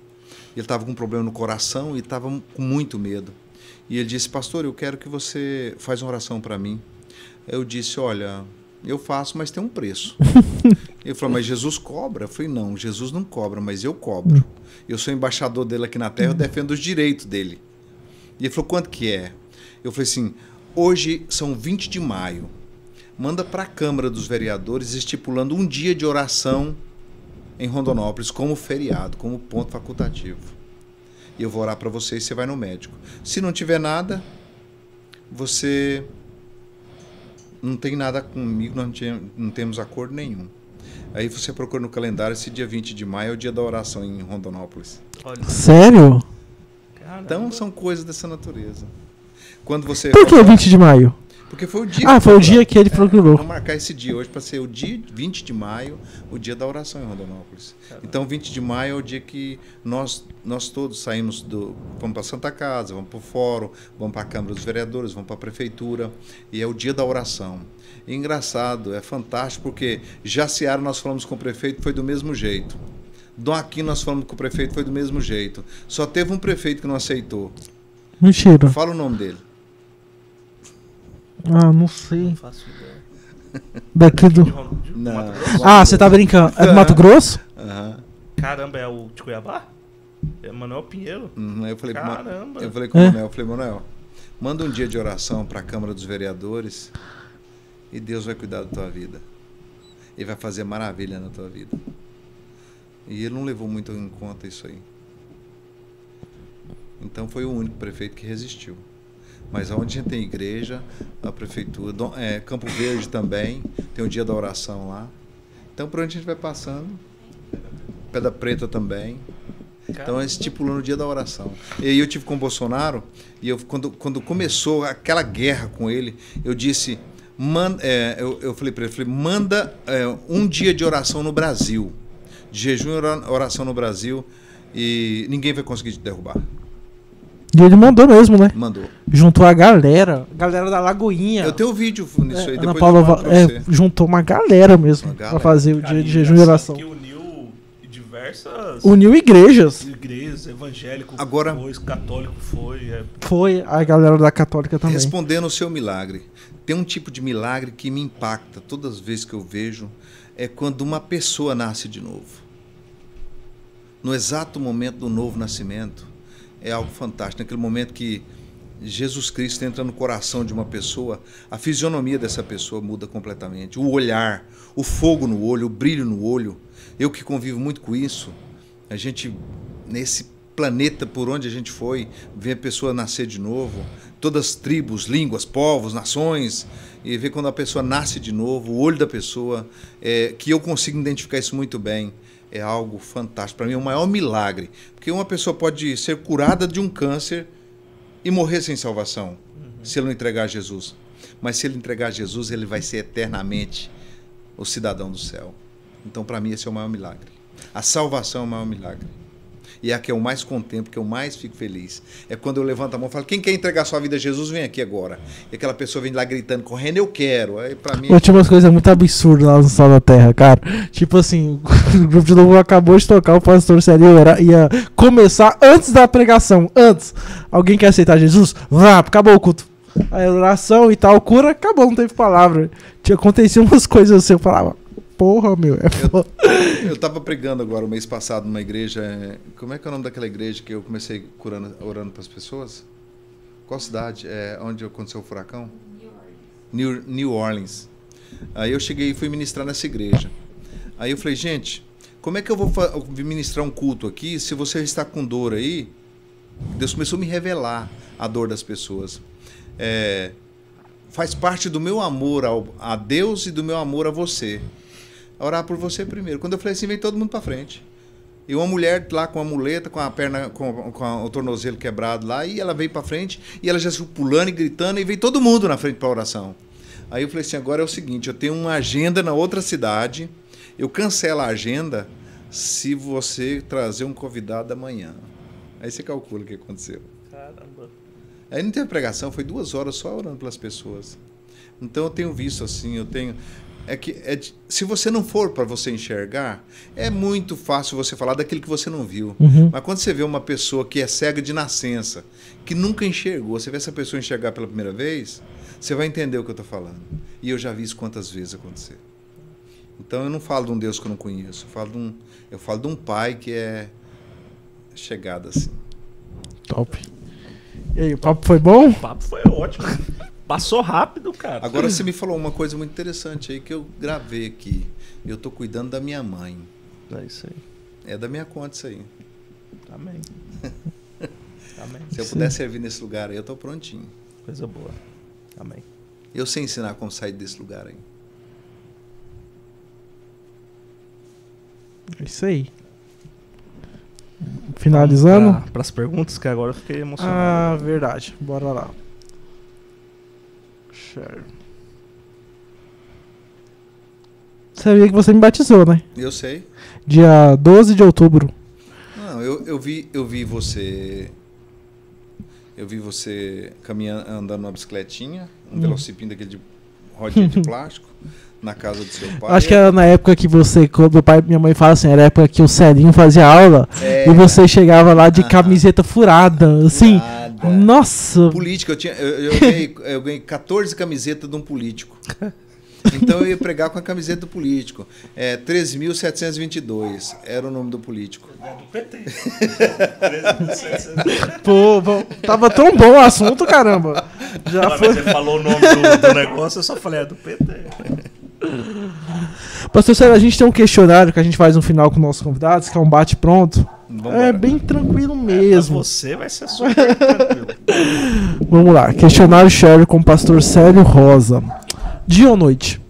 ele estava com um problema no coração e estava com muito medo. E ele disse, pastor, eu quero que você faça uma oração para mim. Eu disse, olha, eu faço, mas tem um preço. Ele falou, mas Jesus cobra? Eu falei, não, Jesus não cobra, mas eu cobro. Eu sou embaixador dele aqui na terra, eu defendo os direitos dele. E ele falou, quanto que é? Eu falei assim, hoje são vinte de maio, manda para a Câmara dos Vereadores estipulando um dia de oração em Rondonópolis como feriado, como ponto facultativo. e eu vou orar para você e você vai no médico. Se não tiver nada, você não tem nada comigo, não, não temos acordo nenhum. Aí você procura no calendário, esse dia vinte de maio é o dia da oração em Rondonópolis. Olha. Sério? Então são coisas dessa natureza. Quando você... Por que vinte de maio? Porque foi o dia... Ah, foi o dia que ele procurou. É, vamos marcar esse dia hoje para ser o dia vinte de maio, o dia da oração em Rondonópolis. Caramba. Então vinte de maio é o dia que nós, nós todos saímos do... Vamos para Santa Casa, vamos para o Fórum, vamos para a Câmara dos Vereadores, vamos para a Prefeitura. E é o dia da oração. E engraçado, é fantástico, porque Jaciara nós falamos com o prefeito, foi do mesmo jeito. Dom Aquino nós falamos com o prefeito, foi do mesmo jeito. Só teve um prefeito que não aceitou. Mentira. Fala o nome dele. Ah, não sei. Não faço ideia. Daqui do... Não. Ah, você tá brincando. É do Mato Grosso? Uhum. Caramba, é o de Cuiabá? É Manuel Pinheiro? Uhum, eu falei Caramba. Eu falei com é? o Manuel, eu falei, Manuel, manda um dia de oração pra Câmara dos Vereadores e Deus vai cuidar da tua vida. Ele vai fazer maravilha na tua vida. E ele não levou muito em conta isso aí. Então foi o único prefeito que resistiu. Mas onde a gente tem igreja, a prefeitura, é, Campo Verde também, tem o dia da oração lá. Então, por onde a gente vai passando, Pedra Preta também. Então, é estipulando o dia da oração. E aí eu estive com o Bolsonaro, e eu, quando, quando começou aquela guerra com ele, eu disse, man, é, eu, eu falei para ele, falei, manda é, um dia de oração no Brasil, de jejum e oração no Brasil, e ninguém vai conseguir te derrubar. E ele mandou mesmo, né? Mandou. Juntou a galera, a galera da Lagoinha. Eu tenho um vídeo nisso é, aí, depois Paula, eu mando pra você. É, juntou uma galera mesmo uma galera. pra fazer o Cara, dia de jejum e oração. Que uniu diversas... Uniu igrejas. Igrejas, evangélico Agora, foi, católico foi. É... Foi a galera da católica também. Respondendo o seu milagre. Tem um tipo de milagre que me impacta todas as vezes que eu vejo, é quando uma pessoa nasce de novo. No exato momento do novo nascimento, é algo fantástico. Naquele momento que Jesus Cristo entra no coração de uma pessoa, a fisionomia dessa pessoa muda completamente. O olhar, o fogo no olho, o brilho no olho. Eu que convivo muito com isso, a gente, nesse planeta por onde a gente foi, vê a pessoa nascer de novo. Todas as tribos, línguas, povos, nações. E ver quando a pessoa nasce de novo, o olho da pessoa, é, que eu consigo identificar isso muito bem. É algo fantástico. Para mim é o maior milagre. Porque uma pessoa pode ser curada de um câncer e morrer sem salvação, uhum. se ele não entregar a Jesus. Mas se ele entregar a Jesus, ele vai ser eternamente o cidadão do céu. Então, para mim, esse é o maior milagre. A salvação é o maior milagre. E é a que eu mais contemplo, que eu mais fico feliz. É quando eu levanto a mão e falo, quem quer entregar sua vida a Jesus, vem aqui agora. E aquela pessoa vem lá gritando, correndo, eu quero. Aí, pra mim, eu tinha umas coisas muito absurdas lá no Sal da Terra, cara. Tipo assim, o grupo de louvor acabou de tocar, o pastor Célio era, ia começar antes da pregação. Antes. Alguém quer aceitar Jesus? Vá, acabou o culto. A oração e tal, cura, acabou, não teve palavra. Tinha acontecido umas coisas assim, eu falava... Porra, meu. É foda. Eu, eu tava pregando agora o mês passado numa igreja. Como é que é o nome daquela igreja que eu comecei curando, orando para as pessoas? Qual cidade? É, onde aconteceu o furacão? New Orleans. New, New Orleans. Aí eu cheguei e fui ministrar nessa igreja. Aí eu falei, gente, como é que eu vou ministrar um culto aqui se você está com dor aí? Deus começou a me revelar a dor das pessoas. É, faz parte do meu amor ao, a Deus e do meu amor a você. Orar por você primeiro. Quando eu falei assim, vem todo mundo para frente. E uma mulher lá com a muleta, com a perna, com, com a, o tornozelo quebrado lá, e ela veio para frente, e ela já se pulando e gritando, e veio todo mundo na frente para oração. Aí eu falei assim, agora é o seguinte, eu tenho uma agenda na outra cidade, eu cancelo a agenda se você trazer um convidado amanhã. Aí você calcula o que aconteceu. Caramba. Aí não teve pregação, foi duas horas só orando pelas pessoas. Então eu tenho visto assim, eu tenho... É que é, se você não for para você enxergar, é muito fácil você falar daquilo que você não viu. Uhum. Mas quando você vê uma pessoa que é cega de nascença, que nunca enxergou, você vê essa pessoa enxergar pela primeira vez, você vai entender o que eu estou falando. E eu já vi isso quantas vezes acontecer. Então eu não falo de um Deus que eu não conheço, eu falo de um, eu falo de um pai que é chegado assim. Top. E aí, o papo foi bom? O papo foi ótimo. Passou rápido, cara. Agora você me falou uma coisa muito interessante aí que eu gravei aqui. Eu tô cuidando da minha mãe. É isso aí. É da minha conta isso aí. Amém. Amém. Se eu puder Sim. servir nesse lugar aí, eu estou prontinho. Coisa boa. Amém. Eu sei ensinar como sair desse lugar aí. É isso aí. Finalizando? Para as perguntas, que agora eu fiquei emocionado. Ah, verdade. Bora lá. Share. Sabia que você me batizou, né? Eu sei. Dia doze de outubro. Não, eu, eu, vi, eu vi você... Eu vi você caminhando, andando numa bicicletinha, um hum. velocipinho daquele de rodinha de plástico, na casa do seu pai. Acho que era na época que você, quando meu pai e minha mãe falam assim, era a época que o Celinho fazia aula, é. e você chegava lá de ah. camiseta furada, assim, furada. Nossa! Política, eu, tinha, eu, eu, ganhei, eu ganhei quatorze camisetas de um político. Então eu ia pregar com a camiseta do político. É, treze mil setecentos e vinte e dois era o nome do político. É do P T. Pô, bom, tava tão bom o assunto, caramba. Já Não, foi... Você falou o nome do, do negócio, eu só falei, é do P T. Pastor Célio, a gente tem um questionário que a gente faz no final com nossos convidados, que é um bate-pronto. Vambora. É bem tranquilo mesmo. É, você vai ser super tranquilo. Vamos lá, questionário Share com o pastor Célio Rosa. Dia ou noite?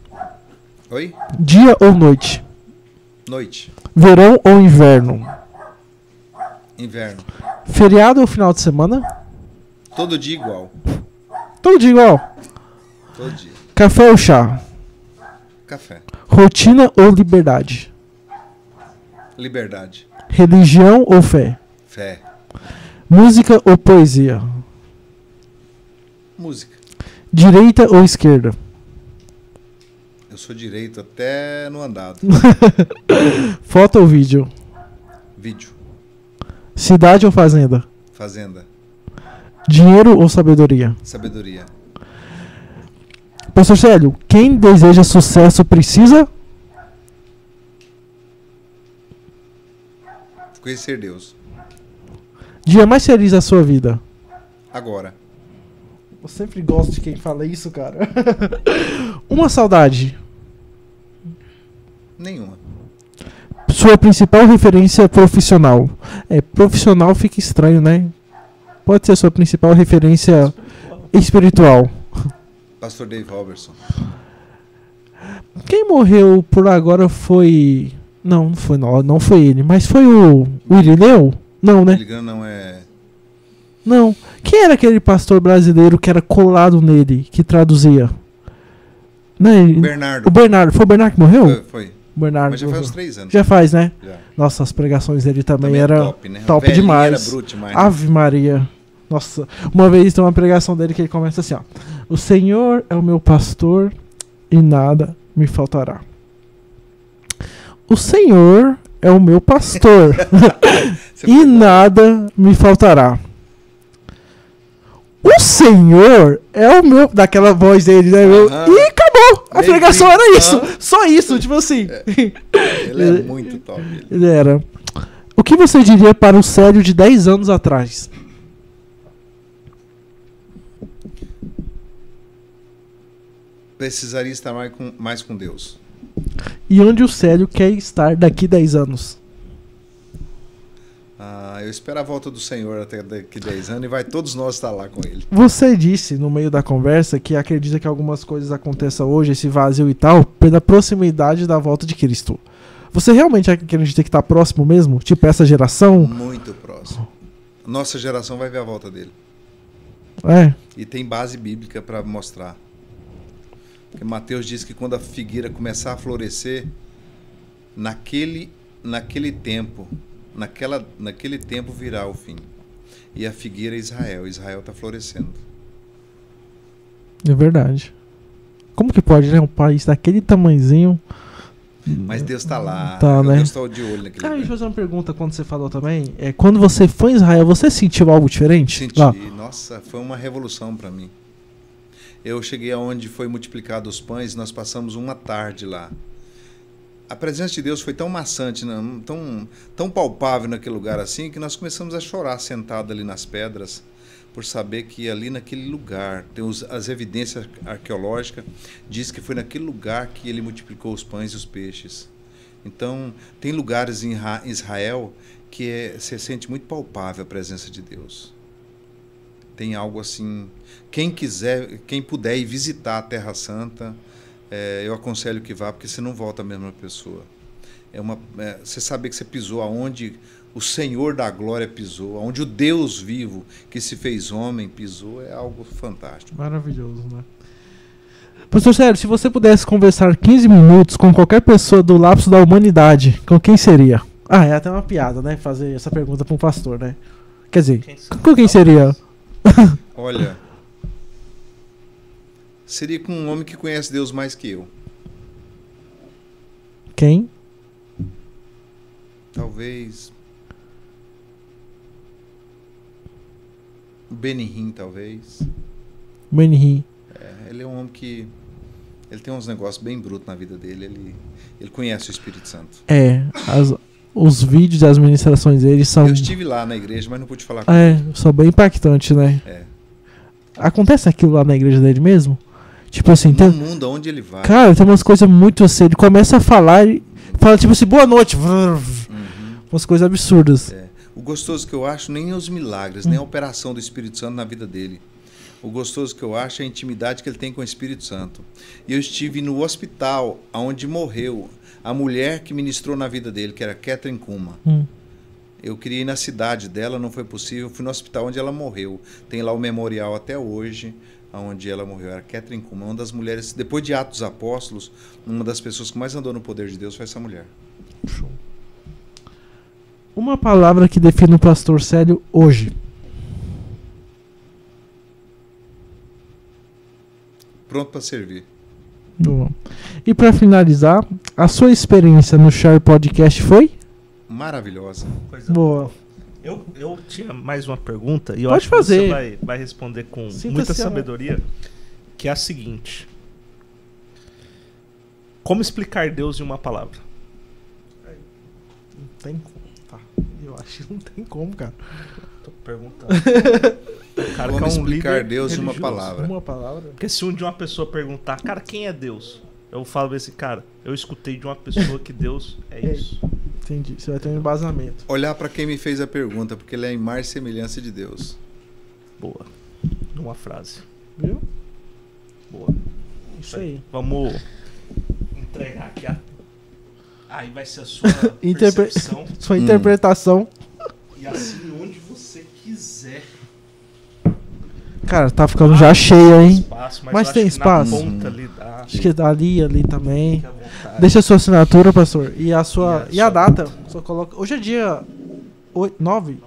Oi? Dia ou noite? Noite. Verão ou inverno? Inverno. Feriado ou final de semana? Todo dia igual. Todo dia igual? Todo dia. Café ou chá? Café. Rotina ou liberdade? Liberdade. Religião ou fé? Fé. Música ou poesia? Música. Direita ou esquerda? Eu sou direito até no andado. Foto ou vídeo? Vídeo. Cidade ou fazenda? Fazenda. Dinheiro ou sabedoria? Sabedoria. Pastor Célio, quem deseja sucesso precisa? Conhecer Deus. Dia mais feliz da sua vida? Agora. Eu sempre gosto de quem fala isso, cara. Uma saudade? Nenhuma. Sua principal referência profissional? É, profissional fica estranho, né? Pode ser sua principal referência espiritual. Pastor Dave Robertson. Quem morreu por agora foi... Não, não foi, não, não foi ele, mas foi o, o Irineu? Não, né? Irineu não é... Não. Quem era aquele pastor brasileiro que era colado nele, que traduzia? Né? Bernardo. O Bernardo. Foi o Bernardo que morreu? Foi. foi. Bernardo. Mas já morreu. Faz uns três anos. Já faz, né? Já. Nossa, as pregações dele também, também eram top, né? top demais. Era bruto demais. Ave Maria. Nossa. Uma vez tem uma pregação dele que ele começa assim, ó. O Senhor é o meu pastor e nada me faltará. O Senhor é o meu pastor e nada me faltará. O Senhor é o meu... Daquela voz dele, né? Uhum. E acabou. A pregação era isso. Só isso, tipo assim. É. Ele é muito top. Ele. ele era. O que você diria para o Célio de dez anos atrás? Precisaria estar mais com, mais com Deus. E onde o Célio quer estar daqui dez anos? Ah, eu espero a volta do Senhor até daqui dez anos e vai todos nós estar lá com ele. Você disse no meio da conversa que acredita que algumas coisas aconteçam hoje, esse vazio e tal, pela proximidade da volta de Cristo. Você realmente acredita que está próximo mesmo? Tipo essa geração? Muito próximo. Nossa geração vai ver a volta dele. É. E tem base bíblica para mostrar. Porque Mateus diz que quando a figueira começar a florescer, naquele, naquele tempo... Naquela, naquele tempo virá o fim. E a figueira é Israel. Israel está florescendo. É verdade. Como que pode, né? Um país daquele tamanhozinho. Mas Deus está lá. Tá, né? Deus está de olho naquele lugar. Ah, deixa eu fazer uma pergunta quando você falou também. É, quando você foi em Israel, você sentiu algo diferente? Senti. Lá. Nossa, foi uma revolução para mim. Eu cheguei aonde foi multiplicado os pães e nós passamos uma tarde lá. A presença de Deus foi tão maçante, né? tão, tão palpável naquele lugar assim, que nós começamos a chorar sentado ali nas pedras, por saber que ali naquele lugar, tem os, as evidências arqueológicas, diz que foi naquele lugar que ele multiplicou os pães e os peixes. Então, tem lugares em Israel que é, se sente muito palpável a presença de Deus. tem algo assim. Quem quiser, quem puder ir visitar a Terra Santa, é, eu aconselho que vá, porque você não volta a mesma pessoa. É uma, é, você saber que você pisou aonde o Senhor da Glória pisou, aonde o Deus vivo que se fez homem pisou, é algo fantástico. Maravilhoso, né? Pastor Célio, se você pudesse conversar quinze minutos com qualquer pessoa do lapso da humanidade, com quem seria? Ah, é até uma piada, né? Fazer essa pergunta para um pastor, né? Quer dizer, quem com quem seria? Olha, seria com um homem que conhece Deus mais que eu. Quem? Talvez... Benihim, talvez. Benihim. É, ele é um homem que... Ele tem uns negócios bem brutos na vida dele. Ele, ele conhece o Espírito Santo. É. As, os vídeos das ministrações dele são... Eu estive lá na igreja, mas não pude falar com é, ele. É, são bem impactantes, né? É. Acontece aquilo lá na igreja dele mesmo? Tipo assim... No tem, mundo, aonde ele vai. Cara, tem umas coisas muito assim. Ele começa a falar e fala tipo assim, boa noite. Uhum. Umas coisas absurdas. É. O gostoso que eu acho nem os milagres, hum. nem a operação do Espírito Santo na vida dele. O gostoso que eu acho é a intimidade que ele tem com o Espírito Santo. E eu estive no hospital onde morreu a mulher que ministrou na vida dele, que era Catherine Kuma. Hum. Eu queria ir na cidade dela, não foi possível. Eu fui no hospital onde ela morreu. Tem lá o memorial até hoje, onde ela morreu. Era Catherine Kuma, uma das mulheres, depois de Atos dos Apóstolos, uma das pessoas que mais andou no poder de Deus foi essa mulher. Show. Uma palavra que define o pastor Célio hoje. Pronto para servir. Bom. E para finalizar, a sua experiência no Share Podcast foi? Maravilhosa. Coisa boa. boa. Eu, eu tinha mais uma pergunta e eu Pode acho fazer. que você vai, vai responder com Sinta muita sabedoria, amor. que é a seguinte. Como explicar Deus em uma palavra? Não tem como. Tá. Eu acho que não tem como, cara. Tô perguntando. Cara, Como é um explicar Deus em uma palavra. uma palavra? Porque se um de uma pessoa perguntar, cara, quem é Deus? Eu falo pra esse cara, eu escutei de uma pessoa que Deus é isso. Entendi, você vai ter um embasamento. Olhar pra quem me fez a pergunta, porque ele é a imagem e semelhança de Deus. Boa. Uma frase. Viu? Boa. Isso aí. Vamos entregar aqui a... Aí vai ser a sua Interpre... Sua interpretação. Hum. E assim, onde você quiser. Cara, tá ficando ah, já cheio, hein? Espaço, mas mas tem espaço. Ali dá. Acho que dali, ali também. Deixa a sua assinatura, pastor. E a sua. E a, e a data. Só coloca... Hoje é dia nove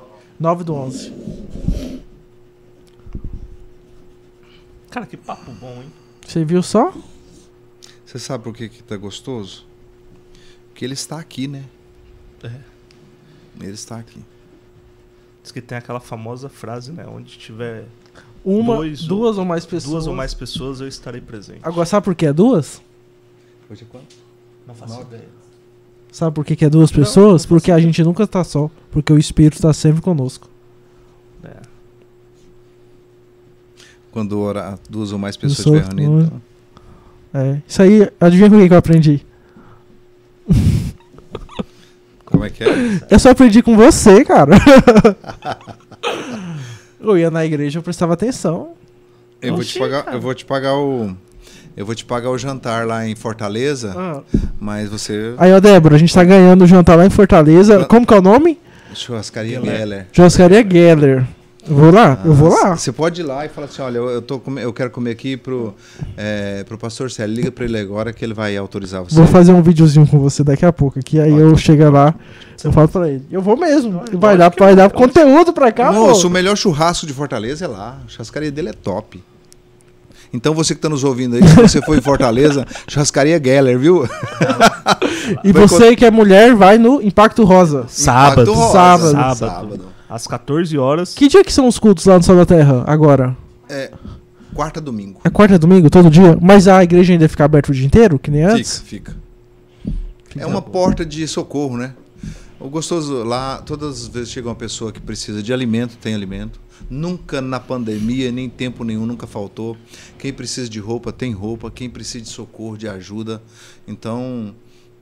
do onze. Cara, que papo bom, hein? Você viu só? Você sabe por que, que tá gostoso? Porque ele está aqui, né? É. Ele está aqui. Diz que tem aquela famosa frase, né? Onde tiver. Uma, Dois, duas ou, ou mais pessoas. Duas ou mais pessoas eu estarei presente. Agora, sabe por que é duas? Hoje é quanto? Não faço ideia. Sabe por que é duas pessoas? Não, não Porque a gente nunca está só. Porque o Espírito está sempre conosco. É. Quando orar duas ou mais pessoas estiver reunidas. É. Isso aí, adivinha com quem que eu aprendi? Como é que é? Eu só aprendi com você, cara. Eu ia na igreja, eu prestava atenção. Eu vou, te pagar, eu vou te pagar o. Eu vou te pagar o jantar lá em Fortaleza. Ah. Mas você. Aí, ó, Débora, a gente tá ganhando o jantar lá em Fortaleza. Pra... Como que é o nome? Churrascaria Geller. Churrascaria Geller. Eu vou lá, ah, eu vou lá. Você pode ir lá e falar assim: olha, eu, tô com... eu quero comer aqui pro, é, pro pastor Célio. Liga pra ele agora que ele vai autorizar você. Vou fazer um videozinho com você daqui a pouco. Que aí Ótimo. eu chego lá, eu falo pra ele: eu vou mesmo. Vai dar, vai dar conteúdo pra cá, pô. Nossa, o melhor churrasco de Fortaleza é lá. A churrascaria dele é top. Então você que tá nos ouvindo aí, se você for em Fortaleza, churrascaria Geller, viu? E você que é mulher, vai no Impacto Rosa. Sábado. Impacto Rosa. Sábado. Sábado. Sábado. Às quatorze horas. Que dia que são os cultos lá no Sal da Terra, agora? É quarta domingo. É quarta domingo, todo dia? Mas a igreja ainda fica aberta o dia inteiro, que nem antes? Fica, fica. fica é uma boa. porta de socorro, né? O gostoso lá, todas as vezes chega uma pessoa que precisa de alimento, tem alimento. Nunca na pandemia, nem tempo nenhum, nunca faltou. Quem precisa de roupa, tem roupa. Quem precisa de socorro, de ajuda. Então...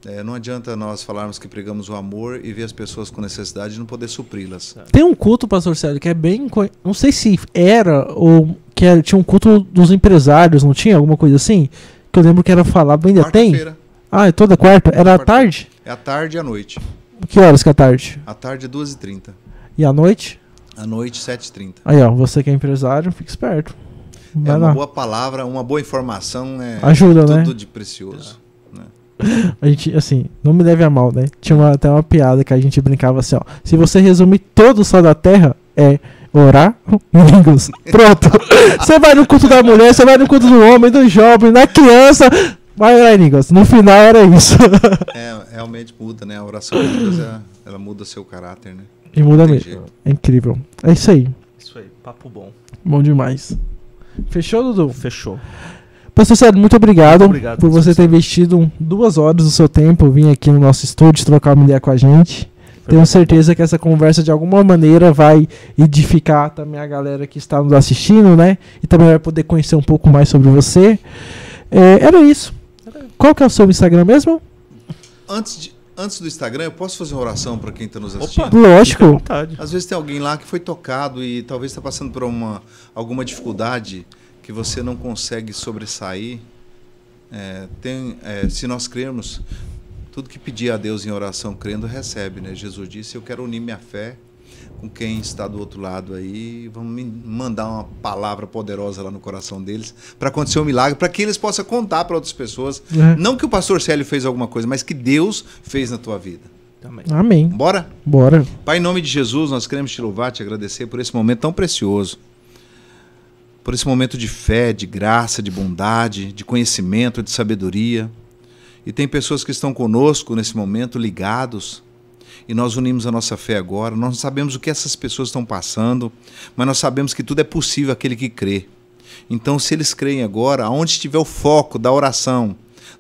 É, não adianta nós falarmos que pregamos o amor e ver as pessoas com necessidade e não poder supri-las. Tem um culto, pastor Célio, que é bem... Não sei se era ou que era, tinha um culto dos empresários, não tinha? Alguma coisa assim? Que eu lembro que era falar... Ainda tem? Ah, é toda quarta? Era à tarde? É à tarde e à noite. Que horas que é à tarde? À tarde é duas e trinta. E à noite? À noite, sete e trinta. Aí, ó, você que é empresário, fica esperto. Vai é uma lá. Boa palavra, uma boa informação. É ajuda, tudo, né? Tudo de precioso. É. A gente, assim, não me leve a mal, né? Tinha uma, até uma piada que a gente brincava assim, ó. Se você resumir todo o Sal da Terra, é orar, amigos. Pronto. Você vai no culto da mulher, você vai no culto do homem, do jovem, da criança. Vai orar, amigos. No final era isso. É, realmente muda, né? A oração de Deus, ela, ela muda seu caráter, né? E muda mesmo. Jeito. É incrível. É isso aí. Isso aí. Papo bom. Bom demais. Fechou, Dudu? Fechou. Pastor Célio, muito obrigado, muito obrigado por você ter investido duas horas do seu tempo, vir aqui no nosso estúdio trocar uma ideia com a gente. Foi Tenho certeza bom. que essa conversa de alguma maneira vai edificar também a galera que está nos assistindo, né? E também vai poder conhecer um pouco mais sobre você. É, era isso. Qual que é o seu Instagram mesmo? Antes de... Antes do Instagram, eu posso fazer uma oração para quem está nos assistindo? Opa, lógico. Às vezes tem alguém lá que foi tocado e talvez está passando por uma, alguma dificuldade que você não consegue sobressair. É, tem, é, se nós crermos, tudo que pedir a Deus em oração, crendo, recebe, né? Jesus disse, eu quero unir minha fé com quem está do outro lado aí, vamos mandar uma palavra poderosa lá no coração deles, para acontecer um milagre, para que eles possam contar para outras pessoas, é. não que o pastor Célio fez alguma coisa, mas que Deus fez na tua vida. Amém. Amém. Bora? Bora. Pai, em nome de Jesus, nós queremos te louvar, te agradecer por esse momento tão precioso, por esse momento de fé, de graça, de bondade, de conhecimento, de sabedoria, e tem pessoas que estão conosco nesse momento, ligados, e nós unimos a nossa fé agora. Nós não sabemos o que essas pessoas estão passando, mas nós sabemos que tudo é possível aquele que crê. Então, se eles creem agora, aonde estiver o foco da oração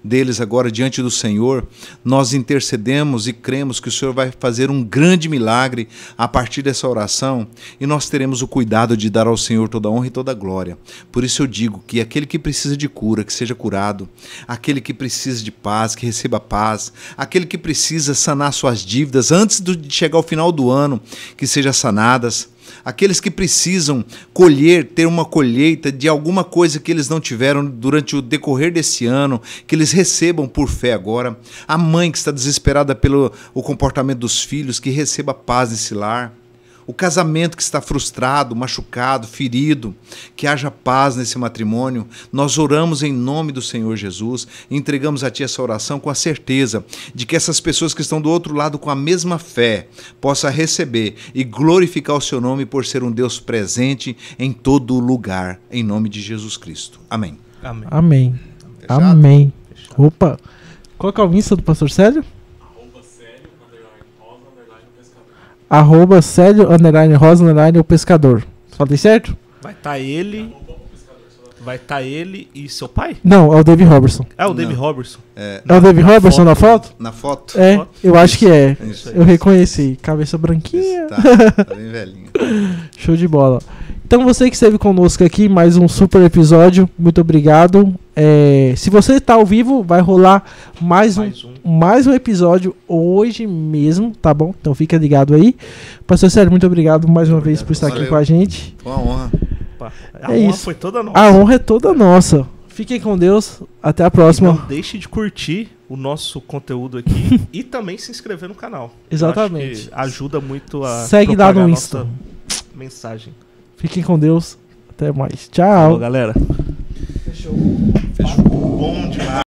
deles agora diante do Senhor, nós intercedemos e cremos que o Senhor vai fazer um grande milagre a partir dessa oração, e nós teremos o cuidado de dar ao Senhor toda a honra e toda a glória. Por isso eu digo que aquele que precisa de cura, que seja curado, aquele que precisa de paz, que receba paz, aquele que precisa sanar suas dívidas antes de chegar ao final do ano, que sejam sanadas, aqueles que precisam colher, ter uma colheita de alguma coisa que eles não tiveram durante o decorrer desse ano, que eles recebam por fé agora. A mãe que está desesperada pelo o comportamento dos filhos, que receba paz nesse lar. O casamento que está frustrado, machucado, ferido, que haja paz nesse matrimônio. Nós oramos em nome do Senhor Jesus, entregamos a Ti essa oração com a certeza de que essas pessoas que estão do outro lado com a mesma fé possam receber e glorificar o Seu nome por ser um Deus presente em todo lugar, em nome de Jesus Cristo. Amém. Amém. Amém. Fechado? Amém. Fechado. Opa, qual que é o Insta do pastor Célio? Arroba Célio, underline, Rosa, underline, o pescador. Falei certo? Vai estar tá ele... Vai estar tá ele e seu pai? Não, é o Dave Robertson. É o Dave Robertson? É, é o Dave Robertson na foto? Na foto? É, foto? eu isso, acho que é. Isso, eu isso, reconheci. Isso. Cabeça branquinha. Isso, tá, tá bem velhinho. Show de bola. Então você que esteve conosco aqui, mais um super episódio. Muito obrigado. É, se você está ao vivo, vai rolar mais, mais um, um mais um episódio hoje mesmo, tá bom? Então fica ligado aí. Pastor Célio, muito obrigado mais uma obrigado. vez por estar Valeu. aqui com a gente. Foi uma honra. A é honra isso. foi toda nossa. A honra é toda nossa. Fiquem com Deus. Até a próxima. E não deixe de curtir o nosso conteúdo aqui e também se inscrever no canal. Exatamente. Ajuda muito a Segue lá no Insta. Mensagem. Fiquem com Deus. Até mais. Tchau. Falou, galera.